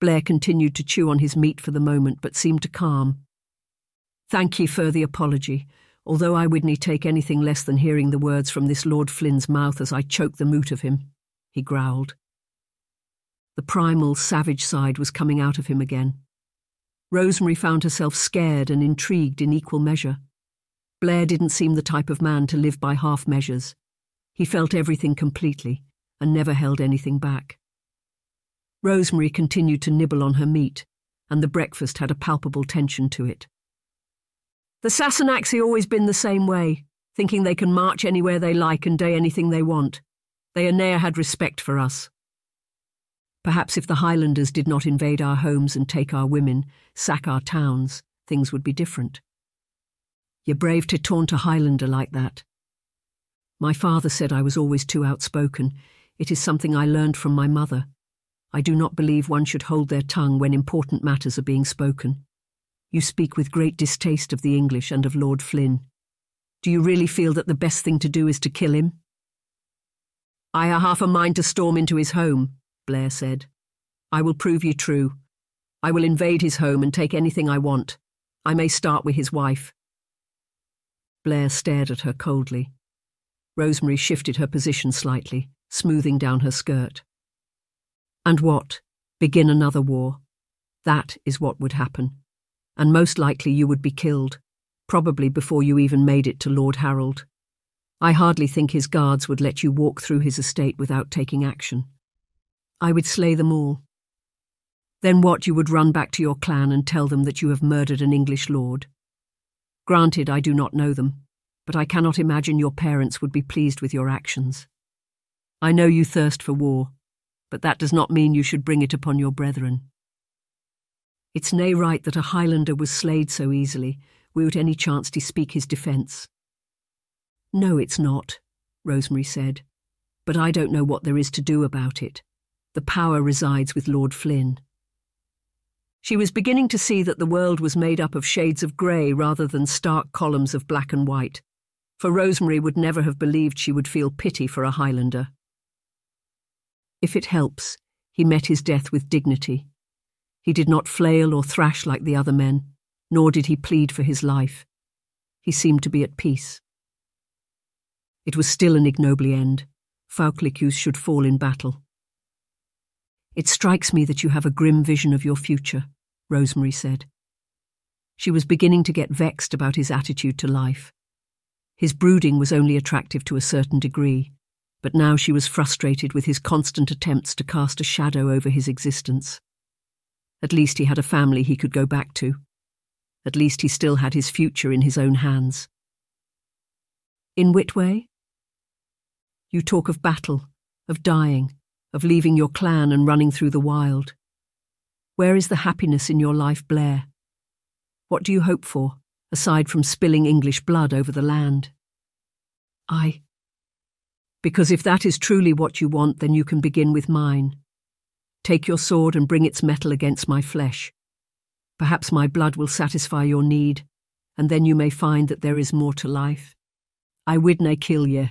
Blair continued to chew on his meat for the moment, but seemed to calm. "Thank ye for the apology, although I wouldn't take anything less than hearing the words from this Lord Flynn's mouth as I choked them out of him," he growled. The primal, savage side was coming out of him again. Rosemary found herself scared and intrigued in equal measure. Blair didn't seem the type of man to live by half measures. He felt everything completely, and never held anything back. Rosemary continued to nibble on her meat, and the breakfast had a palpable tension to it. "The Sassenachs have always been the same way, thinking they can march anywhere they like and day anything they want. They have ne'er had respect for us. Perhaps if the Highlanders did not invade our homes and take our women, sack our towns, things would be different. You're brave to taunt a Highlander like that. My father said I was always too outspoken. It is something I learned from my mother. I do not believe one should hold their tongue when important matters are being spoken. You speak with great distaste of the English and of Lord Flynn. Do you really feel that the best thing to do is to kill him?" "I have half a mind to storm into his home," Blair said. "I will prove you true. I will invade his home and take anything I want. I may start with his wife." Blair stared at her coldly. Rosemary shifted her position slightly, smoothing down her skirt. And what? Begin another war. That is what would happen. And most likely you would be killed, probably before you even made it to Lord Harold. I hardly think his guards would let you walk through his estate without taking action. I would slay them all. Then what? You would run back to your clan and tell them that you have murdered an English lord. Granted, I do not know them, but I cannot imagine your parents would be pleased with your actions. I know you thirst for war, but that does not mean you should bring it upon your brethren. It's nae right that a Highlander was slayed so easily, without any chance to speak his defence. No, it's not, Rosemary said, but I don't know what there is to do about it. The power resides with Lord Flynn. She was beginning to see that the world was made up of shades of grey rather than stark columns of black and white, for Rosemary would never have believed she would feel pity for a Highlander. If it helps, he met his death with dignity. He did not flail or thrash like the other men, nor did he plead for his life. He seemed to be at peace. It was still an ignobly end. Fauclicus should fall in battle. "It strikes me that you have a grim vision of your future," Rosemary said. She was beginning to get vexed about his attitude to life. His brooding was only attractive to a certain degree, but now she was frustrated with his constant attempts to cast a shadow over his existence. At least he had a family he could go back to. At least he still had his future in his own hands. In Whitway? You talk of battle, of dying, of leaving your clan and running through the wild. Where is the happiness in your life, Blair? What do you hope for, aside from spilling English blood over the land? I. Because if that is truly what you want, then you can begin with mine. Take your sword and bring its metal against my flesh. Perhaps my blood will satisfy your need, and then you may find that there is more to life. I would nae kill ye.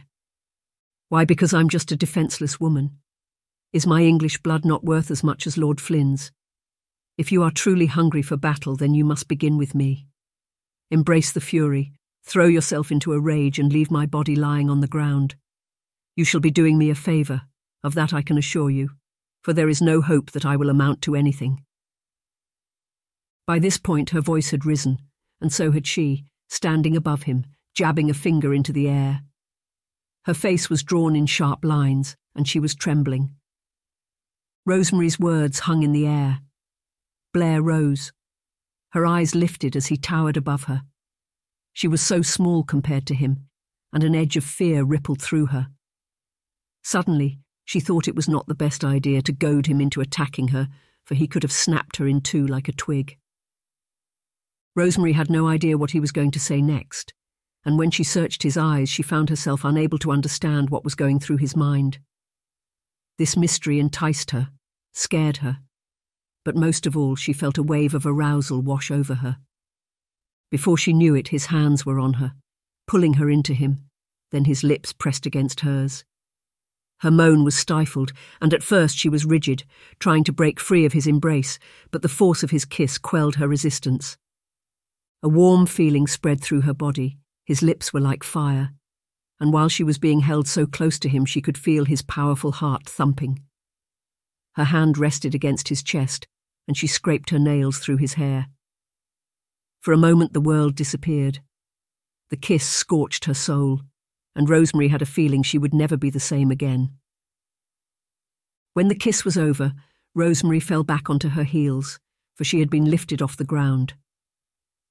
Why, because I'm just a defenceless woman. Is my English blood not worth as much as Lord Flynn's? If you are truly hungry for battle, then you must begin with me. Embrace the fury, throw yourself into a rage, and leave my body lying on the ground. You shall be doing me a favour, of that I can assure you, for there is no hope that I will amount to anything. By this point her voice had risen, and so had she, standing above him, jabbing a finger into the air. Her face was drawn in sharp lines, and she was trembling. Rosemary's words hung in the air. Blair rose. Her eyes lifted as he towered above her. She was so small compared to him, and an edge of fear rippled through her. Suddenly, she thought it was not the best idea to goad him into attacking her, for he could have snapped her in two like a twig. Rosemary had no idea what he was going to say next, and when she searched his eyes, she found herself unable to understand what was going through his mind. This mystery enticed her, scared her, but most of all she felt a wave of arousal wash over her. Before she knew it, his hands were on her, pulling her into him, then his lips pressed against hers. Her moan was stifled, and at first she was rigid, trying to break free of his embrace, but the force of his kiss quelled her resistance. A warm feeling spread through her body, his lips were like fire, and while she was being held so close to him she could feel his powerful heart thumping. Her hand rested against his chest, and she scraped her nails through his hair. For a moment the world disappeared. The kiss scorched her soul, and Rosemary had a feeling she would never be the same again. When the kiss was over, Rosemary fell back onto her heels, for she had been lifted off the ground.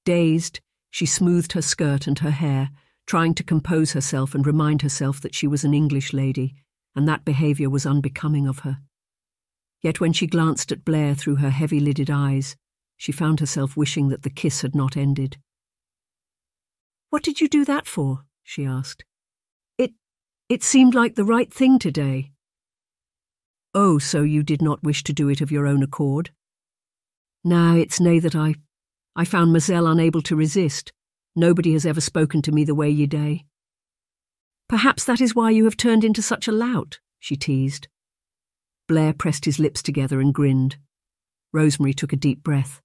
Dazed, she smoothed her skirt and her hair, trying to compose herself and remind herself that she was an English lady, and that behaviour was unbecoming of her. Yet when she glanced at Blair through her heavy-lidded eyes, she found herself wishing that the kiss had not ended. "What did you do that for?" she asked. It seemed like the right thing today." "Oh, so you did not wish to do it of your own accord?" "Now, it's nae that I... I found mysel' unable to resist. Nobody has ever spoken to me the way ye dae." "Perhaps that is why you have turned into such a lout," she teased. Blair pressed his lips together and grinned. Rosemary took a deep breath.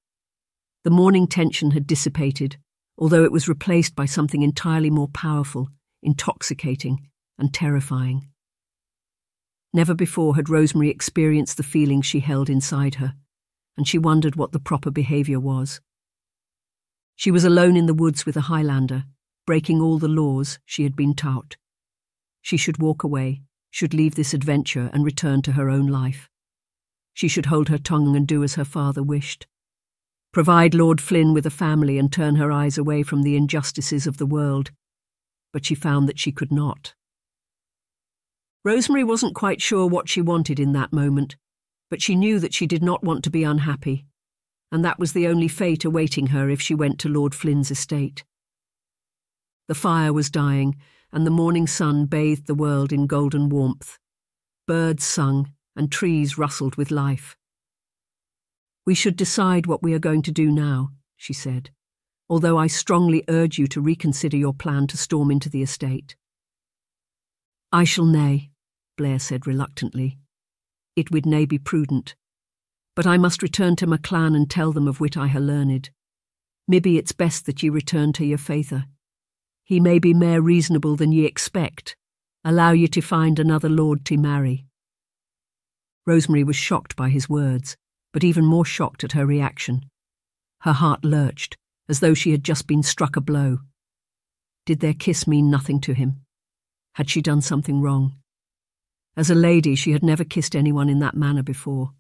The morning tension had dissipated, although it was replaced by something entirely more powerful, intoxicating, and terrifying. Never before had Rosemary experienced the feeling she held inside her, and she wondered what the proper behaviour was. She was alone in the woods with a Highlander, breaking all the laws she had been taught. She should walk away, should leave this adventure and return to her own life. She should hold her tongue and do as her father wished. Provide Lord Flynn with a family and turn her eyes away from the injustices of the world, but she found that she could not. Rosemary wasn't quite sure what she wanted in that moment, but she knew that she did not want to be unhappy, and that was the only fate awaiting her if she went to Lord Flynn's estate. The fire was dying, and the morning sun bathed the world in golden warmth. Birds sung, and trees rustled with life. "We should decide what we are going to do now," she said, "although I strongly urge you to reconsider your plan to storm into the estate." "I shall nae," Blair said reluctantly. "It would nae be prudent. But I must return to my clan and tell them of whit I ha' learned. Maybe it's best that ye return to your faither. He may be mair reasonable than ye expect. Allow ye to find another lord to marry." Rosemary was shocked by his words, but even more shocked at her reaction. Her heart lurched, as though she had just been struck a blow. Did their kiss mean nothing to him? Had she done something wrong? As a lady, she had never kissed anyone in that manner before.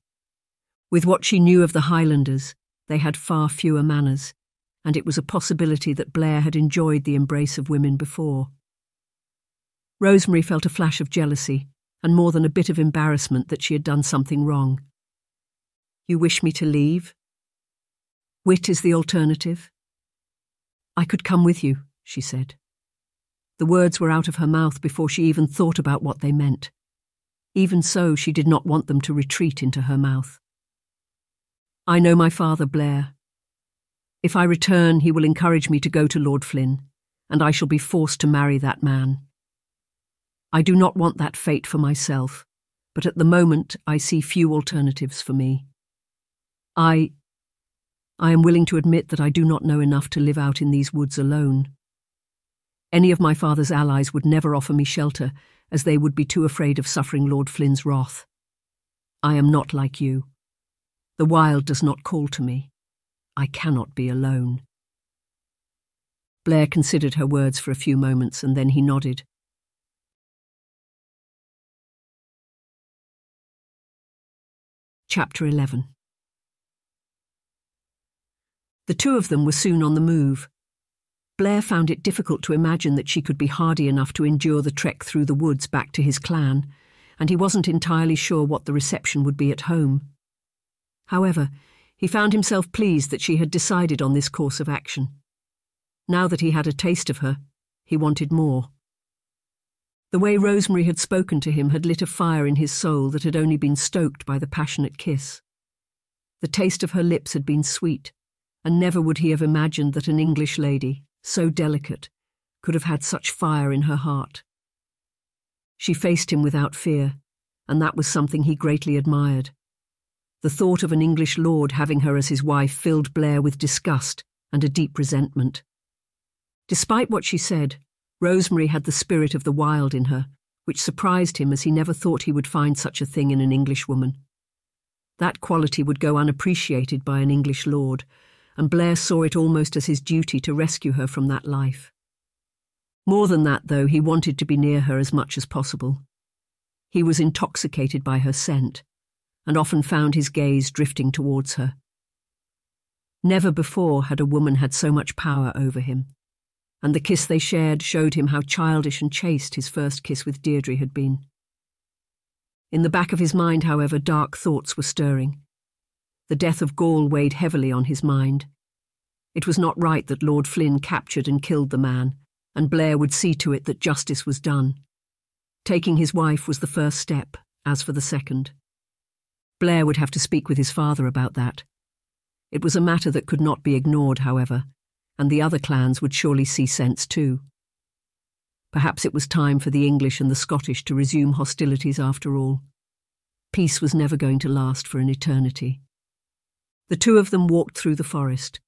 With what she knew of the Highlanders, they had far fewer manners, and it was a possibility that Blair had enjoyed the embrace of women before. Rosemary felt a flash of jealousy, and more than a bit of embarrassment that she had done something wrong. "You wish me to leave?" "Wit is the alternative." "I could come with you," she said. The words were out of her mouth before she even thought about what they meant. Even so, she did not want them to retreat into her mouth. "I know my father, Blair. If I return, he will encourage me to go to Lord Flynn, and I shall be forced to marry that man. I do not want that fate for myself, but at the moment I see few alternatives for me. I... I am willing to admit that I do not know enough to live out in these woods alone. Any of my father's allies would never offer me shelter, as they would be too afraid of suffering Lord Flynn's wrath. I am not like you. The wild does not call to me. I cannot be alone." Blair considered her words for a few moments, and then he nodded. Chapter eleven. The two of them were soon on the move. Blair found it difficult to imagine that she could be hardy enough to endure the trek through the woods back to his clan, and he wasn't entirely sure what the reception would be at home. However, he found himself pleased that she had decided on this course of action. Now that he had a taste of her, he wanted more. The way Rosemary had spoken to him had lit a fire in his soul that had only been stoked by the passionate kiss. The taste of her lips had been sweet, and never would he have imagined that an English lady, so delicate, could have had such fire in her heart. She faced him without fear, and that was something he greatly admired. The thought of an English lord having her as his wife filled Blair with disgust and a deep resentment. Despite what she said, Rosemary had the spirit of the wild in her, which surprised him as he never thought he would find such a thing in an Englishwoman. That quality would go unappreciated by an English lord, and Blair saw it almost as his duty to rescue her from that life. More than that, though, he wanted to be near her as much as possible. He was intoxicated by her scent, and often found his gaze drifting towards her. Never before had a woman had so much power over him, and the kiss they shared showed him how childish and chaste his first kiss with Deirdre had been. In the back of his mind, however, dark thoughts were stirring. The death of Gaul weighed heavily on his mind. It was not right that Lord Flynn captured and killed the man, and Blair would see to it that justice was done. Taking his wife was the first step, as for the second. Blair would have to speak with his father about that. It was a matter that could not be ignored, however, and the other clans would surely see sense too. Perhaps it was time for the English and the Scottish to resume hostilities after all. Peace was never going to last for an eternity. The two of them walked through the forest.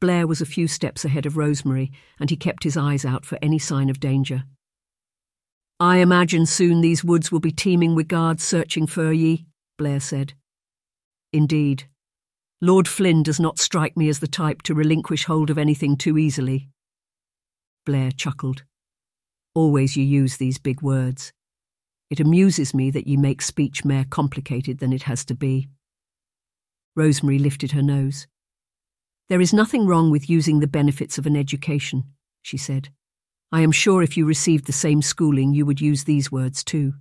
Blair was a few steps ahead of Rosemary, and he kept his eyes out for any sign of danger. "I imagine soon these woods will be teeming with guards searching for ye," Blair said. "Indeed. Lord Flynn does not strike me as the type to relinquish hold of anything too easily." Blair chuckled. "Always you use these big words. It amuses me that you make speech more complicated than it has to be." Rosemary lifted her nose. "There is nothing wrong with using the benefits of an education," she said. "I am sure if you received the same schooling you would use these words too."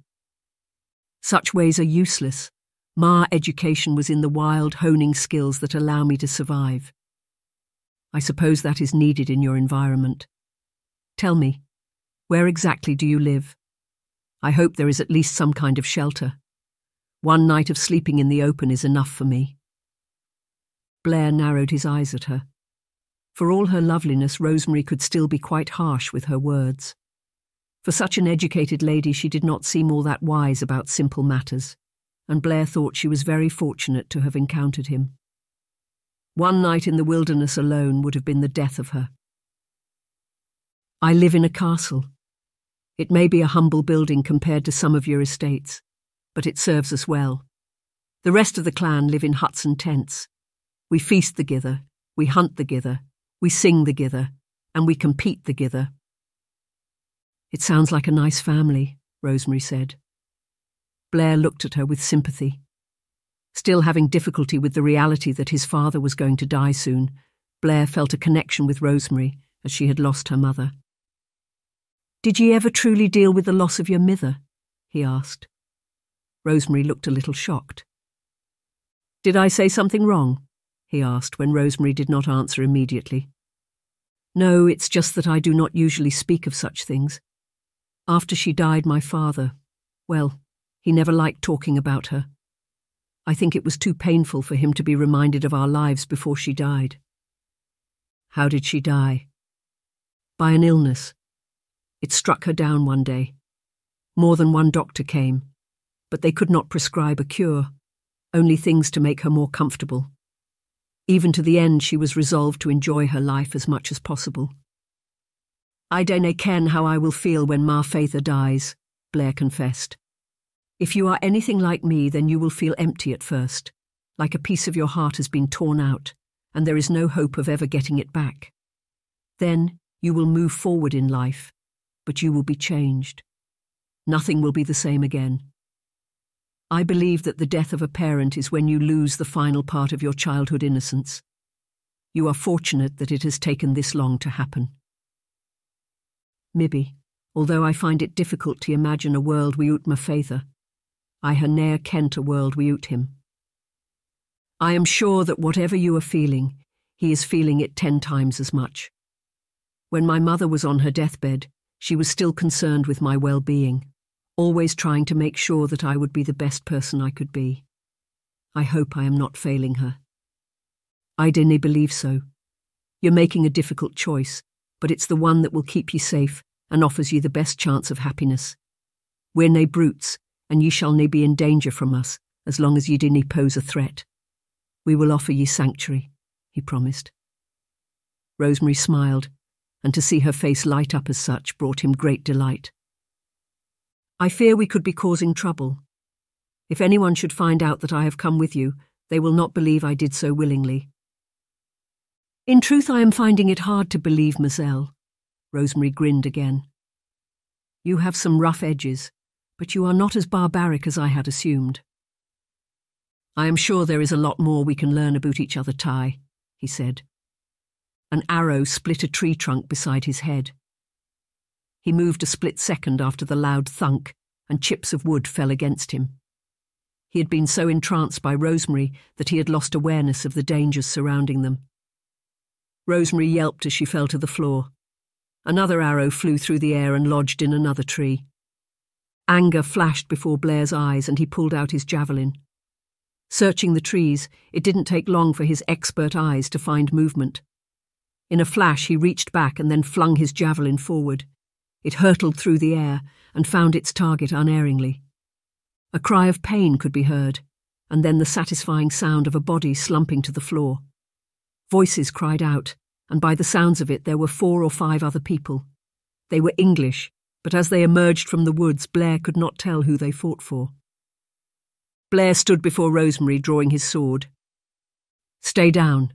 "Such ways are useless. My education was in the wild, honing skills that allow me to survive." "I suppose that is needed in your environment. Tell me, where exactly do you live? I hope there is at least some kind of shelter. One night of sleeping in the open is enough for me." Blair narrowed his eyes at her. For all her loveliness, Rosemary could still be quite harsh with her words. For such an educated lady, she did not seem all that wise about simple matters, and Blair thought she was very fortunate to have encountered him. One night in the wilderness alone would have been the death of her. "I live in a castle. It may be a humble building compared to some of your estates, but it serves us well. The rest of the clan live in huts and tents. We feast the gither, we hunt the gither, we sing the gither, and we compete the gither." "It sounds like a nice family," Rosemary said. Blair looked at her with sympathy. Still having difficulty with the reality that his father was going to die soon, Blair felt a connection with Rosemary, as she had lost her mother. "Did ye ever truly deal with the loss of your mither?" he asked. Rosemary looked a little shocked. "Did I say something wrong?" he asked, when Rosemary did not answer immediately. "No, it's just that I do not usually speak of such things. After she died, my father, well, he never liked talking about her. I think it was too painful for him to be reminded of our lives before she died." "How did she die?" "By an illness. It struck her down one day. More than one doctor came, but they could not prescribe a cure, only things to make her more comfortable. Even to the end, she was resolved to enjoy her life as much as possible." "I dinna ken how I will feel when my father dies," Blair confessed. "If you are anything like me, then you will feel empty at first, like a piece of your heart has been torn out, and there is no hope of ever getting it back. Then you will move forward in life, but you will be changed. Nothing will be the same again. I believe that the death of a parent is when you lose the final part of your childhood innocence. You are fortunate that it has taken this long to happen." "Mibby, although I find it difficult to imagine a world without my father, I hae ne'er kent a world without him. I am sure that whatever you are feeling, he is feeling it ten times as much. When my mother was on her deathbed, she was still concerned with my well-being, always trying to make sure that I would be the best person I could be. I hope I am not failing her." "I dinna believe so. You're making a difficult choice, but it's the one that will keep you safe and offers you the best chance of happiness. We're nae brutes, and ye shall nae be in danger from us, as long as ye dinna pose a threat. We will offer ye sanctuary," he promised. Rosemary smiled, and to see her face light up as such brought him great delight. "I fear we could be causing trouble. If anyone should find out that I have come with you, they will not believe I did so willingly." "In truth, I am finding it hard to believe, Mazel." Rosemary grinned again. "You have some rough edges, but you are not as barbaric as I had assumed." "I am sure there is a lot more we can learn about each other, Ty," he said. An arrow split a tree trunk beside his head. He moved a split second after the loud thunk, and chips of wood fell against him. He had been so entranced by Rosemary that he had lost awareness of the dangers surrounding them. Rosemary yelped as she fell to the floor. Another arrow flew through the air and lodged in another tree. Anger flashed before Blair's eyes, and he pulled out his javelin. Searching the trees, it didn't take long for his expert eyes to find movement. In a flash, he reached back and then flung his javelin forward. It hurtled through the air and found its target unerringly. A cry of pain could be heard, and then the satisfying sound of a body slumping to the floor. Voices cried out, and by the sounds of it there were four or five other people. They were English, but as they emerged from the woods, Blair could not tell who they fought for. Blair stood before Rosemary, drawing his sword. "Stay down,"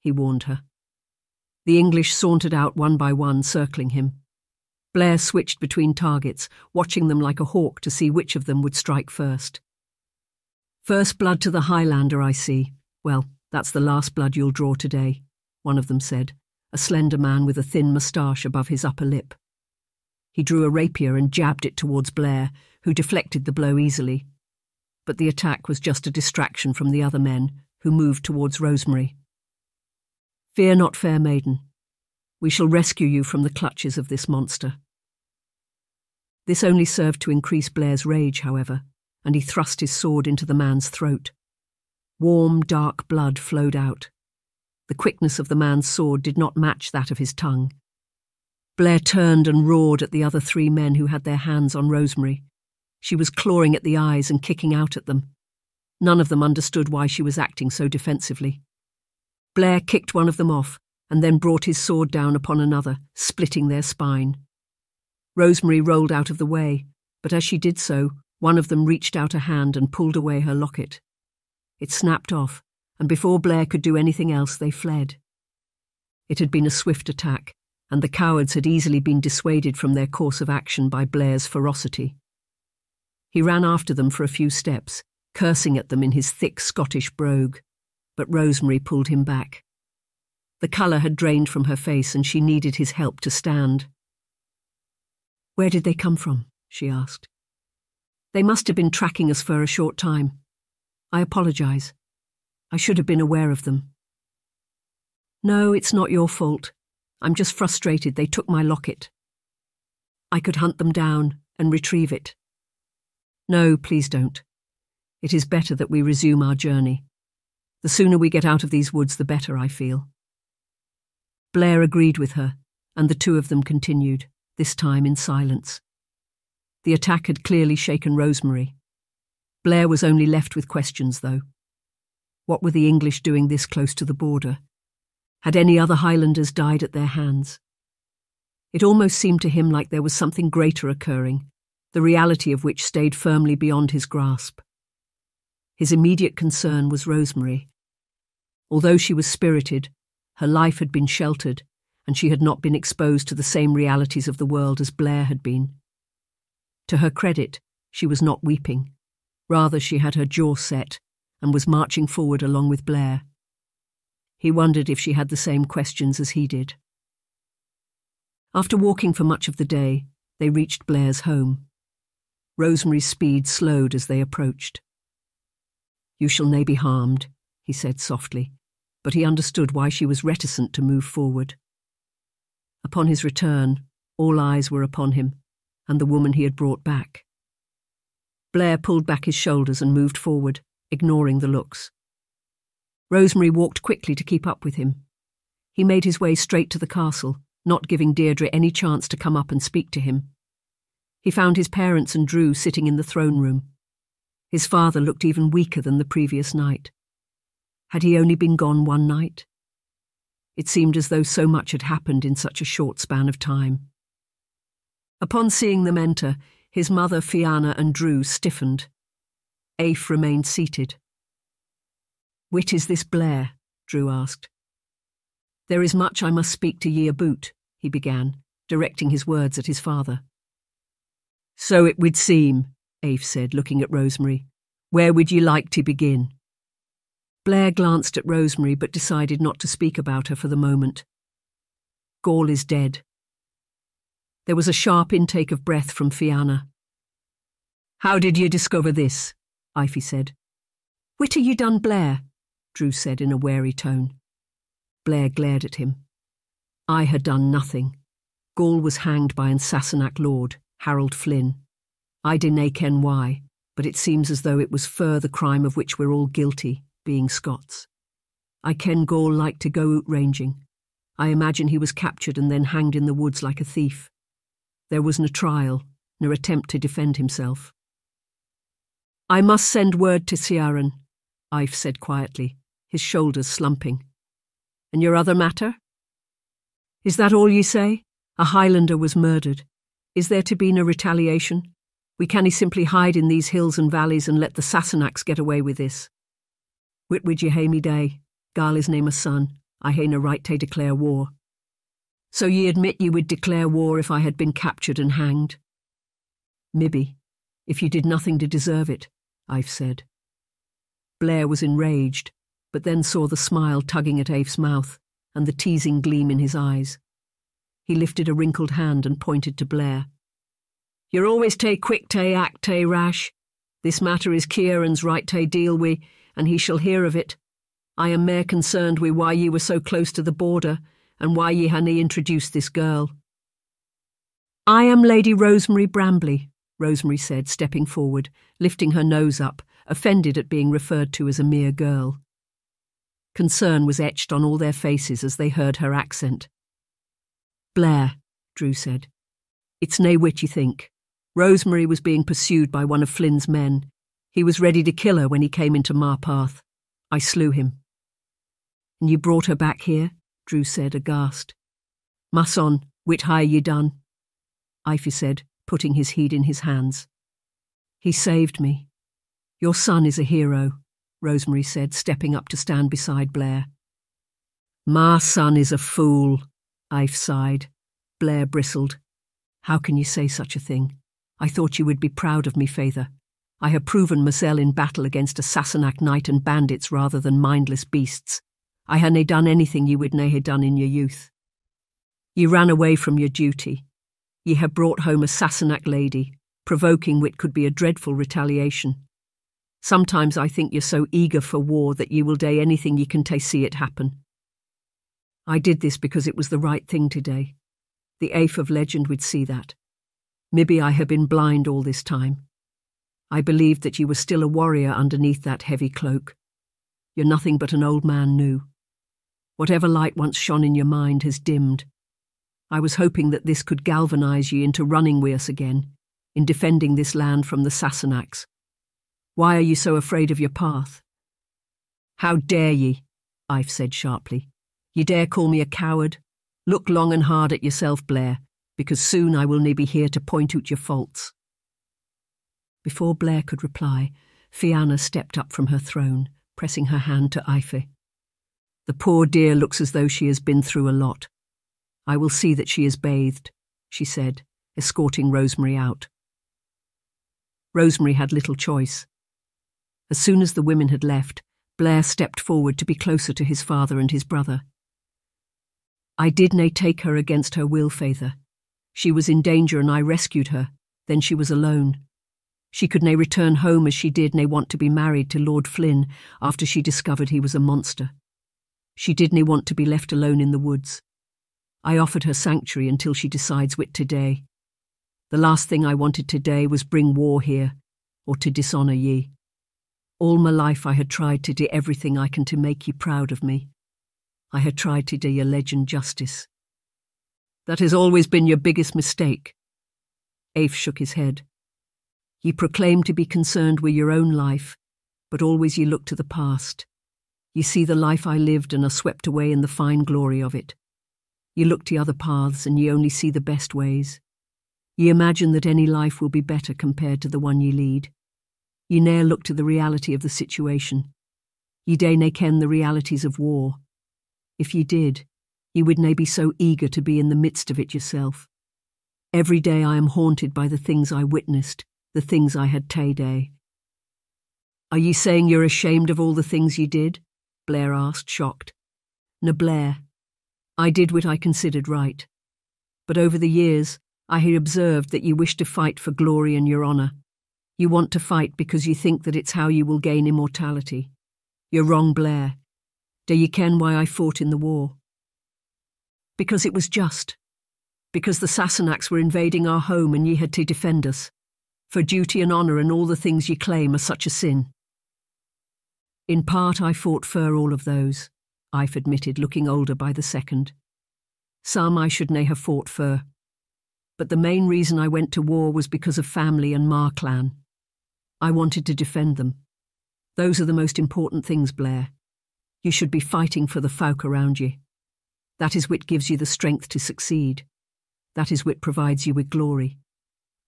he warned her. The English sauntered out one by one, circling him. Blair switched between targets, watching them like a hawk to see which of them would strike first. "First blood to the Highlander, I see. Well, that's the last blood you'll draw today," one of them said, a slender man with a thin moustache above his upper lip. He drew a rapier and jabbed it towards Blair, who deflected the blow easily. But the attack was just a distraction from the other men, who moved towards Rosemary. "Fear not, fair maiden. We shall rescue you from the clutches of this monster." This only served to increase Blair's rage, however, and he thrust his sword into the man's throat. Warm, dark blood flowed out. The quickness of the man's sword did not match that of his tongue. Blair turned and roared at the other three men who had their hands on Rosemary. She was clawing at the eyes and kicking out at them. None of them understood why she was acting so defensively. Blair kicked one of them off, and then brought his sword down upon another, splitting their spine. Rosemary rolled out of the way, but as she did so, one of them reached out a hand and pulled away her locket. It snapped off, and before Blair could do anything else, they fled. It had been a swift attack, and the cowards had easily been dissuaded from their course of action by Blair's ferocity. He ran after them for a few steps, cursing at them in his thick Scottish brogue, but Rosemary pulled him back. The colour had drained from her face and she needed his help to stand. "Where did they come from?" she asked. "They must have been tracking us for a short time. I apologise. I should have been aware of them." "No, it's not your fault. I'm just frustrated they took my locket. I could hunt them down and retrieve it." "No, please don't. It is better that we resume our journey. The sooner we get out of these woods, the better, I feel." Blair agreed with her, and the two of them continued, this time in silence. The attack had clearly shaken Rosemary. Blair was only left with questions, though. What were the English doing this close to the border? Had any other Highlanders died at their hands? It almost seemed to him like there was something greater occurring, the reality of which stayed firmly beyond his grasp. His immediate concern was Rosemary. Although she was spirited, her life had been sheltered, and she had not been exposed to the same realities of the world as Blair had been. To her credit, she was not weeping. Rather, she had her jaw set and was marching forward along with Blair. He wondered if she had the same questions as he did. After walking for much of the day, they reached Blair's home. Rosemary's speed slowed as they approached. "You shall nae be harmed," he said softly, but he understood why she was reticent to move forward. Upon his return, all eyes were upon him and the woman he had brought back. Blair pulled back his shoulders and moved forward, ignoring the looks. Rosemary walked quickly to keep up with him. He made his way straight to the castle, not giving Deirdre any chance to come up and speak to him. He found his parents and Drew sitting in the throne room. His father looked even weaker than the previous night. Had he only been gone one night? It seemed as though so much had happened in such a short span of time. Upon seeing them enter, his mother, Fianna, and Drew stiffened. Aife remained seated. "Whit is this Blair?" Drew asked. "There is much I must speak to ye aboot," he began, directing his words at his father. "So it would seem," Aife said, looking at Rosemary. "Where would ye like to begin?" Blair glanced at Rosemary but decided not to speak about her for the moment. "Gaul is dead." There was a sharp intake of breath from Fianna. "How did ye discover this?" Aife said. "Whit are ye done, Blair?" Drew said in a wary tone. Blair glared at him. "I had done nothing. Gaul was hanged by an Sassenach Lord, Harold Flynn. I dinna ken why, but it seems as though it was fur the crime of which we're all guilty, being Scots. I ken Gaul liked to go out ranging. I imagine he was captured and then hanged in the woods like a thief. There was no trial, nor attempt to defend himself." "I must send word to Ciaran," Aife said quietly, his shoulders slumping. "And your other matter?" "Is that all ye say? A Highlander was murdered. Is there to be no retaliation? We cannae simply hide in these hills and valleys and let the Sassenachs get away with this. Whit would ye hae me day? Gaul is nae my son. I hae no right to declare war." "So ye admit ye would declare war if I had been captured and hanged?" "Mibby, if you did nothing to deserve it," Aife said. Blair was enraged, but then saw the smile tugging at Aife's mouth and the teasing gleam in his eyes. He lifted a wrinkled hand and pointed to Blair. "You're always tae quick tae act tae rash. This matter is Kieran's right tae deal wi, and he shall hear of it. I am mair concerned wi why ye were so close to the border and why ye hae introduced this girl." "I am Lady Rosemary Bramley," Rosemary said, stepping forward, lifting her nose up, offended at being referred to as a mere girl. Concern was etched on all their faces as they heard her accent. "Blair," Drew said, "it's nae whit you think. Rosemary was being pursued by one of Flynn's men. He was ready to kill her when he came into Marpath. I slew him." "And you brought her back here?" Drew said, aghast. "My son, whit hae ye done?" Aife said, putting his head in his hands. "He saved me. Your son is a hero," Rosemary said, stepping up to stand beside Blair. "My son is a fool," Aife sighed. Blair bristled. "How can you say such a thing? I thought you would be proud of me, Father. I have proven mysel in battle against a Sassenach knight and bandits rather than mindless beasts. I ha' nae done anything ye would nae hae done in your youth. Ye ran away from your duty. Ye have brought home a Sassenach lady, provoking which could be a dreadful retaliation. Sometimes I think you're so eager for war that ye will day anything ye can tae see it happen. I did this because it was the right thing today. The Aife of legend would see that. Maybe I have been blind all this time. I believed that you were still a warrior underneath that heavy cloak. You're nothing but an old man new. Whatever light once shone in your mind has dimmed. I was hoping that this could galvanise ye into running wi' us again, in defending this land from the Sassenachs. Why are you so afraid of your path? How dare ye, Aife said sharply. You dare call me a coward? Look long and hard at yourself, Blair, because soon I will nae be here to point out your faults. Before Blair could reply, Fianna stepped up from her throne, pressing her hand to Aife. The poor dear looks as though she has been through a lot. I will see that she is bathed, she said, escorting Rosemary out. Rosemary had little choice. As soon as the women had left, Blair stepped forward to be closer to his father and his brother. I did nae take her against her will, Father. She was in danger and I rescued her. Then she was alone. She could nae return home as she did nae want to be married to Lord Flynn after she discovered he was a monster. She did nae want to be left alone in the woods. I offered her sanctuary until she decides wit today. The last thing I wanted today was bring war here, or to dishonour ye. All my life I had tried to do everything I can to make ye proud of me. I had tried to do your legend justice. That has always been your biggest mistake. Aife shook his head. Ye proclaim to be concerned with your own life, but always ye look to the past. Ye see the life I lived and are swept away in the fine glory of it. Ye look to other paths and ye only see the best ways. Ye imagine that any life will be better compared to the one ye lead. Ye ne'er look to the reality of the situation. Ye dae nae ken the realities of war. If ye did, ye would nae be so eager to be in the midst of it yourself. Every day I am haunted by the things I witnessed, the things I had tae day. Are ye saying you're ashamed of all the things ye did? Blair asked, shocked. Na Blair. I did what I considered right. But over the years, I had observed that ye wish to fight for glory and your honour. You want to fight because you think that it's how you will gain immortality. You're wrong, Blair. Do ye ken why I fought in the war? Because it was just. Because the Sassenachs were invading our home and ye had to defend us. For duty and honour and all the things ye claim are such a sin. In part I fought for all of those, Aife admitted, looking older by the second. Some I should nae have fought for. But the main reason I went to war was because of family and Mar clan. I wanted to defend them. Those are the most important things, Blair. You should be fighting for the folk around you. That is what gives you the strength to succeed. That is what provides you with glory.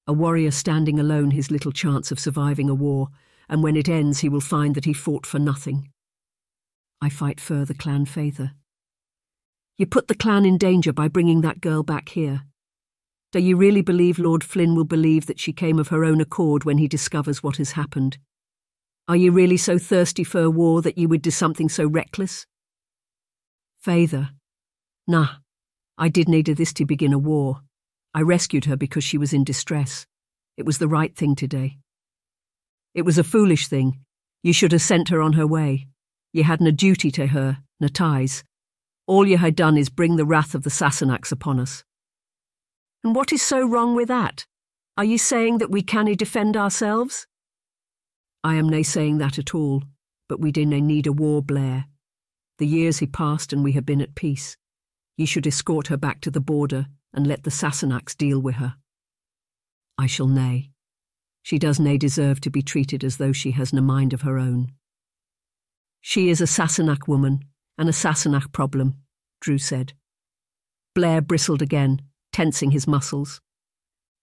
A warrior standing alone has little chance of surviving a war, and when it ends he will find that he fought for nothing. I fight for the clan Father. You put the clan in danger by bringing that girl back here. Do you really believe Lord Flynn will believe that she came of her own accord when he discovers what has happened? Are you really so thirsty for a war that you would do something so reckless? Father. Nah, I did nae do this to begin a war. I rescued her because she was in distress. It was the right thing today. It was a foolish thing. You should have sent her on her way. You had na duty to her, na ties. All you had done is bring the wrath of the Sassenachs upon us. And what is so wrong with that? Are you saying that we cannae defend ourselves? I am nae saying that at all, but we didnae need a war, Blair. The years have passed and we have been at peace. Ye should escort her back to the border and let the Sassenachs deal with her. I shall nae. She does nae deserve to be treated as though she has na mind of her own. She is a Sassenach woman, and a Sassenach problem, Drew said. Blair bristled again, tensing his muscles.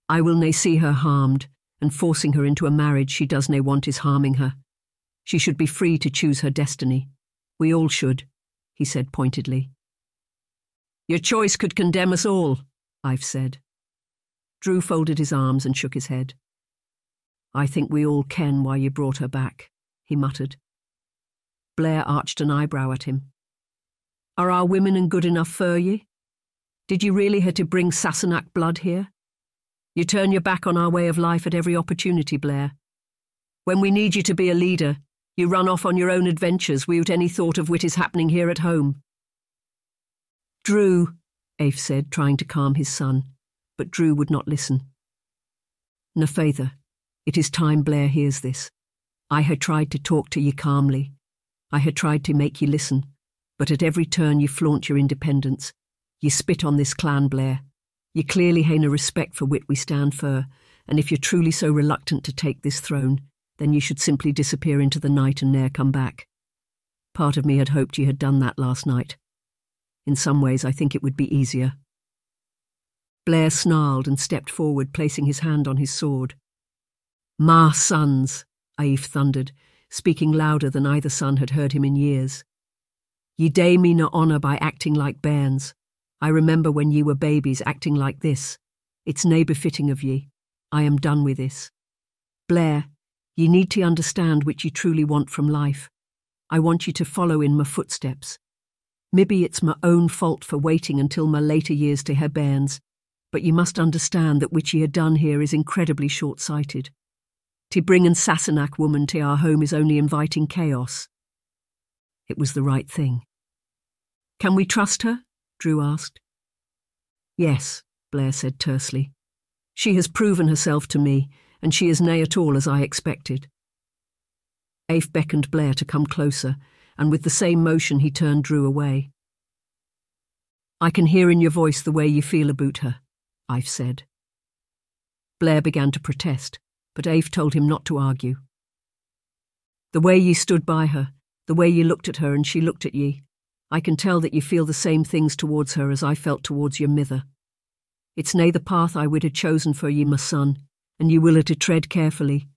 I will nae see her harmed, and forcing her into a marriage she does nae want is harming her. She should be free to choose her destiny. We all should, he said pointedly. Your choice could condemn us all, Aife said. Drew folded his arms and shook his head. I think we all ken why you brought her back, he muttered. Blair arched an eyebrow at him. Are our women and good enough for ye? Did you really have to bring Sassenach blood here? You turn your back on our way of life at every opportunity, Blair. When we need you to be a leader, you run off on your own adventures without any thought of what is happening here at home. Drew, Aife said, trying to calm his son, but Drew would not listen. Na feyther, it is time Blair hears this. I had tried to talk to ye calmly. I had tried to make ye listen, but at every turn ye flaunt your independence. Ye spit on this clan, Blair. Ye clearly hae no respect for what we stand for, and if you're truly so reluctant to take this throne, then you should simply disappear into the night and ne'er come back. Part of me had hoped you had done that last night. In some ways, I think it would be easier. Blair snarled and stepped forward, placing his hand on his sword. "My sons," Aife thundered, speaking louder than either son had heard him in years. "Ye dae me no honour by acting like bairns. I remember when ye were babies acting like this. It's nae befitting of ye. I am done with this. Blair, ye need to understand what ye truly want from life. I want ye to follow in my footsteps. Maybe it's my own fault for waiting until my later years to hae bairns, but ye must understand that what ye hae done here is incredibly short-sighted. To bring an Sassenach woman to our home is only inviting chaos." It was the right thing. "Can we trust her?" Drew asked. "Yes," Blair said tersely. "She has proven herself to me, and she is nae at all as I expected." Aife beckoned Blair to come closer, and with the same motion he turned Drew away. "I can hear in your voice the way you feel about her," Aife said. Blair began to protest, but Aife told him not to argue. "The way ye stood by her, the way ye looked at her and she looked at ye, I can tell that ye feel the same things towards her as I felt towards your mither. It's nae the path I would have chosen for ye, my son, and you will have to tread carefully.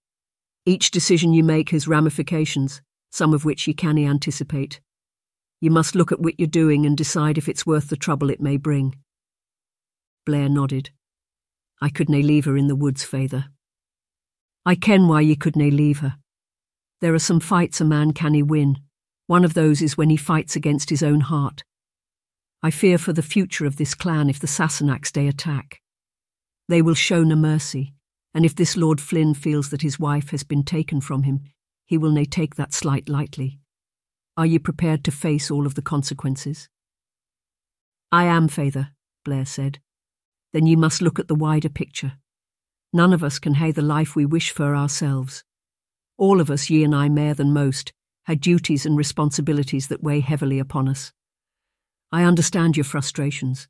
Each decision you make has ramifications, some of which you cannae anticipate. You must look at what you're doing and decide if it's worth the trouble it may bring." Blair nodded. "I could nae leave her in the woods, feyther." "I ken why ye could nae leave her. There are some fights a man cannae win. One of those is when he fights against his own heart. I fear for the future of this clan if the Sassenachs dae attack. They will show no mercy, and if this Lord Flynn feels that his wife has been taken from him, he will nae take that slight lightly. Are ye prepared to face all of the consequences?" "I am, feyther," Blair said. "Then ye must look at the wider picture. None of us can hae the life we wish for ourselves. All of us, ye and I mair than most, had duties and responsibilities that weigh heavily upon us. I understand your frustrations.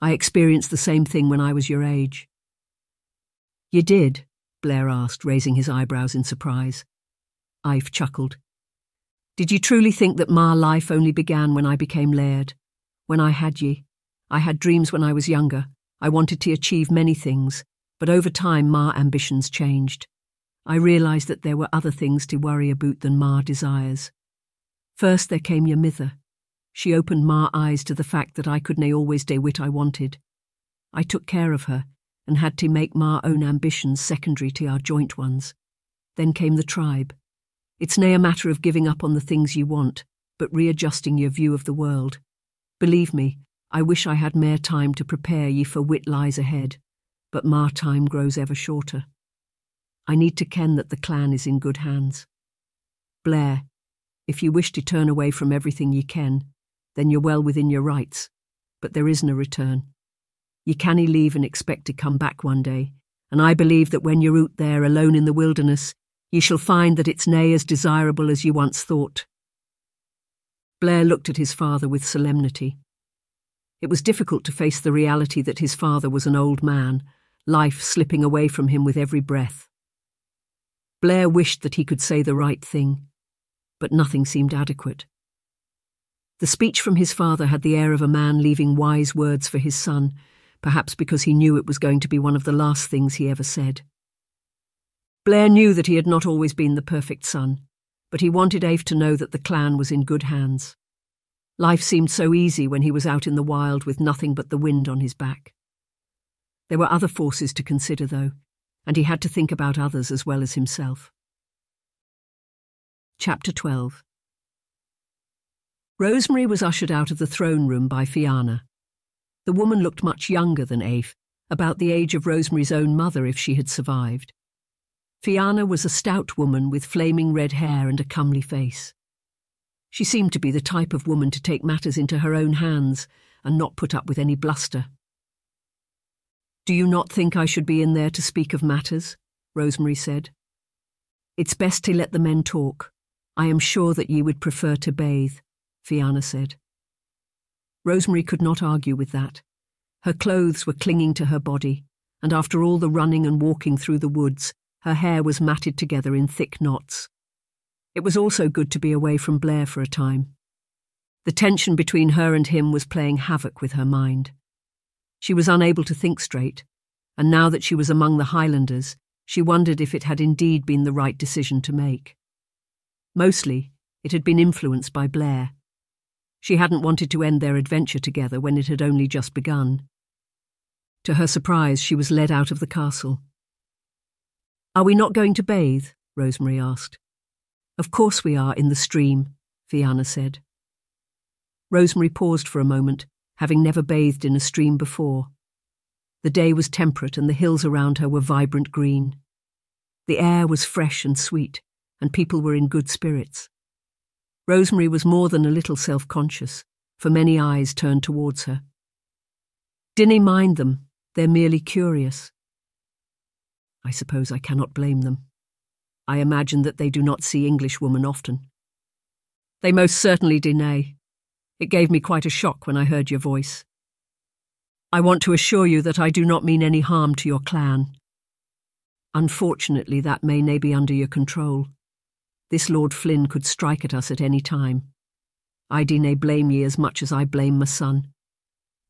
I experienced the same thing when I was your age." "You did?" Blair asked, raising his eyebrows in surprise. Aife chuckled. "Did you truly think that my life only began when I became laird? When I had ye, I had dreams when I was younger. I wanted to achieve many things, but over time my ambitions changed. I realised that there were other things to worry about than my desires. First there came your mither. She opened my eyes to the fact that I could nae always dae what I wanted. I took care of her, and had to make my own ambitions secondary to our joint ones. Then came the tribe. It's nae a matter of giving up on the things you want, but readjusting your view of the world. Believe me, I wish I had mair time to prepare ye for what lies ahead, but my time grows ever shorter. I need to ken that the clan is in good hands. Blair, if you wish to turn away from everything ye ken, then you're well within your rights, but there is no return. Ye cannae leave and expect to come back one day, and I believe that when you're out there alone in the wilderness, ye shall find that it's nae as desirable as ye once thought." Blair looked at his father with solemnity. It was difficult to face the reality that his father was an old man, life slipping away from him with every breath. Blair wished that he could say the right thing, but nothing seemed adequate. The speech from his father had the air of a man leaving wise words for his son, perhaps because he knew it was going to be one of the last things he ever said. Blair knew that he had not always been the perfect son, but he wanted Aife to know that the clan was in good hands. Life seemed so easy when he was out in the wild with nothing but the wind on his back. There were other forces to consider, though, and he had to think about others as well as himself. Chapter twelve. Rosemary was ushered out of the throne room by Fianna. The woman looked much younger than Aife, about the age of Rosemary's own mother if she had survived. Fianna was a stout woman with flaming red hair and a comely face. She seemed to be the type of woman to take matters into her own hands and not put up with any bluster. "Do you not think I should be in there to speak of matters?" Rosemary said. "It's best to let the men talk. I am sure that ye would prefer to bathe," Fianna said. Rosemary could not argue with that. Her clothes were clinging to her body, and after all the running and walking through the woods, her hair was matted together in thick knots. It was also good to be away from Blair for a time. The tension between her and him was playing havoc with her mind. She was unable to think straight, and now that she was among the Highlanders, she wondered if it had indeed been the right decision to make. Mostly, it had been influenced by Blair. She hadn't wanted to end their adventure together when it had only just begun. To her surprise, she was led out of the castle. "Are we not going to bathe?" Rosemary asked. "Of course we are, in the stream," Fianna said. Rosemary paused for a moment, having never bathed in a stream before. The day was temperate and the hills around her were vibrant green. The air was fresh and sweet, and people were in good spirits. Rosemary was more than a little self-conscious, for many eyes turned towards her. "Dinna mind them, they're merely curious." I suppose I cannot blame them. I imagine that they do not see Englishwomen often. "They most certainly dinna. It gave me quite a shock when I heard your voice. I want to assure you that I do not mean any harm to your clan. Unfortunately, that may nae be under your control. This Lord Flynn could strike at us at any time. I do nae blame ye as much as I blame my son.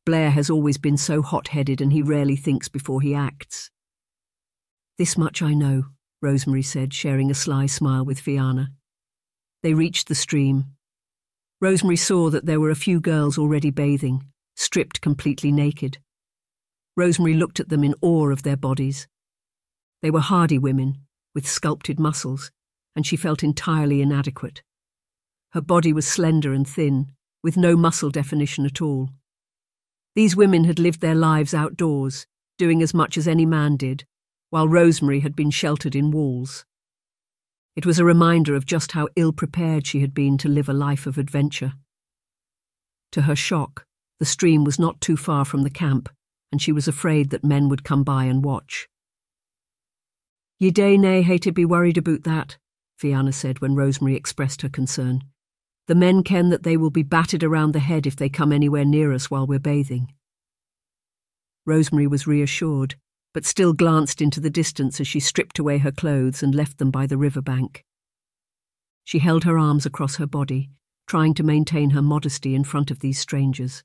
Blair has always been so hot-headed and he rarely thinks before he acts." "This much I know," Rosemary said, sharing a sly smile with Fianna. They reached the stream. Rosemary saw that there were a few girls already bathing, stripped completely naked. Rosemary looked at them in awe of their bodies. They were hardy women, with sculpted muscles, and she felt entirely inadequate. Her body was slender and thin, with no muscle definition at all. These women had lived their lives outdoors, doing as much as any man did, while Rosemary had been sheltered in walls. It was a reminder of just how ill-prepared she had been to live a life of adventure. To her shock, the stream was not too far from the camp, and she was afraid that men would come by and watch. "Ye dae nae hae to be worried about that," Fianna said when Rosemary expressed her concern. "The men ken that they will be battered around the head if they come anywhere near us while we're bathing." Rosemary was reassured, but still glanced into the distance as she stripped away her clothes and left them by the riverbank. She held her arms across her body, trying to maintain her modesty in front of these strangers.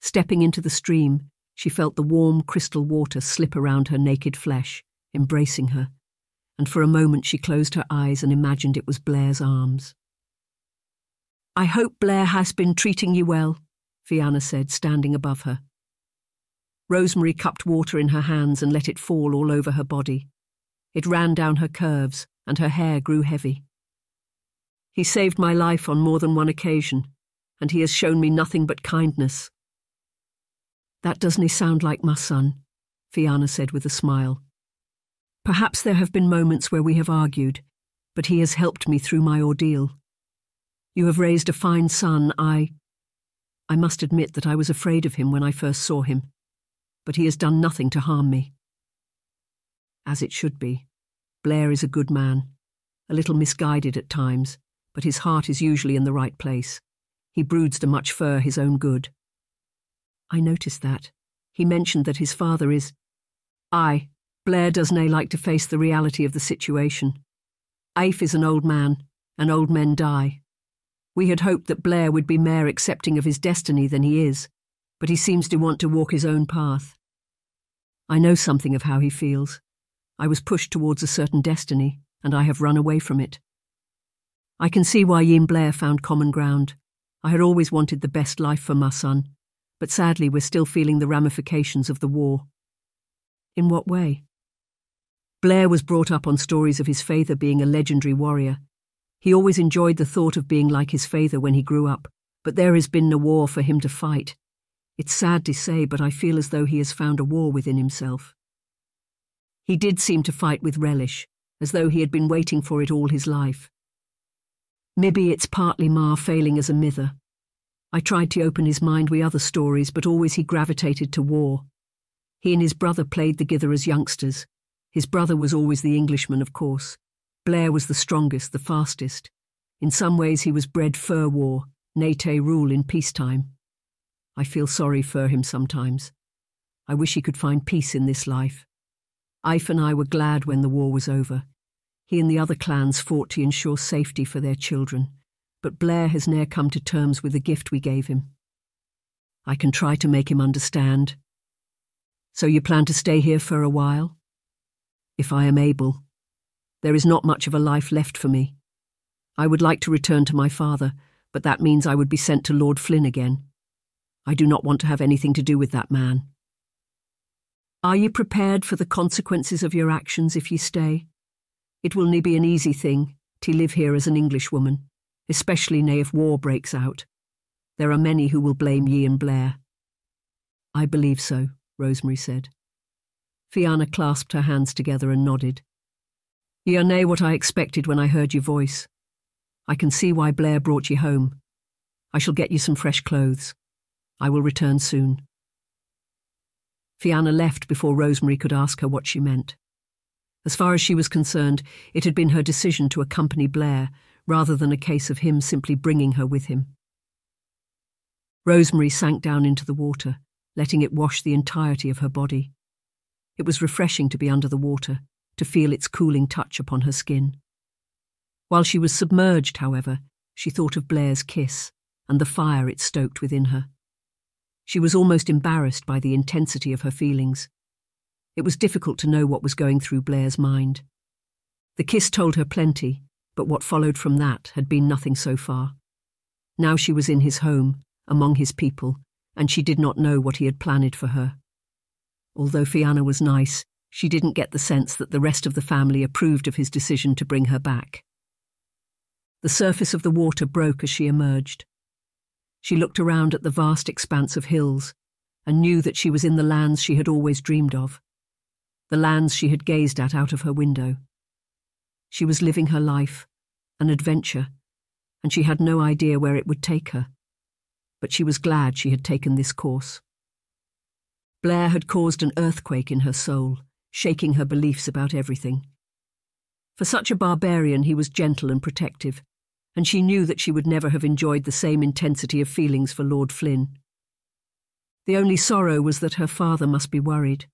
Stepping into the stream, she felt the warm crystal water slip around her naked flesh, embracing her, and for a moment she closed her eyes and imagined it was Blair's arms. "I hope Blair has been treating you well," Fianna said, standing above her. Rosemary cupped water in her hands and let it fall all over her body. It ran down her curves, and her hair grew heavy. "He saved my life on more than one occasion, and he has shown me nothing but kindness." "That doesna sound like my son," Fianna said with a smile. "Perhaps there have been moments where we have argued, but he has helped me through my ordeal. You have raised a fine son. I... I must admit that I was afraid of him when I first saw him, but he has done nothing to harm me." As it should be. Blair is a good man, a little misguided at times, but his heart is usually in the right place. He broods too much for his own good. "I noticed that. He mentioned that his father is..." "Aye. Blair doesna like to face the reality of the situation. Aife is an old man, and old men die. We had hoped that Blair would be mair accepting of his destiny than he is, but he seems to want to walk his own path. I know something of how he feels. I was pushed towards a certain destiny, and I have run away from it. I can see why ye and Blair found common ground. I had always wanted the best life for my son, but sadly we're still feeling the ramifications of the war." "In what way?" Blair was brought up on stories of his father being a legendary warrior. He always enjoyed the thought of being like his father when he grew up, but there has been no war for him to fight. It's sad to say, but I feel as though he has found a war within himself. He did seem to fight with relish, as though he had been waiting for it all his life. Maybe it's partly Mar failing as a mither. I tried to open his mind with other stories, but always he gravitated to war. He and his brother played thegither as youngsters. His brother was always the Englishman, of course. Blair was the strongest, the fastest. In some ways he was bred for war, nate rule in peacetime. I feel sorry for him sometimes. I wish he could find peace in this life. Aife and I were glad when the war was over. He and the other clans fought to ensure safety for their children, but Blair has ne'er come to terms with the gift we gave him. I can try to make him understand. So you plan to stay here for a while? If I am able. There is not much of a life left for me. I would like to return to my father, but that means I would be sent to Lord Flynn again. I do not want to have anything to do with that man. Are ye prepared for the consequences of your actions if ye stay? It will nae be an easy thing to live here as an Englishwoman, especially nae if war breaks out. There are many who will blame ye and Blair. I believe so, Rosemary said. Fianna clasped her hands together and nodded. Ye are nae what I expected when I heard your voice. I can see why Blair brought ye home. I shall get you some fresh clothes. I will return soon. Fianna left before Rosemary could ask her what she meant. As far as she was concerned, it had been her decision to accompany Blair, rather than a case of him simply bringing her with him. Rosemary sank down into the water, letting it wash the entirety of her body. It was refreshing to be under the water, to feel its cooling touch upon her skin. While she was submerged, however, she thought of Blair's kiss and the fire it stoked within her. She was almost embarrassed by the intensity of her feelings. It was difficult to know what was going through Blair's mind. The kiss told her plenty, but what followed from that had been nothing so far. Now she was in his home, among his people, and she did not know what he had planned for her. Although Fianna was nice, she didn't get the sense that the rest of the family approved of his decision to bring her back. The surface of the water broke as she emerged. She looked around at the vast expanse of hills and knew that she was in the lands she had always dreamed of, the lands she had gazed at out of her window. She was living her life, an adventure, and she had no idea where it would take her, but she was glad she had taken this course. Blair had caused an earthquake in her soul, shaking her beliefs about everything. For such a barbarian, he was gentle and protective, and she knew that she would never have enjoyed the same intensity of feelings for Lord Flynn. The only sorrow was that her father must be worried.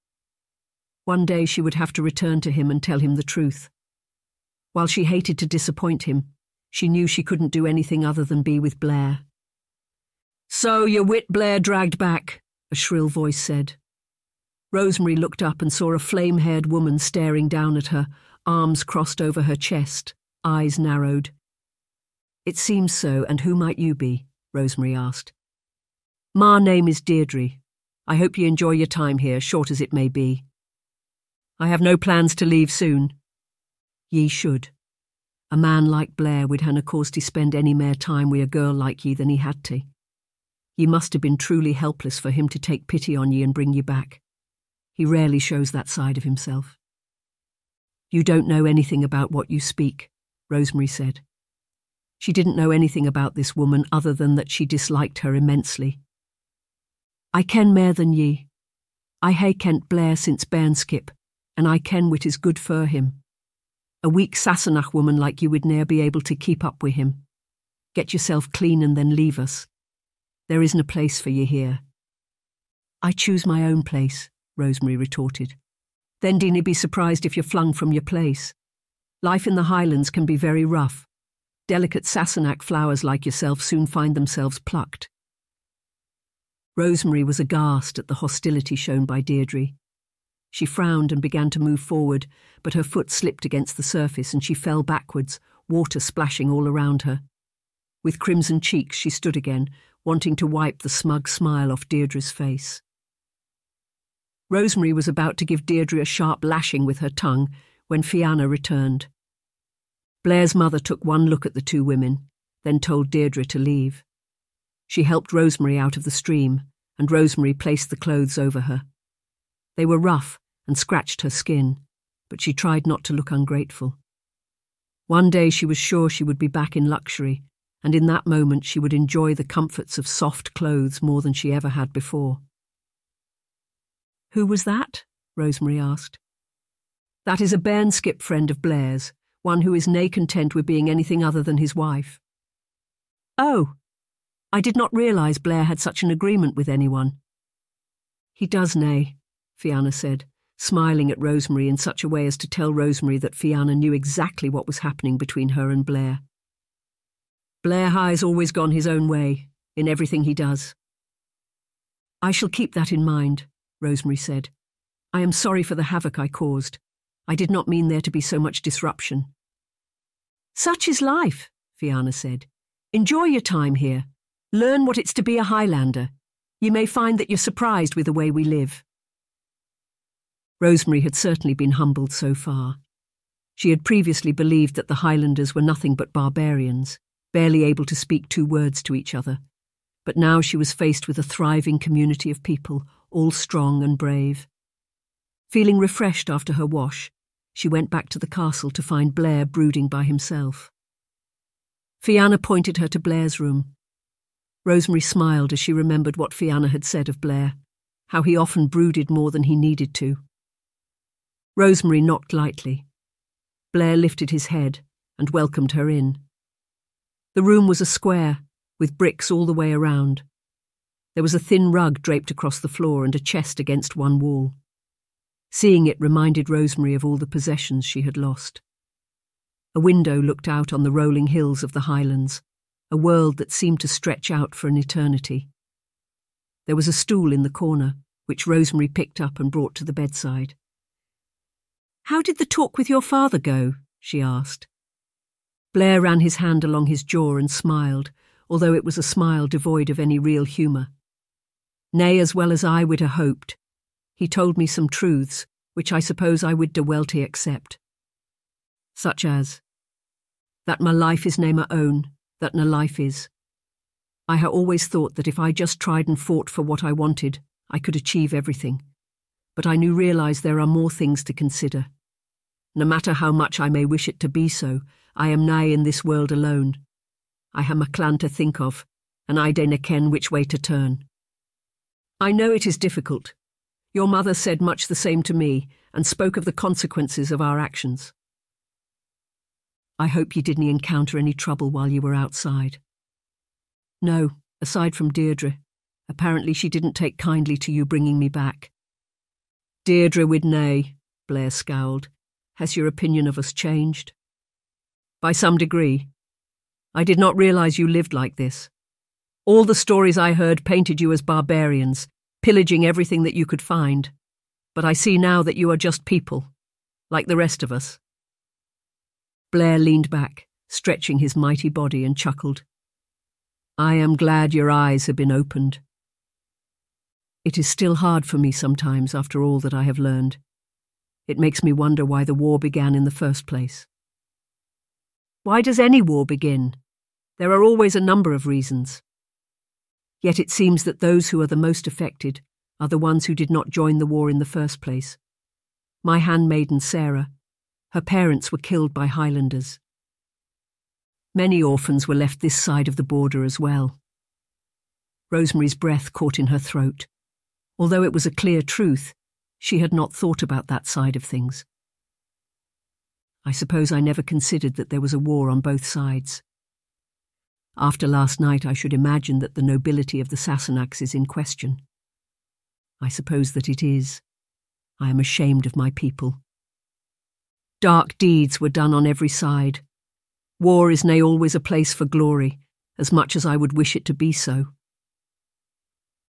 One day she would have to return to him and tell him the truth. While she hated to disappoint him, she knew she couldn't do anything other than be with Blair. "So your wit Blair dragged back," a shrill voice said. Rosemary looked up and saw a flame-haired woman staring down at her, arms crossed over her chest, eyes narrowed. "It seems so, and who might you be?" Rosemary asked. "My name is Deirdre. I hope you enjoy your time here, short as it may be. I have no plans to leave soon." "Ye should. A man like Blair would hae cause to spend any mair time wi' a girl like ye than he had to. Ye must have been truly helpless for him to take pity on ye and bring ye back. He rarely shows that side of himself." "You don't know anything about what you speak," Rosemary said. She didn't know anything about this woman other than that she disliked her immensely. "I ken mair than ye. I hae kent Blair since Bairnskip, and I ken what is good for him. A weak Sassenach woman like you would ne'er be able to keep up wi' him. Get yourself clean and then leave us. There isn't a place for ye here." "I choose my own place," Rosemary retorted. "Then dinna be surprised if you're flung from your place. Life in the Highlands can be very rough. Delicate Sassenach flowers like yourself soon find themselves plucked." Rosemary was aghast at the hostility shown by Deirdre. She frowned and began to move forward, but her foot slipped against the surface and she fell backwards, water splashing all around her. With crimson cheeks she stood again, wanting to wipe the smug smile off Deirdre's face. Rosemary was about to give Deirdre a sharp lashing with her tongue when Fianna returned. Blair's mother took one look at the two women, then told Deirdre to leave. She helped Rosemary out of the stream, and Rosemary placed the clothes over her. They were rough and scratched her skin, but she tried not to look ungrateful. One day she was sure she would be back in luxury, and in that moment she would enjoy the comforts of soft clothes more than she ever had before. "Who was that?" Rosemary asked. "That is a bairnskip friend of Blair's, one who is nay content with being anything other than his wife." "Oh, I did not realise Blair had such an agreement with anyone." "He does nay," Fianna said, smiling at Rosemary in such a way as to tell Rosemary that Fianna knew exactly what was happening between her and Blair. "Blair High's always gone his own way, in everything he does." "I shall keep that in mind," Rosemary said. "I am sorry for the havoc I caused. I did not mean there to be so much disruption." "Such is life," Fianna said. "Enjoy your time here. Learn what it's to be a Highlander. You may find that you're surprised with the way we live." Rosemary had certainly been humbled so far. She had previously believed that the Highlanders were nothing but barbarians, barely able to speak two words to each other. But now she was faced with a thriving community of people, all strong and brave. Feeling refreshed after her wash, she went back to the castle to find Blair brooding by himself. Fianna pointed her to Blair's room. Rosemary smiled as she remembered what Fianna had said of Blair, how he often brooded more than he needed to. Rosemary knocked lightly. Blair lifted his head and welcomed her in. The room was a square, with bricks all the way around. There was a thin rug draped across the floor and a chest against one wall. Seeing it reminded Rosemary of all the possessions she had lost. A window looked out on the rolling hills of the Highlands, a world that seemed to stretch out for an eternity. There was a stool in the corner, which Rosemary picked up and brought to the bedside. "How did the talk with your father go?" she asked. Blair ran his hand along his jaw and smiled, although it was a smile devoid of any real humour. "Nay, as well as I would have hoped. He told me some truths, which I suppose I would do well to accept. Such as, that my life is nae my own, that na life is. I ha' always thought that if I just tried and fought for what I wanted, I could achieve everything. But I now realise there are more things to consider. No matter how much I may wish it to be so, I am nae in this world alone. I ha' my clan to think of, and I dae na ken which way to turn. I know it is difficult. Your mother said much the same to me, and spoke of the consequences of our actions." "I hope you didn't encounter any trouble while you were outside." "No, aside from Deirdre. Apparently she didn't take kindly to you bringing me back." "Deirdre wid nay," Blair scowled. "Has your opinion of us changed?" "By some degree. I did not realise you lived like this. All the stories I heard painted you as barbarians, pillaging everything that you could find. But I see now that you are just people, like the rest of us." Blair leaned back, stretching his mighty body, and chuckled. "I am glad your eyes have been opened." "It is still hard for me sometimes after all that I have learned. It makes me wonder why the war began in the first place." "Why does any war begin? There are always a number of reasons. Yet it seems that those who are the most affected are the ones who did not join the war in the first place. My handmaiden Sarah, her parents were killed by Highlanders. Many orphans were left this side of the border as well." Rosemary's breath caught in her throat. Although it was a clear truth, she had not thought about that side of things. "I suppose I never considered that there was a war on both sides. After last night I should imagine that the nobility of the Sassenachs is in question. I suppose that it is. I am ashamed of my people. Dark deeds were done on every side. War is nay always a place for glory, as much as I would wish it to be so."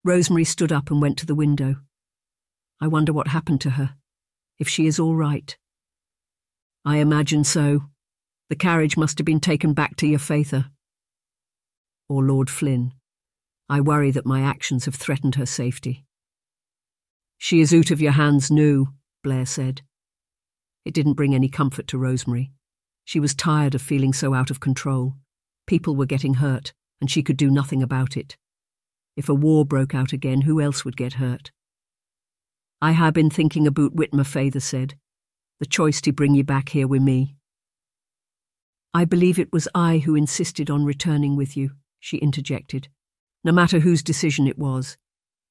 Rosemary stood up and went to the window. "I wonder what happened to her, if she is all right." "I imagine so. The carriage must have been taken back to your father, or Lord Flynn. I worry that my actions have threatened her safety." "She is out of your hands now," Blair said. It didn't bring any comfort to Rosemary. She was tired of feeling so out of control. People were getting hurt, and she could do nothing about it. If a war broke out again, who else would get hurt? "I ha' been thinking aboot what my feyther said. The choice to bring ye back here wi' me." "I believe it was I who insisted on returning with you," she interjected. "No matter whose decision it was.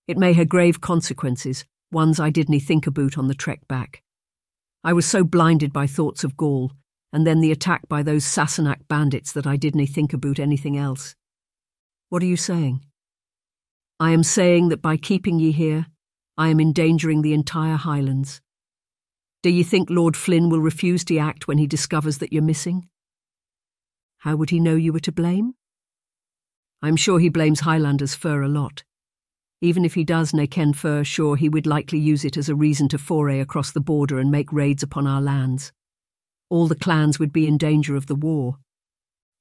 It may have grave consequences, ones I didn't think aboot on the trek back. I was so blinded by thoughts of Gaul, and then the attack by those Sassenach bandits that I didn't think aboot anything else." "What are you saying?" "I am saying that by keeping ye here, I am endangering the entire Highlands. Do ye think Lord Flynn will refuse to act when he discovers that you're missing?" "How would he know you were to blame?" "I'm sure he blames Highlander's fur a lot. Even if he does nae ken fur, sure he would likely use it as a reason to foray across the border and make raids upon our lands. All the clans would be in danger of the war.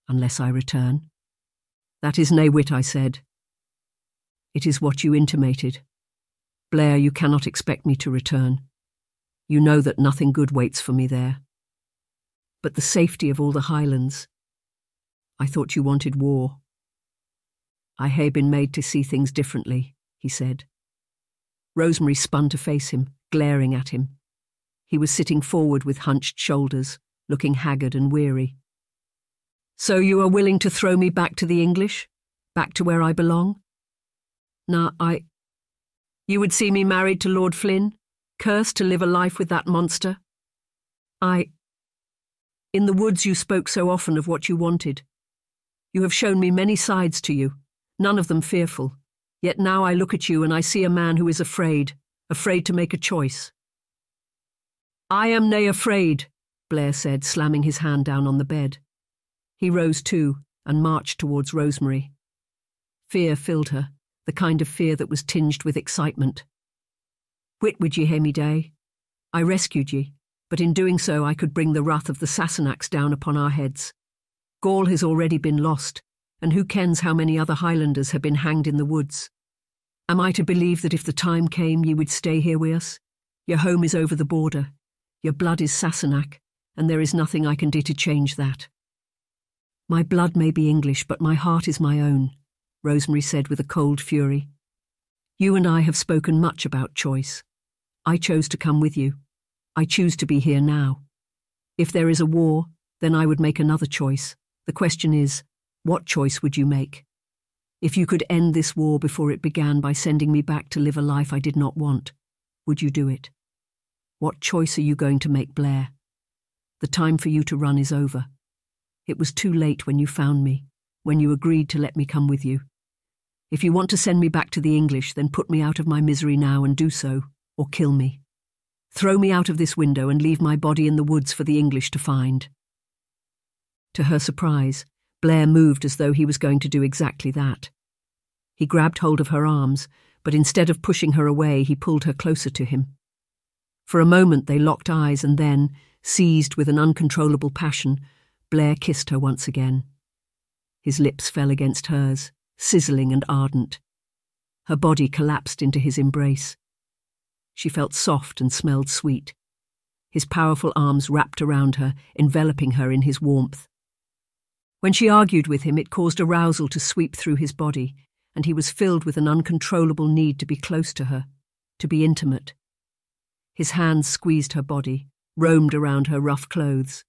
Unless I return." "That is nae whit I said." "It is what you intimated. Blair, you cannot expect me to return. You know that nothing good waits for me there." "But the safety of all the Highlands." "I thought you wanted war." "I hae been made to see things differently," he said. Rosemary spun to face him, glaring at him. He was sitting forward with hunched shoulders, looking haggard and weary. "So you are willing to throw me back to the English? Back to where I belong?" "Nah, I... You would see me married to Lord Flynn? Cursed to live a life with that monster?" "I... In the woods you spoke so often of what you wanted. You have shown me many sides to you, none of them fearful. Yet now I look at you and I see a man who is afraid, afraid to make a choice." "I am nae afraid," Blair said, slamming his hand down on the bed. He rose too and marched towards Rosemary. Fear filled her, the kind of fear that was tinged with excitement. "Whit would ye hae me dae? I rescued ye, but in doing so I could bring the wrath of the Sassenachs down upon our heads. Gaul has already been lost, and who kens how many other Highlanders have been hanged in the woods. Am I to believe that if the time came ye would stay here wi' us? Your home is over the border, your blood is Sassenach, and there is nothing I can do to change that." "My blood may be English, but my heart is my own," Rosemary said with a cold fury. "You and I have spoken much about choice. I chose to come with you. I choose to be here now. If there is a war, then I would make another choice. The question is, what choice would you make? If you could end this war before it began by sending me back to live a life I did not want, would you do it? What choice are you going to make, Blair? The time for you to run is over. It was too late when you found me, when you agreed to let me come with you. If you want to send me back to the English, then put me out of my misery now and do so, or kill me. Throw me out of this window and leave my body in the woods for the English to find." To her surprise, Blair moved as though he was going to do exactly that. He grabbed hold of her arms, but instead of pushing her away, he pulled her closer to him. For a moment they locked eyes and then, seized with an uncontrollable passion, Blair kissed her once again. His lips fell against hers, sizzling and ardent. Her body collapsed into his embrace. She felt soft and smelled sweet. His powerful arms wrapped around her, enveloping her in his warmth. When she argued with him, it caused arousal to sweep through his body, and he was filled with an uncontrollable need to be close to her, to be intimate. His hands squeezed her body, roamed around her rough clothes.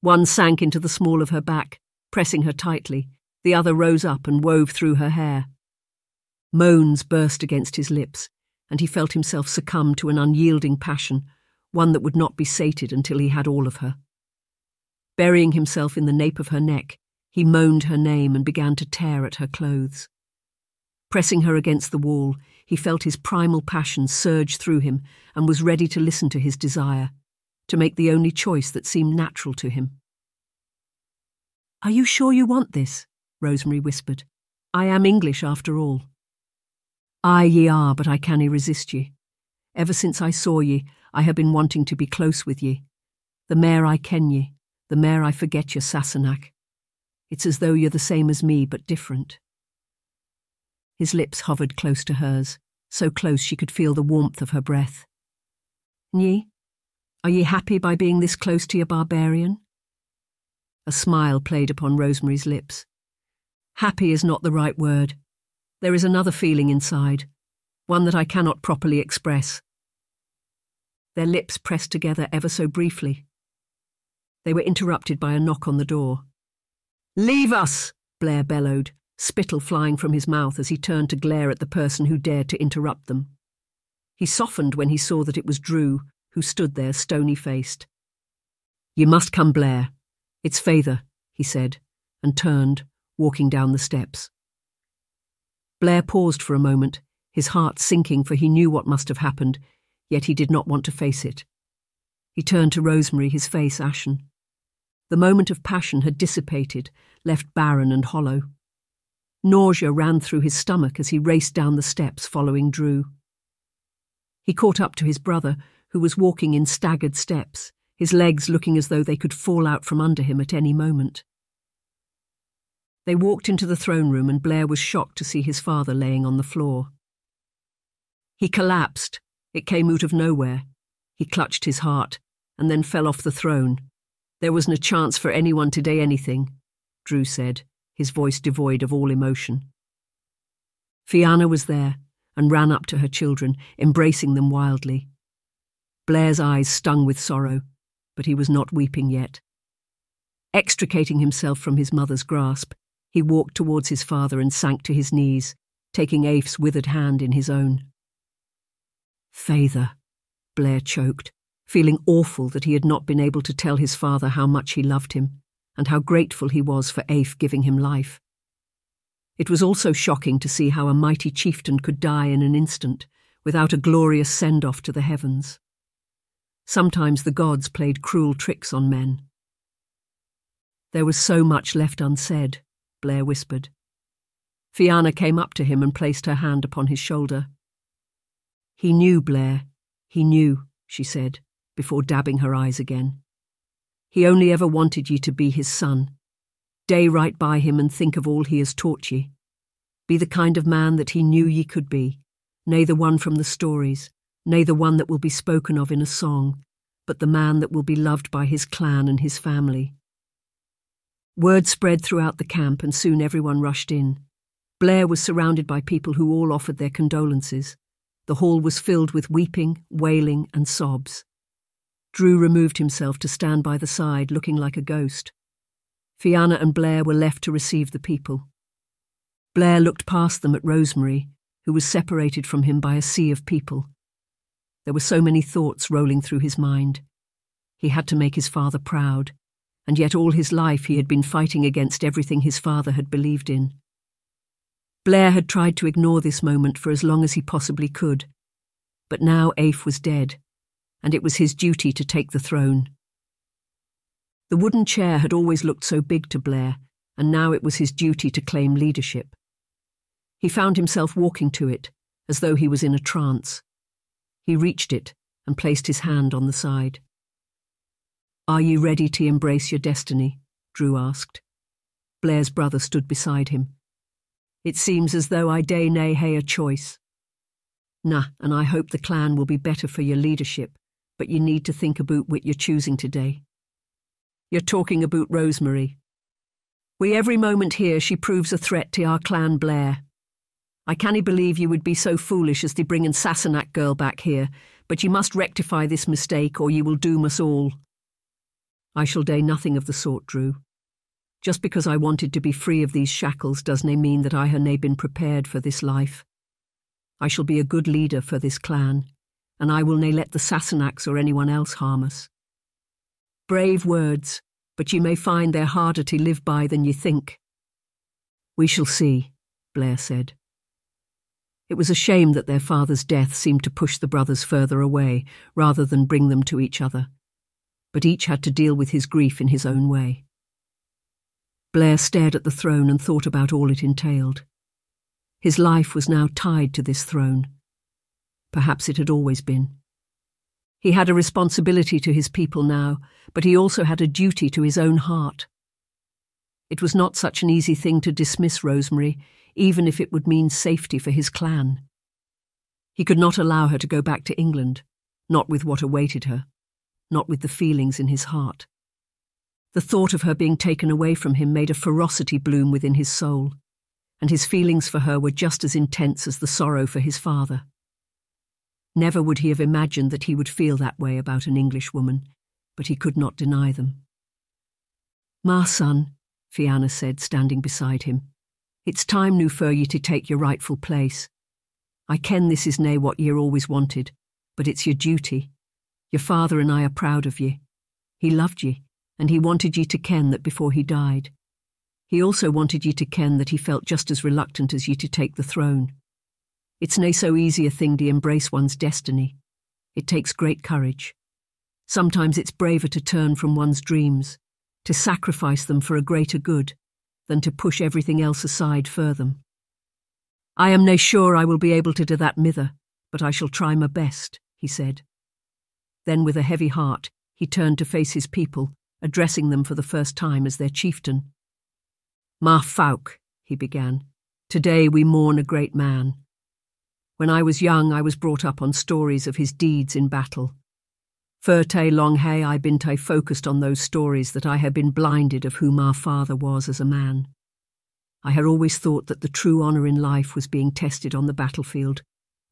One sank into the small of her back, pressing her tightly, the other rose up and wove through her hair. Moans burst against his lips, and he felt himself succumb to an unyielding passion, one that would not be sated until he had all of her. Burying himself in the nape of her neck, he moaned her name and began to tear at her clothes. Pressing her against the wall, he felt his primal passion surge through him and was ready to listen to his desire, to make the only choice that seemed natural to him. "Are you sure you want this?" Rosemary whispered. "I am English after all." "Aye, ye are, but I cannae resist ye. Ever since I saw ye, I have been wanting to be close with ye. The mair I ken ye, the mair I forget your Sassenach. It's as though you're the same as me, but different." His lips hovered close to hers, so close she could feel the warmth of her breath. "Nye, Are ye happy by being this close to your barbarian?" A smile played upon Rosemary's lips. Happy is not the right word. There is another feeling inside, one that I cannot properly express. Their lips pressed together ever so briefly. They were interrupted by a knock on the door. "Leave us!" Blair bellowed, spittle flying from his mouth as he turned to glare at the person who dared to interrupt them. He softened when he saw that it was Drew, who stood there stony-faced. "You must come, Blair. It's Feyther," he said, and turned, walking down the steps. Blair paused for a moment, his heart sinking, for he knew what must have happened, yet he did not want to face it. He turned to Rosemary, his face ashen. The moment of passion had dissipated, left barren and hollow. Nausea ran through his stomach as he raced down the steps following Drew. He caught up to his brother, who was walking in staggered steps, his legs looking as though they could fall out from under him at any moment. They walked into the throne room, and Blair was shocked to see his father laying on the floor. He collapsed. It came out of nowhere. He clutched his heart, and then fell off the throne. "There wasn't a chance for anyone to do anything," Drew said, his voice devoid of all emotion. Fianna was there, and ran up to her children, embracing them wildly. Blair's eyes stung with sorrow, but he was not weeping yet. Extricating himself from his mother's grasp, he walked towards his father and sank to his knees, taking Aife's withered hand in his own. "Feyther," Blair choked, feeling awful that he had not been able to tell his father how much he loved him, and how grateful he was for Aife giving him life. It was also shocking to see how a mighty chieftain could die in an instant, without a glorious send-off to the heavens. Sometimes the gods played cruel tricks on men. "There was so much left unsaid," Blair whispered. Fianna came up to him and placed her hand upon his shoulder. "He knew, Blair, he knew," she said, before dabbing her eyes again. "He only ever wanted ye to be his son. Day right by him and think of all he has taught ye. Be the kind of man that he knew ye could be, nay the one from the stories, nay the one that will be spoken of in a song, but the man that will be loved by his clan and his family." Word spread throughout the camp, and soon everyone rushed in. Blair was surrounded by people who all offered their condolences. The hall was filled with weeping, wailing, and sobs. Drew removed himself to stand by the side, looking like a ghost. Fianna and Blair were left to receive the people. Blair looked past them at Rosemary, who was separated from him by a sea of people. There were so many thoughts rolling through his mind. He had to make his father proud, and yet all his life he had been fighting against everything his father had believed in. Blair had tried to ignore this moment for as long as he possibly could, but now Aife was dead, and it was his duty to take the throne. The wooden chair had always looked so big to Blair, and now it was his duty to claim leadership. He found himself walking to it, as though he was in a trance. He reached it and placed his hand on the side. "Are you ready to embrace your destiny?" Drew asked. Blair's brother stood beside him. "It seems as though I day nay hae a choice." "Nah, and I hope the clan will be better for your leadership, but you need to think about what you're choosing today." "You're talking about Rosemary. We every moment here she proves a threat to our clan, Blair. I cannae believe you would be so foolish as to bring in Sassenach girl back here, but you must rectify this mistake or you will doom us all." "I shall day nothing of the sort, Drew. Just because I wanted to be free of these shackles does nae mean that I have nae been prepared for this life. I shall be a good leader for this clan, and I will nae let the Sassenachs or anyone else harm us." "Brave words, but you may find they're harder to live by than you think." "We shall see," Blair said. It was a shame that their father's death seemed to push the brothers further away, rather than bring them to each other. But each had to deal with his grief in his own way. Blair stared at the throne and thought about all it entailed. His life was now tied to this throne. Perhaps it had always been. He had a responsibility to his people now, but he also had a duty to his own heart. It was not such an easy thing to dismiss Rosemary, even if it would mean safety for his clan. He could not allow her to go back to England, not with what awaited her. not with the feelings in his heart. The thought of her being taken away from him made a ferocity bloom within his soul, and his feelings for her were just as intense as the sorrow for his father. Never would he have imagined that he would feel that way about an Englishwoman, but he could not deny them. "Ma son," Fianna said, standing beside him, "it's time noo for ye to take your rightful place. I ken this is nae what ye're always wanted, but it's your duty. Your father and I are proud of ye. He loved ye, and he wanted ye to ken that before he died. He also wanted ye to ken that he felt just as reluctant as ye to take the throne. It's nae so easy a thing to embrace one's destiny. It takes great courage. Sometimes it's braver to turn from one's dreams, to sacrifice them for a greater good, than to push everything else aside for them. I am nae sure I will be able to do that mither, but I shall try my best," he said. Then with a heavy heart he turned to face his people, addressing them for the first time as their chieftain. "Ma Falk," he began, "today we mourn a great man. When I was young I was brought up on stories of his deeds in battle. Fur tae long hae I been tae focused on those stories that I had been blinded of whom our father was as a man. I had always thought that the true honour in life was being tested on the battlefield,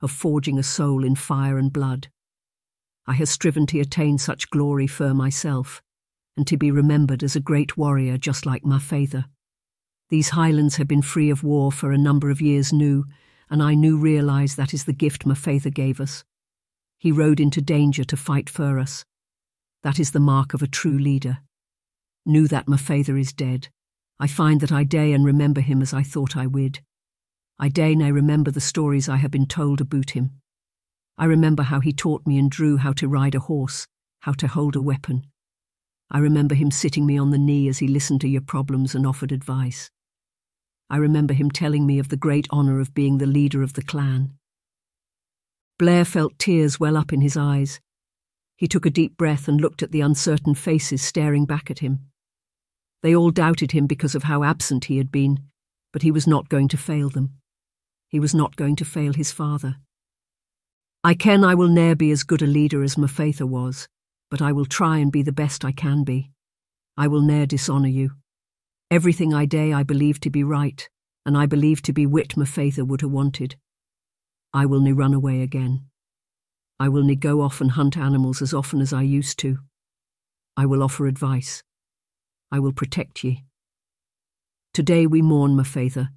of forging a soul in fire and blood. I had striven to attain such glory for myself, and to be remembered as a great warrior just like my father. These Highlands had been free of war for a number of years noo, and I noo realised that is the gift my father gave us. He rode into danger to fight for us. That is the mark of a true leader. Knew that my father is dead. I find that I dae and remember him as I thought I would. I dae nae remember the stories I have been told about him. I remember how he taught me and Drew how to ride a horse, how to hold a weapon. I remember him sitting me on the knee as he listened to your problems and offered advice. I remember him telling me of the great honour of being the leader of the clan." Blair felt tears well up in his eyes. He took a deep breath and looked at the uncertain faces staring back at him. They all doubted him because of how absent he had been, but he was not going to fail them. He was not going to fail his father. "I ken I will ne'er be as good a leader as my father was, but I will try and be the best I can be. I will ne'er dishonour you. Everything I dae I believe to be right, and I believe to be wit my father would have wanted. I will nae run away again. I will nae go off and hunt animals as often as I used to. I will offer advice. I will protect ye. Today we mourn my father,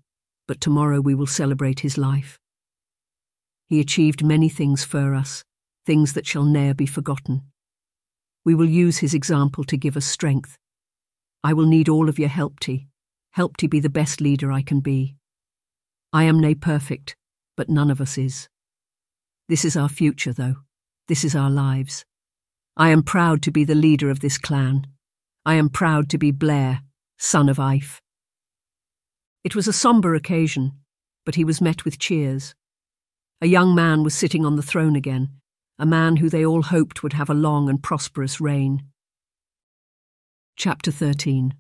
but tomorrow we will celebrate his life. He achieved many things for us, things that shall ne'er be forgotten. We will use his example to give us strength. I will need all of your help to, help to be the best leader I can be. I am nae perfect, but none of us is. This is our future, though. This is our lives. I am proud to be the leader of this clan. I am proud to be Blair, son of Aife." It was a sombre occasion, but he was met with cheers. A young man was sitting on the throne again, a man who they all hoped would have a long and prosperous reign. Chapter thirteen.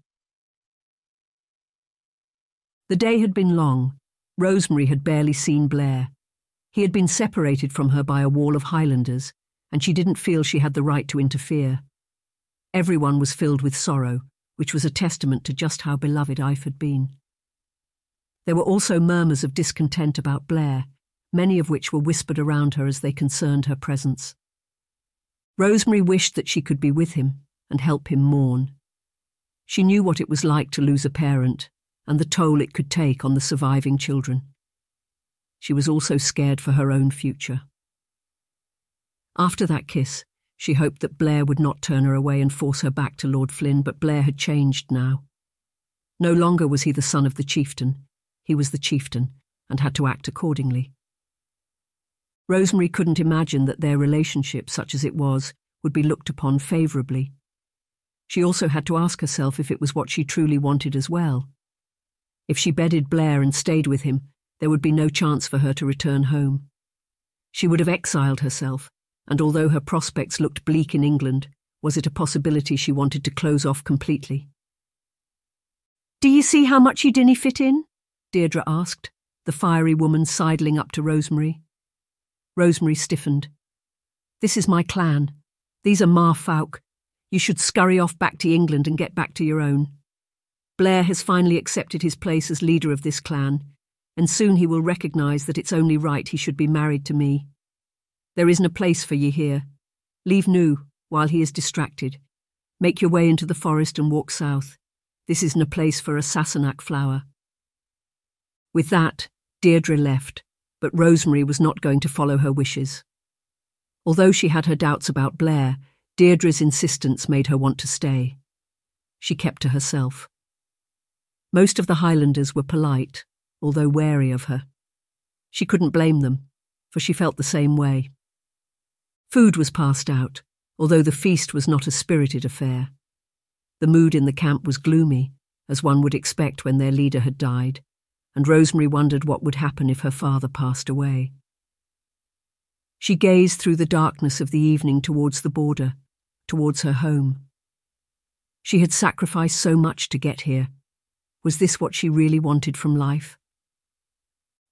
The day had been long. Rosemary had barely seen Blair. He had been separated from her by a wall of Highlanders, and she didn't feel she had the right to interfere. Everyone was filled with sorrow, which was a testament to just how beloved Aife had been. There were also murmurs of discontent about Blair, many of which were whispered around her as they concerned her presence. Rosemary wished that she could be with him and help him mourn. She knew what it was like to lose a parent, and the toll it could take on the surviving children. She was also scared for her own future. After that kiss, she hoped that Blair would not turn her away and force her back to Lord Flynn, but Blair had changed now. No longer was he the son of the chieftain. He was the chieftain, and had to act accordingly. Rosemary couldn't imagine that their relationship, such as it was, would be looked upon favourably. She also had to ask herself if it was what she truly wanted as well. If she bedded Blair and stayed with him, there would be no chance for her to return home. She would have exiled herself, and although her prospects looked bleak in England, was it a possibility she wanted to close off completely? "Do you see how much you dinna fit in?" Deirdre asked, the fiery woman sidling up to Rosemary. Rosemary stiffened. "This is my clan. These are ma folk. You should scurry off back to England and get back to your own. Blair has finally accepted his place as leader of this clan, and soon he will recognise that it's only right he should be married to me. There isn't a place for ye here. Leave Nu while he is distracted. Make your way into the forest and walk south. This isn't a place for a Sassenach flower. With that, Deirdre left, but Rosemary was not going to follow her wishes. Although she had her doubts about Blair, Deirdre's insistence made her want to stay. She kept to herself. Most of the Highlanders were polite, although wary of her. She couldn't blame them, for she felt the same way. Food was passed out, although the feast was not a spirited affair. The mood in the camp was gloomy, as one would expect when their leader had died, and Rosemary wondered what would happen if her father passed away. She gazed through the darkness of the evening towards the border, towards her home. She had sacrificed so much to get here. Was this what she really wanted from life?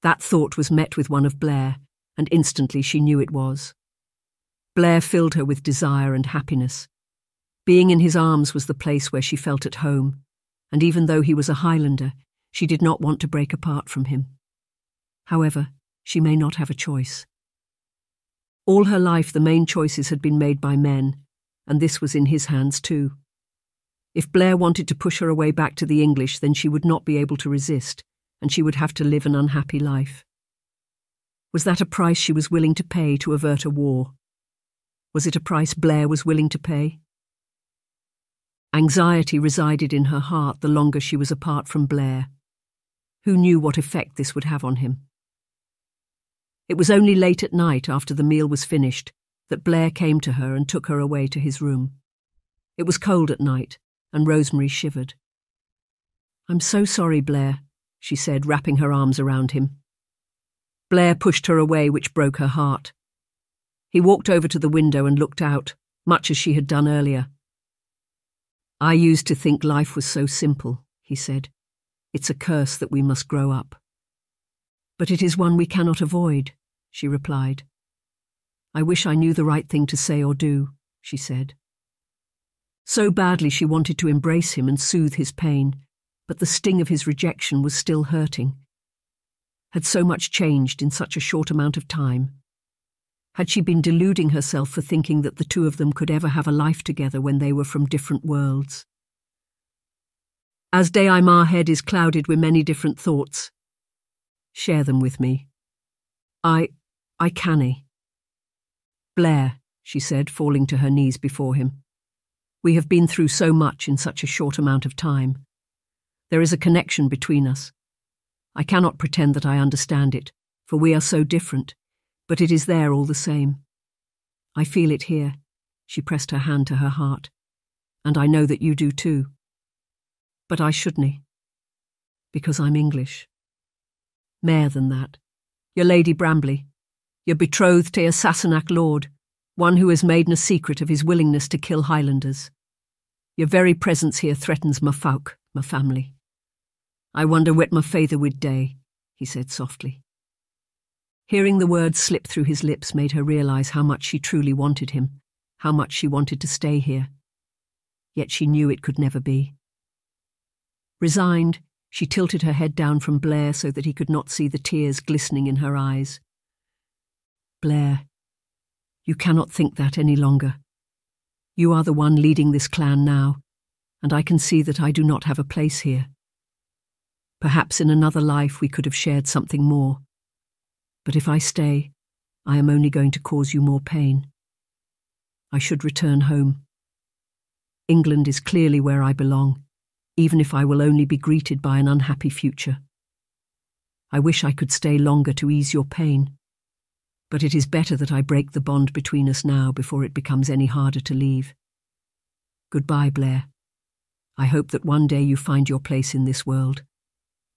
That thought was met with one of Blair, and instantly she knew it was. Blair filled her with desire and happiness. Being in his arms was the place where she felt at home, and even though he was a Highlander, she did not want to break apart from him. However, she may not have a choice. All her life the main choices had been made by men, and this was in his hands too. If Blair wanted to push her away back to the English, then she would not be able to resist, and she would have to live an unhappy life. Was that a price she was willing to pay to avert a war? Was it a price Blair was willing to pay? Anxiety resided in her heart the longer she was apart from Blair. Who knew what effect this would have on him? It was only late at night, after the meal was finished, that Blair came to her and took her away to his room. It was cold at night, and Rosemary shivered. "I'm so sorry, Blair," she said, wrapping her arms around him. Blair pushed her away, which broke her heart. He walked over to the window and looked out, much as she had done earlier. "I used to think life was so simple," he said. "It's a curse that we must grow up." "But it is one we cannot avoid," she replied. "I wish I knew the right thing to say or do," she said. So badly she wanted to embrace him and soothe his pain, but the sting of his rejection was still hurting. Had so much changed in such a short amount of time? Had she been deluding herself for thinking that the two of them could ever have a life together when they were from different worlds? "As day I'm our head is clouded with many different thoughts. Share them with me. I, I canny." "Blair," she said, falling to her knees before him, "we have been through so much in such a short amount of time. There is a connection between us. I cannot pretend that I understand it, for we are so different, but it is there all the same. I feel it here." She pressed her hand to her heart. "And I know that you do too. But I shouldn't, because I'm English. Mair than that, your Lady Bramley, your betrothed to your Sassenach lord, one who has made no secret of his willingness to kill Highlanders. Your very presence here threatens my folk, my family. I wonder what my father would day," he said softly. Hearing the words slip through his lips made her realise how much she truly wanted him, how much she wanted to stay here. Yet she knew it could never be. Resigned, she tilted her head down from Blair so that he could not see the tears glistening in her eyes. "Blair, you cannot think that any longer. You are the one leading this clan now, and I can see that I do not have a place here. Perhaps in another life we could have shared something more. But if I stay, I am only going to cause you more pain. I should return home. England is clearly where I belong, even if I will only be greeted by an unhappy future. I wish I could stay longer to ease your pain, but it is better that I break the bond between us now before it becomes any harder to leave. Goodbye, Blair. I hope that one day you find your place in this world,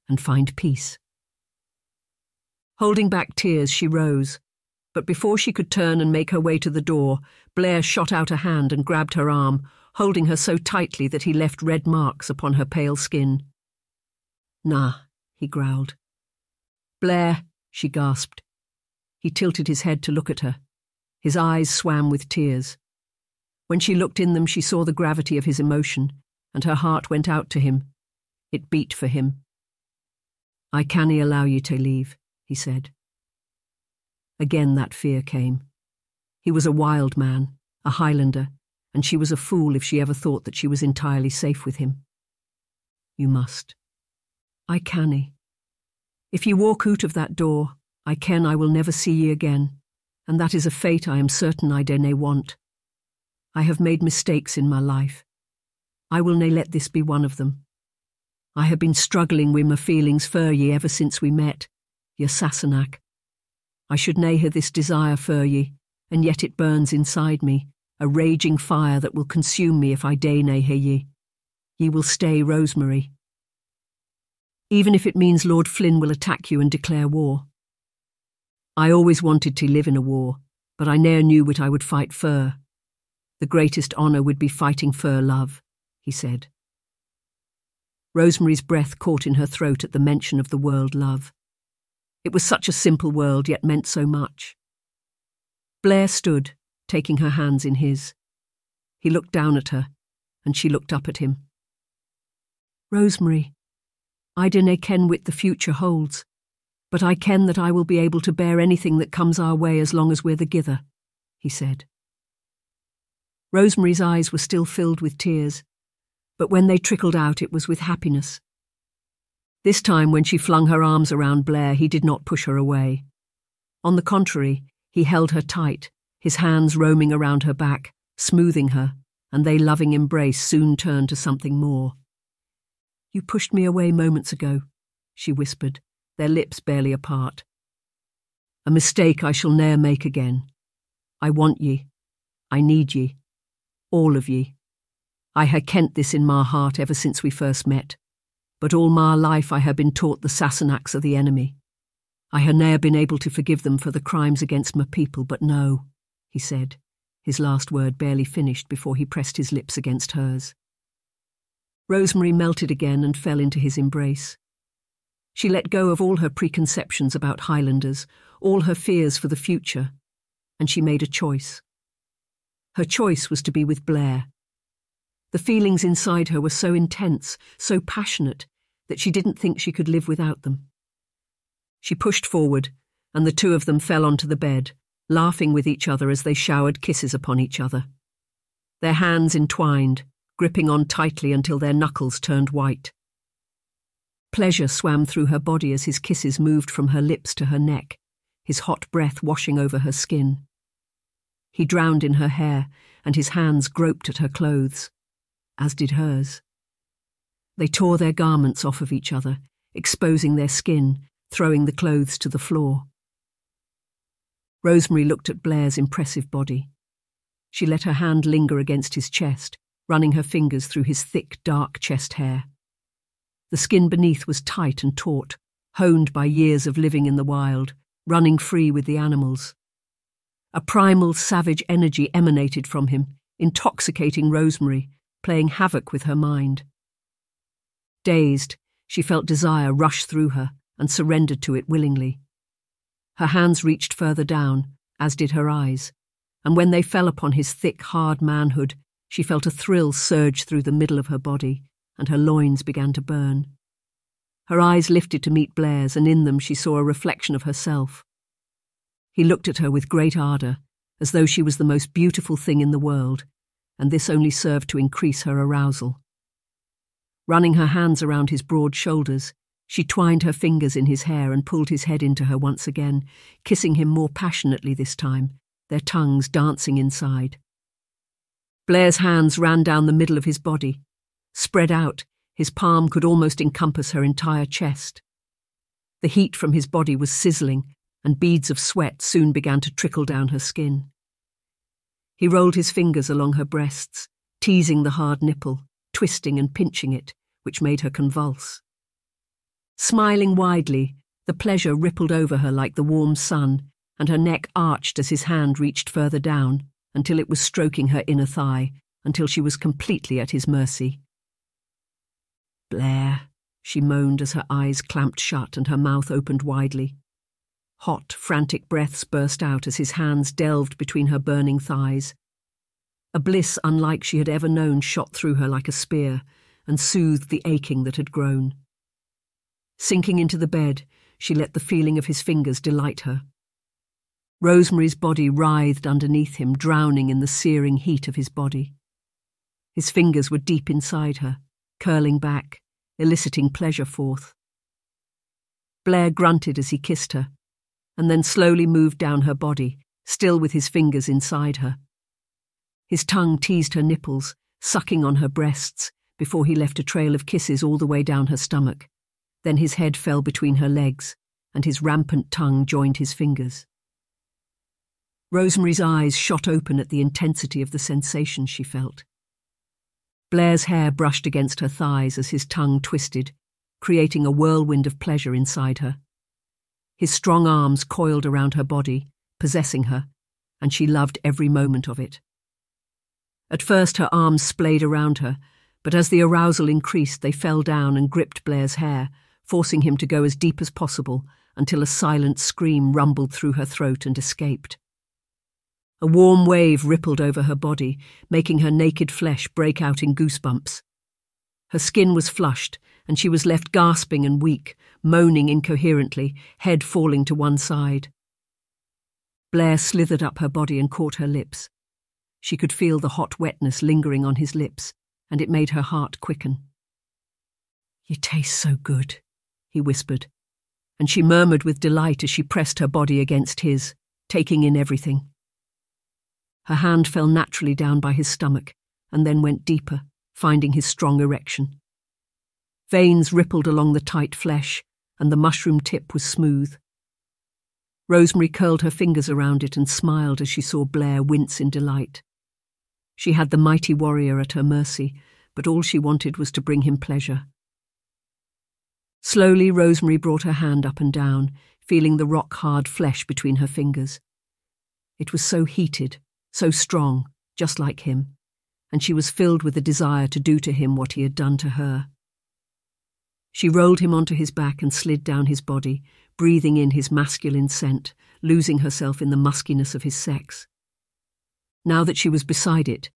and find peace." Holding back tears, she rose, but before she could turn and make her way to the door, Blair shot out a hand and grabbed her arm, holding her so tightly that he left red marks upon her pale skin. "Nah," he growled. "Blair," she gasped. He tilted his head to look at her. His eyes swam with tears. When she looked in them, she saw the gravity of his emotion, and her heart went out to him. It beat for him. "I cannae allow you to leave," he said. Again that fear came. He was a wild man, a Highlander, and she was a fool if she ever thought that she was entirely safe with him. "You must." "I cannae. If ye walk out of that door, I ken I will never see ye again, and that is a fate I am certain I dare nae want. I have made mistakes in my life. I will nae let this be one of them. I have been struggling wi' my feelings for ye ever since we met, ye Sassenach. I should nae have this desire for ye, and yet it burns inside me, a raging fire that will consume me if I dae nae hear ye. Ye will stay, Rosemary. Even if it means Lord Flynn will attack you and declare war. I always wanted to live in a war, but I ne'er knew what I would fight for. The greatest honour would be fighting for love," he said. Rosemary's breath caught in her throat at the mention of the word love. It was such a simple word, yet meant so much. Blair stood, taking her hands in his. He looked down at her, and she looked up at him. "Rosemary, I do nae ken what the future holds, but I ken that I will be able to bear anything that comes our way as long as we're thegither," he said. Rosemary's eyes were still filled with tears, but when they trickled out it was with happiness. This time when she flung her arms around Blair, he did not push her away. On the contrary, he held her tight, his hands roaming around her back, smoothing her, and their loving embrace soon turned to something more. "You pushed me away moments ago," she whispered, their lips barely apart. "A mistake I shall ne'er make again. I want ye. I need ye. All of ye. I ha' kent this in my heart ever since we first met, but all my life I ha' been taught the Sassenachs are the enemy. I ha' ne'er been able to forgive them for the crimes against my people, but no," he said, his last word barely finished before he pressed his lips against hers. Rosemary melted again and fell into his embrace. She let go of all her preconceptions about Highlanders, all her fears for the future, and she made a choice. Her choice was to be with Blair. The feelings inside her were so intense, so passionate, that she didn't think she could live without them. She pushed forward, and the two of them fell onto the bed, laughing with each other as they showered kisses upon each other. Their hands entwined, gripping on tightly until their knuckles turned white. Pleasure swam through her body as his kisses moved from her lips to her neck, his hot breath washing over her skin. He drowned in her hair, and his hands groped at her clothes, as did hers. They tore their garments off of each other, exposing their skin, throwing the clothes to the floor. Rosemary looked at Blair's impressive body. She let her hand linger against his chest, running her fingers through his thick, dark chest hair. The skin beneath was tight and taut, honed by years of living in the wild, running free with the animals. A primal, savage energy emanated from him, intoxicating Rosemary, playing havoc with her mind. Dazed, she felt desire rush through her and surrendered to it willingly. Her hands reached further down, as did her eyes, and when they fell upon his thick, hard manhood, she felt a thrill surge through the middle of her body, and her loins began to burn. Her eyes lifted to meet Blair's, and in them she saw a reflection of herself. He looked at her with great ardour, as though she was the most beautiful thing in the world, and this only served to increase her arousal. Running her hands around his broad shoulders, she twined her fingers in his hair and pulled his head into her once again, kissing him more passionately this time, their tongues dancing inside. Blair's hands ran down the middle of his body. Spread out, his palm could almost encompass her entire chest. The heat from his body was sizzling, and beads of sweat soon began to trickle down her skin. He rolled his fingers along her breasts, teasing the hard nipple, twisting and pinching it, which made her convulse. Smiling widely, the pleasure rippled over her like the warm sun, and her neck arched as his hand reached further down, until it was stroking her inner thigh, until she was completely at his mercy. "Blair," she moaned as her eyes clamped shut and her mouth opened widely. Hot, frantic breaths burst out as his hands delved between her burning thighs. A bliss unlike she had ever known shot through her like a spear and soothed the aching that had grown. Sinking into the bed, she let the feeling of his fingers delight her. Rosemary's body writhed underneath him, drowning in the searing heat of his body. His fingers were deep inside her, curling back, eliciting pleasure forth. Blair grunted as he kissed her, and then slowly moved down her body, still with his fingers inside her. His tongue teased her nipples, sucking on her breasts, before he left a trail of kisses all the way down her stomach. Then his head fell between her legs, and his rampant tongue joined his fingers. Rosemary's eyes shot open at the intensity of the sensation she felt. Blair's hair brushed against her thighs as his tongue twisted, creating a whirlwind of pleasure inside her. His strong arms coiled around her body, possessing her, and she loved every moment of it. At first her arms splayed around her, but as the arousal increased they fell down and gripped Blair's hair, forcing him to go as deep as possible until a silent scream rumbled through her throat and escaped. A warm wave rippled over her body, making her naked flesh break out in goosebumps. Her skin was flushed, and she was left gasping and weak, moaning incoherently, head falling to one side. Blair slithered up her body and caught her lips. She could feel the hot wetness lingering on his lips, and it made her heart quicken. "You taste so good," he whispered, and she murmured with delight as she pressed her body against his, taking in everything. Her hand fell naturally down by his stomach, and then went deeper, finding his strong erection. Veins rippled along the tight flesh, and the mushroom tip was smooth. Rosemary curled her fingers around it and smiled as she saw Blair wince in delight. She had the mighty warrior at her mercy, but all she wanted was to bring him pleasure. Slowly, Rosemary brought her hand up and down, feeling the rock-hard flesh between her fingers. It was so heated, so strong, just like him, and she was filled with a desire to do to him what he had done to her. She rolled him onto his back and slid down his body, breathing in his masculine scent, losing herself in the muskiness of his sex. Now that she was beside it.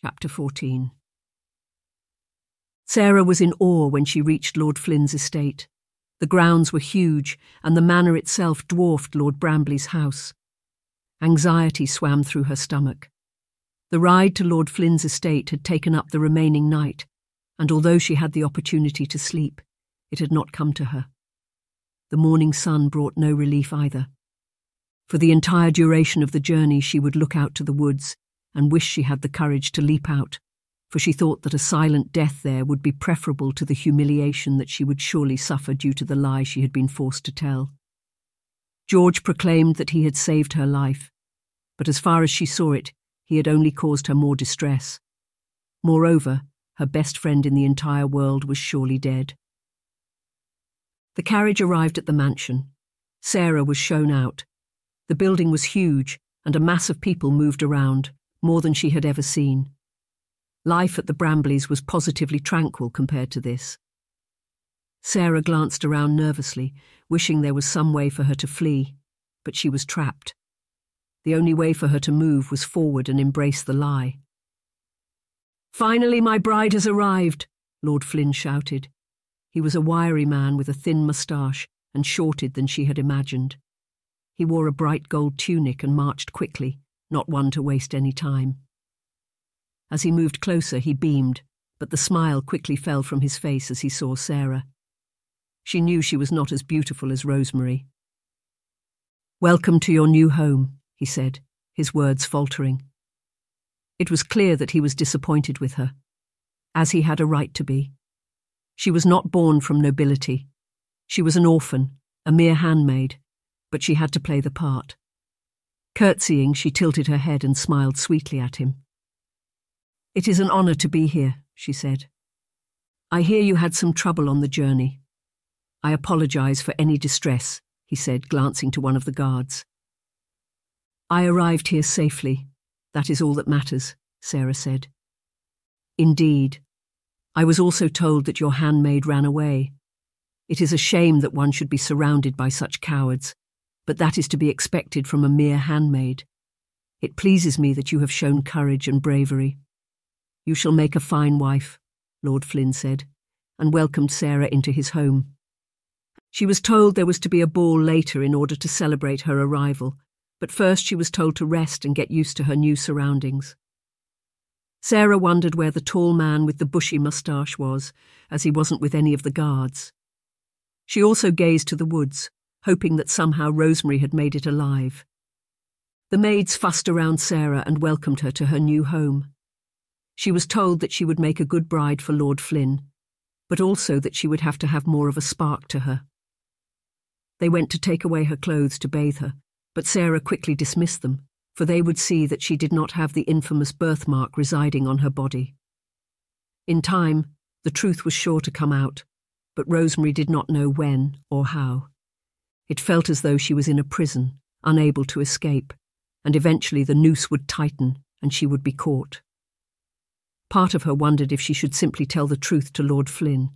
Chapter fourteen. Sarah was in awe when she reached Lord Flynn's estate. The grounds were huge, and the manor itself dwarfed Lord Bramley's house. Anxiety swam through her stomach. The ride to Lord Flynn's estate had taken up the remaining night, and although she had the opportunity to sleep, it had not come to her. The morning sun brought no relief either. For the entire duration of the journey she would look out to the woods and wish she had the courage to leap out, for she thought that a silent death there would be preferable to the humiliation that she would surely suffer due to the lie she had been forced to tell. George proclaimed that he had saved her life, but as far as she saw it, he had only caused her more distress. Moreover, her best friend in the entire world was surely dead. The carriage arrived at the mansion. Sarah was shown out. The building was huge, and a mass of people moved around, more than she had ever seen. Life at the Bramleys was positively tranquil compared to this. Sarah glanced around nervously, wishing there was some way for her to flee, but she was trapped. The only way for her to move was forward and embrace the lie. "Finally, my bride has arrived," Lord Flynn shouted. He was a wiry man with a thin moustache and shorter than she had imagined. He wore a bright gold tunic and marched quickly, not one to waste any time. As he moved closer, he beamed, but the smile quickly fell from his face as he saw Sarah. She knew she was not as beautiful as Rosemary. "Welcome to your new home," he said, his words faltering. It was clear that he was disappointed with her, as he had a right to be. She was not born from nobility. She was an orphan, a mere handmaid, but she had to play the part. Curtsying, she tilted her head and smiled sweetly at him. "It is an honor to be here," she said. "I hear you had some trouble on the journey. I apologize for any distress," he said, glancing to one of the guards. "I arrived here safely. That is all that matters," Sarah said. "Indeed. I was also told that your handmaid ran away. It is a shame that one should be surrounded by such cowards, but that is to be expected from a mere handmaid. It pleases me that you have shown courage and bravery. You shall make a fine wife, Lord Flynn said, and welcomed Sarah into his home. She was told there was to be a ball later in order to celebrate her arrival, but first she was told to rest and get used to her new surroundings. Sarah wondered where the tall man with the bushy moustache was, as he wasn't with any of the guards. She also gazed to the woods, hoping that somehow Rosemary had made it alive. The maids fussed around Sarah and welcomed her to her new home. She was told that she would make a good bride for Lord Flynn, but also that she would have to have more of a spark to her. They went to take away her clothes to bathe her, but Sarah quickly dismissed them, for they would see that she did not have the infamous birthmark residing on her body. In time, the truth was sure to come out, but Rosemary did not know when or how. It felt as though she was in a prison, unable to escape, and eventually the noose would tighten and she would be caught. Part of her wondered if she should simply tell the truth to Lord Flynn.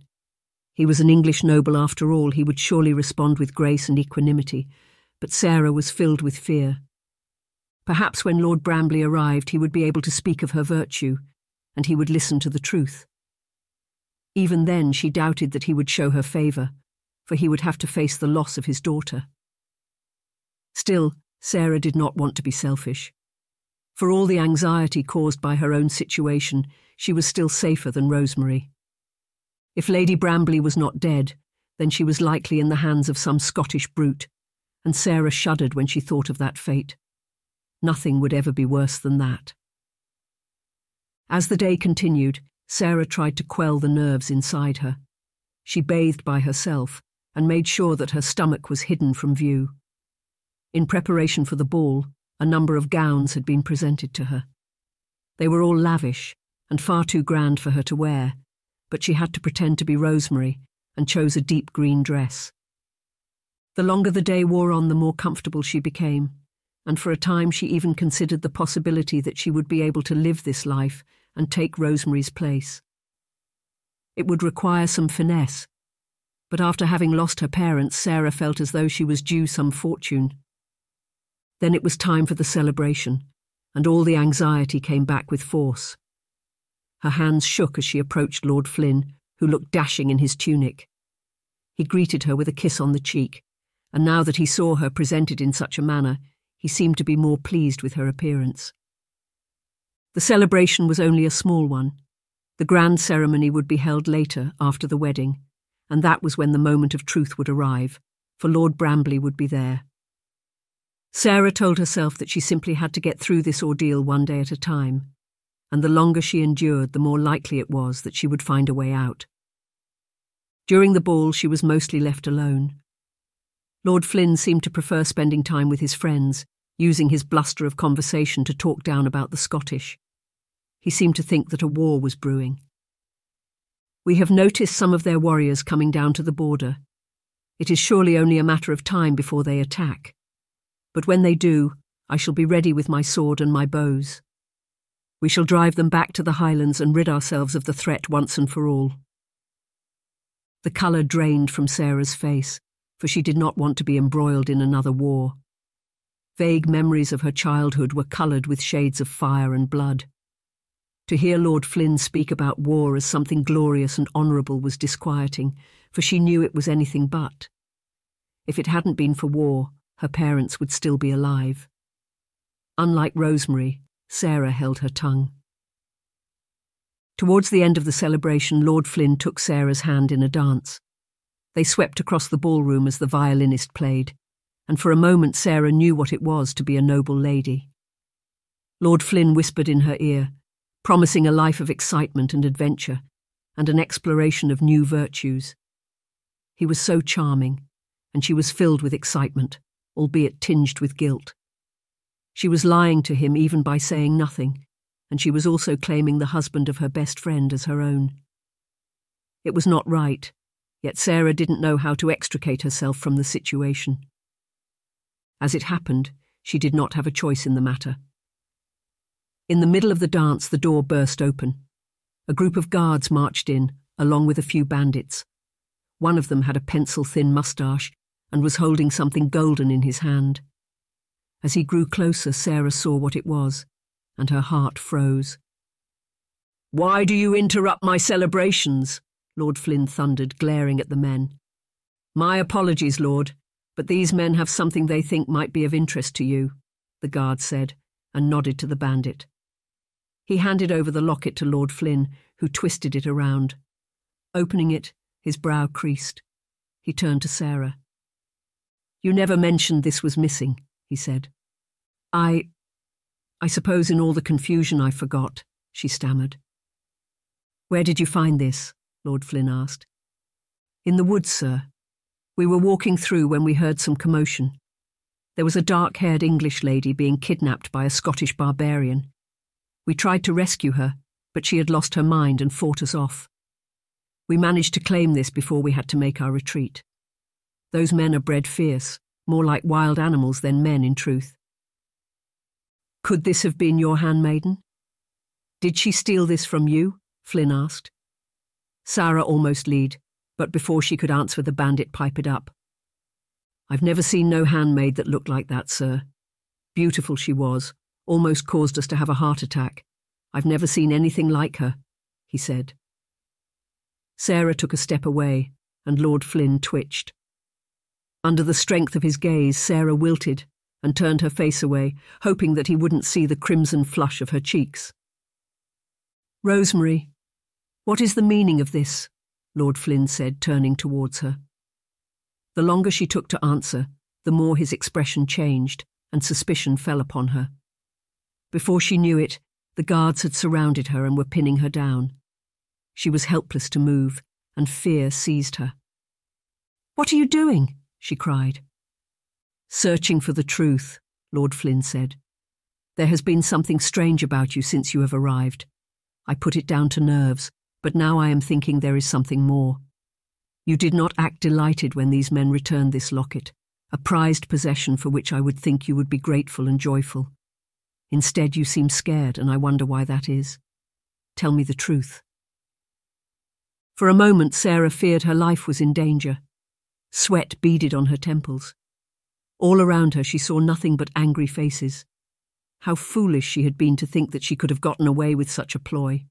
He was an English noble after all, he would surely respond with grace and equanimity, but Sarah was filled with fear. Perhaps when Lord Bramley arrived he would be able to speak of her virtue, and he would listen to the truth. Even then she doubted that he would show her favour, for he would have to face the loss of his daughter. Still, Sarah did not want to be selfish. For all the anxiety caused by her own situation, she was still safer than Rosemary. If Lady Brambley was not dead, then she was likely in the hands of some Scottish brute, and Sarah shuddered when she thought of that fate. Nothing would ever be worse than that. As the day continued, Sarah tried to quell the nerves inside her. She bathed by herself and made sure that her stomach was hidden from view. In preparation for the ball, a number of gowns had been presented to her. They were all lavish and far too grand for her to wear, but she had to pretend to be Rosemary and chose a deep green dress. The longer the day wore on, the more comfortable she became, and for a time she even considered the possibility that she would be able to live this life and take Rosemary's place. It would require some finesse, but after having lost her parents, Sarah felt as though she was due some fortune. Then it was time for the celebration, and all the anxiety came back with force. Her hands shook as she approached Lord Flynn, who looked dashing in his tunic. He greeted her with a kiss on the cheek, and now that he saw her presented in such a manner, he seemed to be more pleased with her appearance. The celebration was only a small one. The grand ceremony would be held later, after the wedding, and that was when the moment of truth would arrive, for Lord Bramley would be there. Sarah told herself that she simply had to get through this ordeal one day at a time, and the longer she endured, the more likely it was that she would find a way out. During the ball, she was mostly left alone. Lord Flynn seemed to prefer spending time with his friends, using his bluster of conversation to talk down about the Scottish. He seemed to think that a war was brewing. We have noticed some of their warriors coming down to the border. It is surely only a matter of time before they attack. But when they do, I shall be ready with my sword and my bows. We shall drive them back to the Highlands and rid ourselves of the threat once and for all. The colour drained from Sarah's face, for she did not want to be embroiled in another war. Vague memories of her childhood were coloured with shades of fire and blood. To hear Lord Flynn speak about war as something glorious and honourable was disquieting, for she knew it was anything but. If it hadn't been for war, her parents would still be alive. Unlike Rosemary, Sarah held her tongue. Towards the end of the celebration, Lord Flynn took Sarah's hand in a dance. They swept across the ballroom as the violinist played, and for a moment Sarah knew what it was to be a noble lady. Lord Flynn whispered in her ear, promising a life of excitement and adventure, and an exploration of new virtues. He was so charming, and she was filled with excitement, albeit tinged with guilt. She was lying to him even by saying nothing, and she was also claiming the husband of her best friend as her own. It was not right, yet Sarah didn't know how to extricate herself from the situation. As it happened, she did not have a choice in the matter. In the middle of the dance, the door burst open. A group of guards marched in, along with a few bandits. One of them had a pencil-thin moustache and was holding something golden in his hand. As he grew closer, Sarah saw what it was, and her heart froze. "Why do you interrupt my celebrations?" Lord Flynn thundered, glaring at the men. "My apologies, Lord, but these men have something they think might be of interest to you," the guard said, and nodded to the bandit. He handed over the locket to Lord Flynn, who twisted it around. Opening it, his brow creased. He turned to Sarah. "You never mentioned this was missing," he said. I... I suppose in all the confusion I forgot," she stammered. "Where did you find this?" Lord Flynn asked. "In the woods, sir. We were walking through when we heard some commotion. There was a dark-haired English lady being kidnapped by a Scottish barbarian. We tried to rescue her, but she had lost her mind and fought us off. We managed to claim this before we had to make our retreat. Those men are bred fierce, more like wild animals than men in truth." "Could this have been your handmaiden? Did she steal this from you?" Flynn asked. Sarah almost lead, but before she could answer, the bandit piped up. "I've never seen no handmaid that looked like that, sir. Beautiful she was, almost caused us to have a heart attack. I've never seen anything like her," he said. Sarah took a step away, and Lord Flynn twitched. Under the strength of his gaze, Sarah wilted and turned her face away, hoping that he wouldn't see the crimson flush of her cheeks. "Rosemary, what is the meaning of this?" Lord Flynn said, turning towards her. The longer she took to answer, the more his expression changed, and suspicion fell upon her. Before she knew it, the guards had surrounded her and were pinning her down. She was helpless to move, and fear seized her. "What are you doing?" she cried. "Searching for the truth," Lord Flynn said. "There has been something strange about you since you have arrived. I put it down to nerves, but now I am thinking there is something more. You did not act delighted when these men returned this locket, a prized possession for which I would think you would be grateful and joyful. Instead, you seem scared, and I wonder why that is. Tell me the truth." For a moment, Sarah feared her life was in danger. Sweat beaded on her temples. All around her, she saw nothing but angry faces. How foolish she had been to think that she could have gotten away with such a ploy.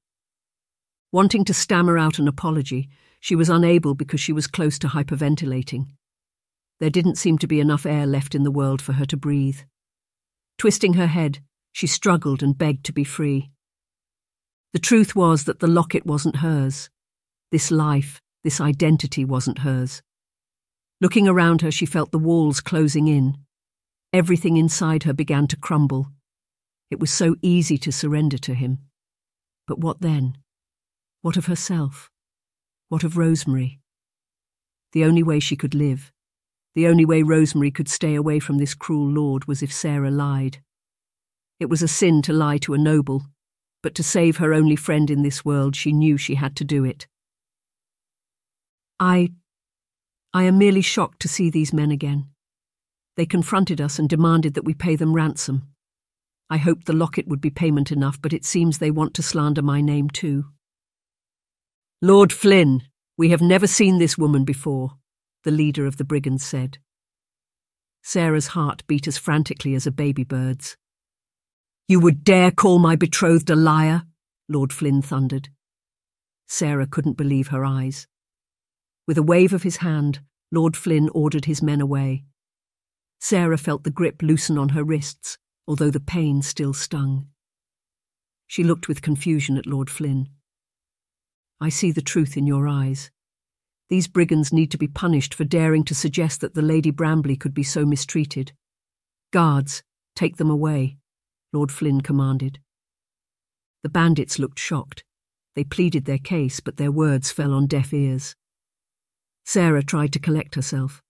Wanting to stammer out an apology, she was unable because she was close to hyperventilating. There didn't seem to be enough air left in the world for her to breathe. Twisting her head, she struggled and begged to be free. The truth was that the locket wasn't hers. This life, this identity wasn't hers. Looking around her, she felt the walls closing in. Everything inside her began to crumble. It was so easy to surrender to him. But what then? What of herself? What of Rosemary? The only way she could live, the only way Rosemary could stay away from this cruel lord, was if Sarah lied. It was a sin to lie to a noble, but to save her only friend in this world, she knew she had to do it. I... I am merely shocked to see these men again. They confronted us and demanded that we pay them ransom. I hoped the locket would be payment enough, but it seems they want to slander my name too. "Lord Flynn, we have never seen this woman before," the leader of the brigands said. Sarah's heart beat as frantically as a baby bird's. "You would dare call my betrothed a liar?" Lord Flynn thundered. Sarah couldn't believe her eyes. With a wave of his hand, Lord Flynn ordered his men away. Sarah felt the grip loosen on her wrists, although the pain still stung. She looked with confusion at Lord Flynn. "I see the truth in your eyes. These brigands need to be punished for daring to suggest that the Lady Bramley could be so mistreated. Guards, take them away," Lord Flynn commanded. The bandits looked shocked. They pleaded their case, but their words fell on deaf ears. Sarah tried to collect herself.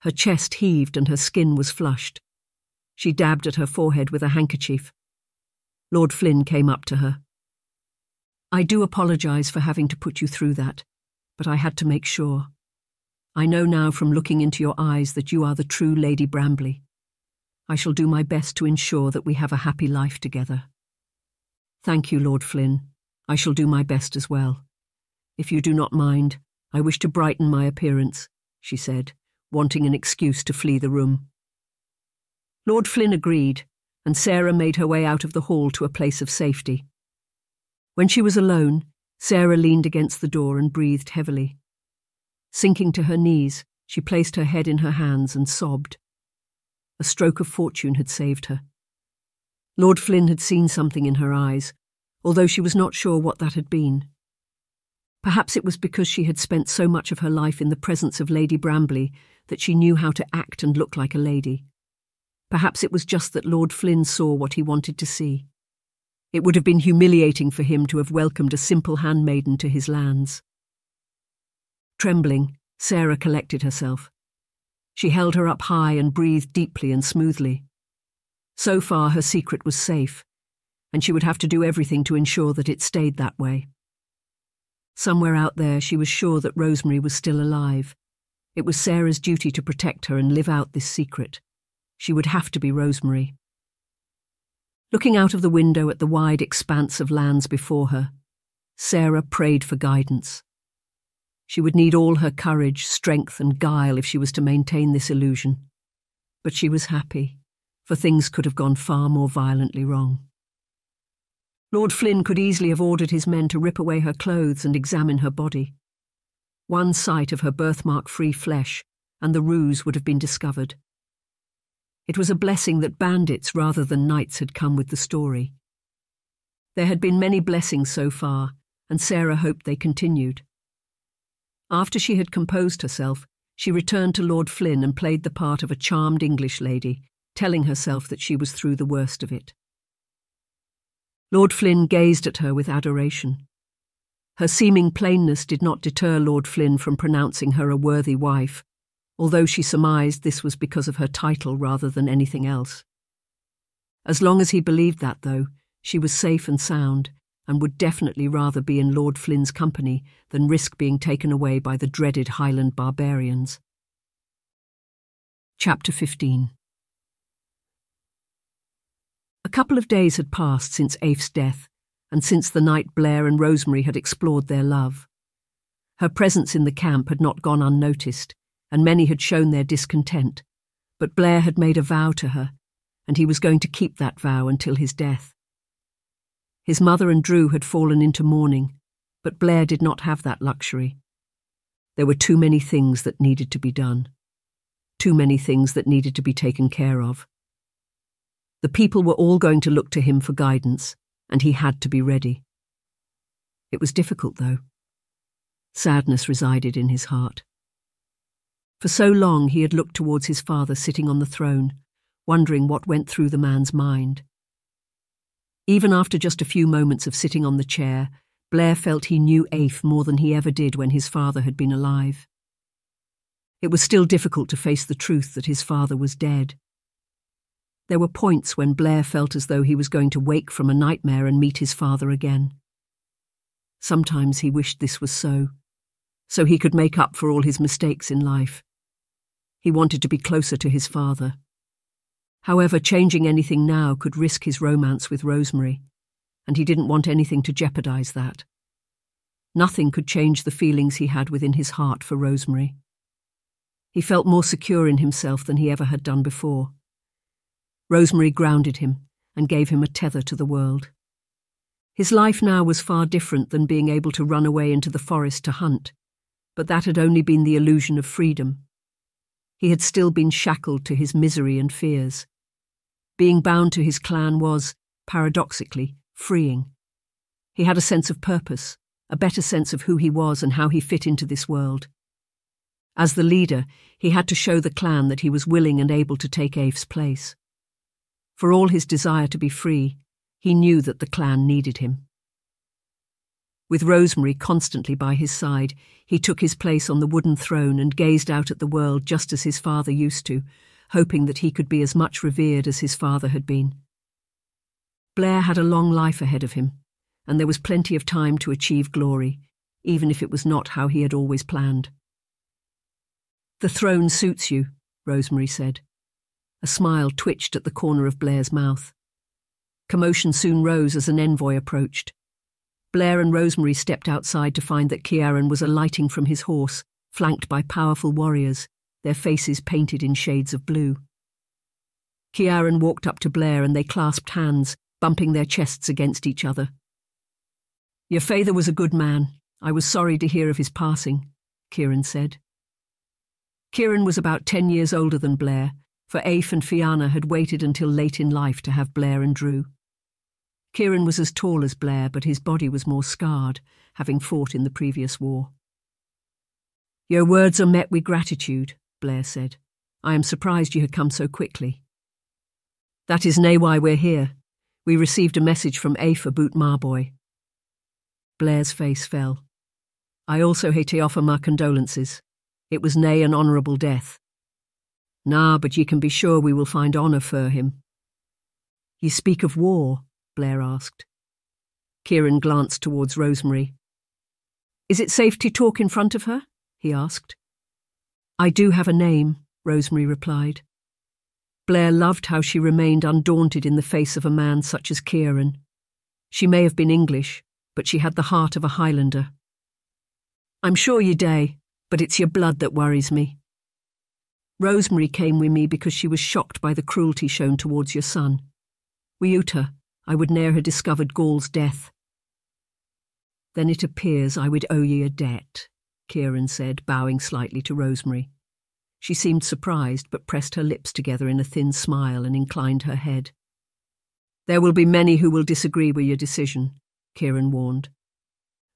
Her chest heaved and her skin was flushed. She dabbed at her forehead with a handkerchief. Lord Flynn came up to her. "I do apologise for having to put you through that, but I had to make sure. I know now from looking into your eyes that you are the true Lady Bramley. I shall do my best to ensure that we have a happy life together." "Thank you, Lord Flynn. I shall do my best as well. If you do not mind, I wish to brighten my appearance," she said, wanting an excuse to flee the room. Lord Flynn agreed, and Sarah made her way out of the hall to a place of safety. When she was alone, Sarah leaned against the door and breathed heavily. Sinking to her knees, she placed her head in her hands and sobbed. A stroke of fortune had saved her. Lord Flynn had seen something in her eyes, although she was not sure what that had been. Perhaps it was because she had spent so much of her life in the presence of Lady Bramley that she knew how to act and look like a lady. Perhaps it was just that Lord Flynn saw what he wanted to see. It would have been humiliating for him to have welcomed a simple handmaiden to his lands. Trembling, Sarah collected herself. She held her up high and breathed deeply and smoothly. So far her secret was safe, and she would have to do everything to ensure that it stayed that way. Somewhere out there she was sure that Rosemary was still alive. It was Sarah's duty to protect her and live out this secret. She would have to be Rosemary. Looking out of the window at the wide expanse of lands before her, Sarah prayed for guidance. She would need all her courage, strength and guile if she was to maintain this illusion. But she was happy, for things could have gone far more violently wrong. Lord Flynn could easily have ordered his men to rip away her clothes and examine her body. One sight of her birthmark-free flesh, and the ruse would have been discovered. It was a blessing that bandits rather than knights had come with the story. There had been many blessings so far, and Sarah hoped they continued. After she had composed herself, she returned to Lord Flynn and played the part of a charmed English lady, telling herself that she was through the worst of it. Lord Flynn gazed at her with adoration. Her seeming plainness did not deter Lord Flynn from pronouncing her a worthy wife, although she surmised this was because of her title rather than anything else. As long as he believed that, though, she was safe and sound, and would definitely rather be in Lord Flynn's company than risk being taken away by the dreaded Highland barbarians. Chapter fifteen. A couple of days had passed since Aife's death, and since the night Blair and Rosemary had explored their love. Her presence in the camp had not gone unnoticed, and many had shown their discontent, but Blair had made a vow to her, and he was going to keep that vow until his death. His mother and Drew had fallen into mourning, but Blair did not have that luxury. There were too many things that needed to be done, too many things that needed to be taken care of. The people were all going to look to him for guidance, and he had to be ready. It was difficult, though. Sadness resided in his heart. For so long he had looked towards his father sitting on the throne, wondering what went through the man's mind. Even after just a few moments of sitting on the chair, Blair felt he knew Aife more than he ever did when his father had been alive. It was still difficult to face the truth that his father was dead. There were points when Blair felt as though he was going to wake from a nightmare and meet his father again. Sometimes he wished this was so, so he could make up for all his mistakes in life. He wanted to be closer to his father. However, changing anything now could risk his romance with Rosemary, and he didn't want anything to jeopardize that. Nothing could change the feelings he had within his heart for Rosemary. He felt more secure in himself than he ever had done before. Rosemary grounded him and gave him a tether to the world. His life now was far different than being able to run away into the forest to hunt, but that had only been the illusion of freedom. He had still been shackled to his misery and fears. Being bound to his clan was, paradoxically, freeing. He had a sense of purpose, a better sense of who he was and how he fit into this world. As the leader, he had to show the clan that he was willing and able to take Aife's place. For all his desire to be free, he knew that the clan needed him. With Rosemary constantly by his side, he took his place on the wooden throne and gazed out at the world just as his father used to, hoping that he could be as much revered as his father had been. Blair had a long life ahead of him, and there was plenty of time to achieve glory, even if it was not how he had always planned. "The throne suits you," Rosemary said. A smile twitched at the corner of Blair's mouth. Commotion soon rose as an envoy approached. Blair and Rosemary stepped outside to find that Kieran was alighting from his horse, flanked by powerful warriors, their faces painted in shades of blue. Kieran walked up to Blair and they clasped hands, bumping their chests against each other. "Your father was a good man. I was sorry to hear of his passing," Kieran said. Kieran was about ten years older than Blair, for Aife and Fianna had waited until late in life to have Blair and Drew. Kieran was as tall as Blair, but his body was more scarred, having fought in the previous war. "Your words are met with gratitude," Blair said. "I am surprised you had come so quickly." "That is nae why we're here. We received a message from Aife aboot Marboy." Blair's face fell. "I also hae to offer my condolences. It was nae an honourable death." "Na, but ye can be sure we will find honour for him." "Ye speak of war?" Blair asked. Kieran glanced towards Rosemary. "Is it safe to talk in front of her?" he asked. "I do have a name," Rosemary replied. Blair loved how she remained undaunted in the face of a man such as Kieran. She may have been English, but she had the heart of a Highlander. "I'm sure ye dae, but it's your blood that worries me. Rosemary came with me because she was shocked by the cruelty shown towards your son. Without her, I would ne'er have discovered Gaul's death." "Then it appears I would owe ye a debt," Kieran said, bowing slightly to Rosemary. She seemed surprised, but pressed her lips together in a thin smile and inclined her head. "There will be many who will disagree with your decision," Kieran warned.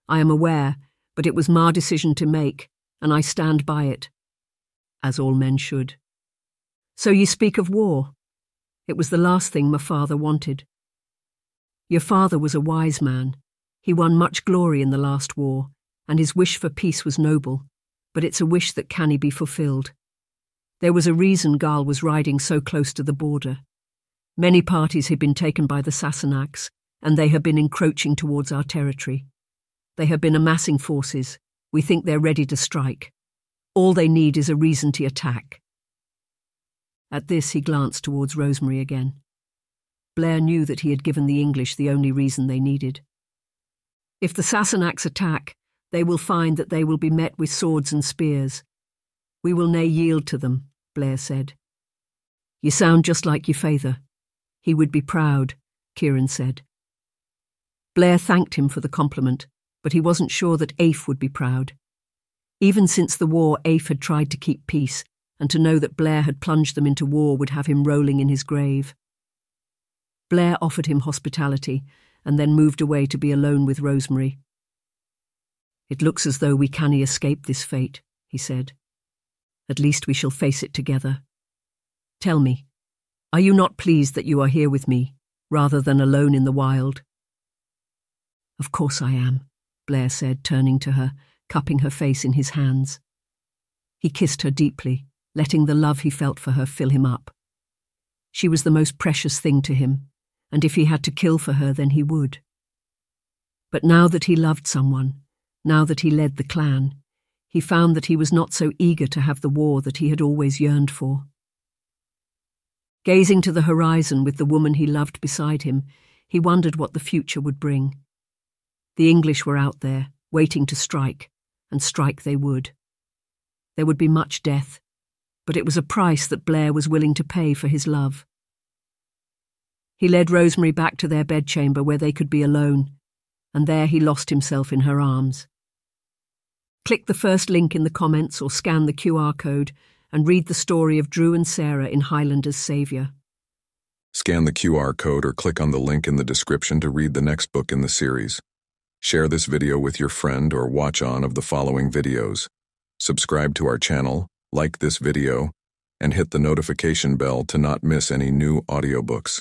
"I am aware, but it was my decision to make, and I stand by it." "As all men should." "So you speak of war? It was the last thing my father wanted. Your father was a wise man. He won much glory in the last war, and his wish for peace was noble, but it's a wish that cannae be fulfilled. There was a reason Gaul was riding so close to the border. Many parties had been taken by the Sassenachs, and they had been encroaching towards our territory. They have been amassing forces. We think they're ready to strike. All they need is a reason to attack." At this he glanced towards Rosemary again. Blair knew that he had given the English the only reason they needed. "If the Sassenachs attack, they will find that they will be met with swords and spears. We will nae yield to them," Blair said. "You sound just like your father. He would be proud," Kieran said. Blair thanked him for the compliment, but he wasn't sure that Aife would be proud. Even since the war, Aife had tried to keep peace, and to know that Blair had plunged them into war would have him rolling in his grave. Blair offered him hospitality, and then moved away to be alone with Rosemary. "It looks as though we cannae escape this fate," he said. "At least we shall face it together. Tell me, are you not pleased that you are here with me, rather than alone in the wild?" "Of course I am," Blair said, turning to her, cupping her face in his hands. He kissed her deeply, letting the love he felt for her fill him up. She was the most precious thing to him, and if he had to kill for her, then he would. But now that he loved someone, now that he led the clan, he found that he was not so eager to have the war that he had always yearned for. Gazing to the horizon with the woman he loved beside him, he wondered what the future would bring. The English were out there, waiting to strike, and strike they would. There would be much death, but it was a price that Blair was willing to pay for his love. He led Rosemary back to their bedchamber where they could be alone, and there he lost himself in her arms. Click the first link in the comments or scan the Q R code and read the story of Drew and Sarah in Highlander's Savior. Scan the Q R code or click on the link in the description to read the next book in the series. Share this video with your friend or watch on of the following videos. Subscribe to our channel, like this video, and hit the notification bell to not miss any new audiobooks.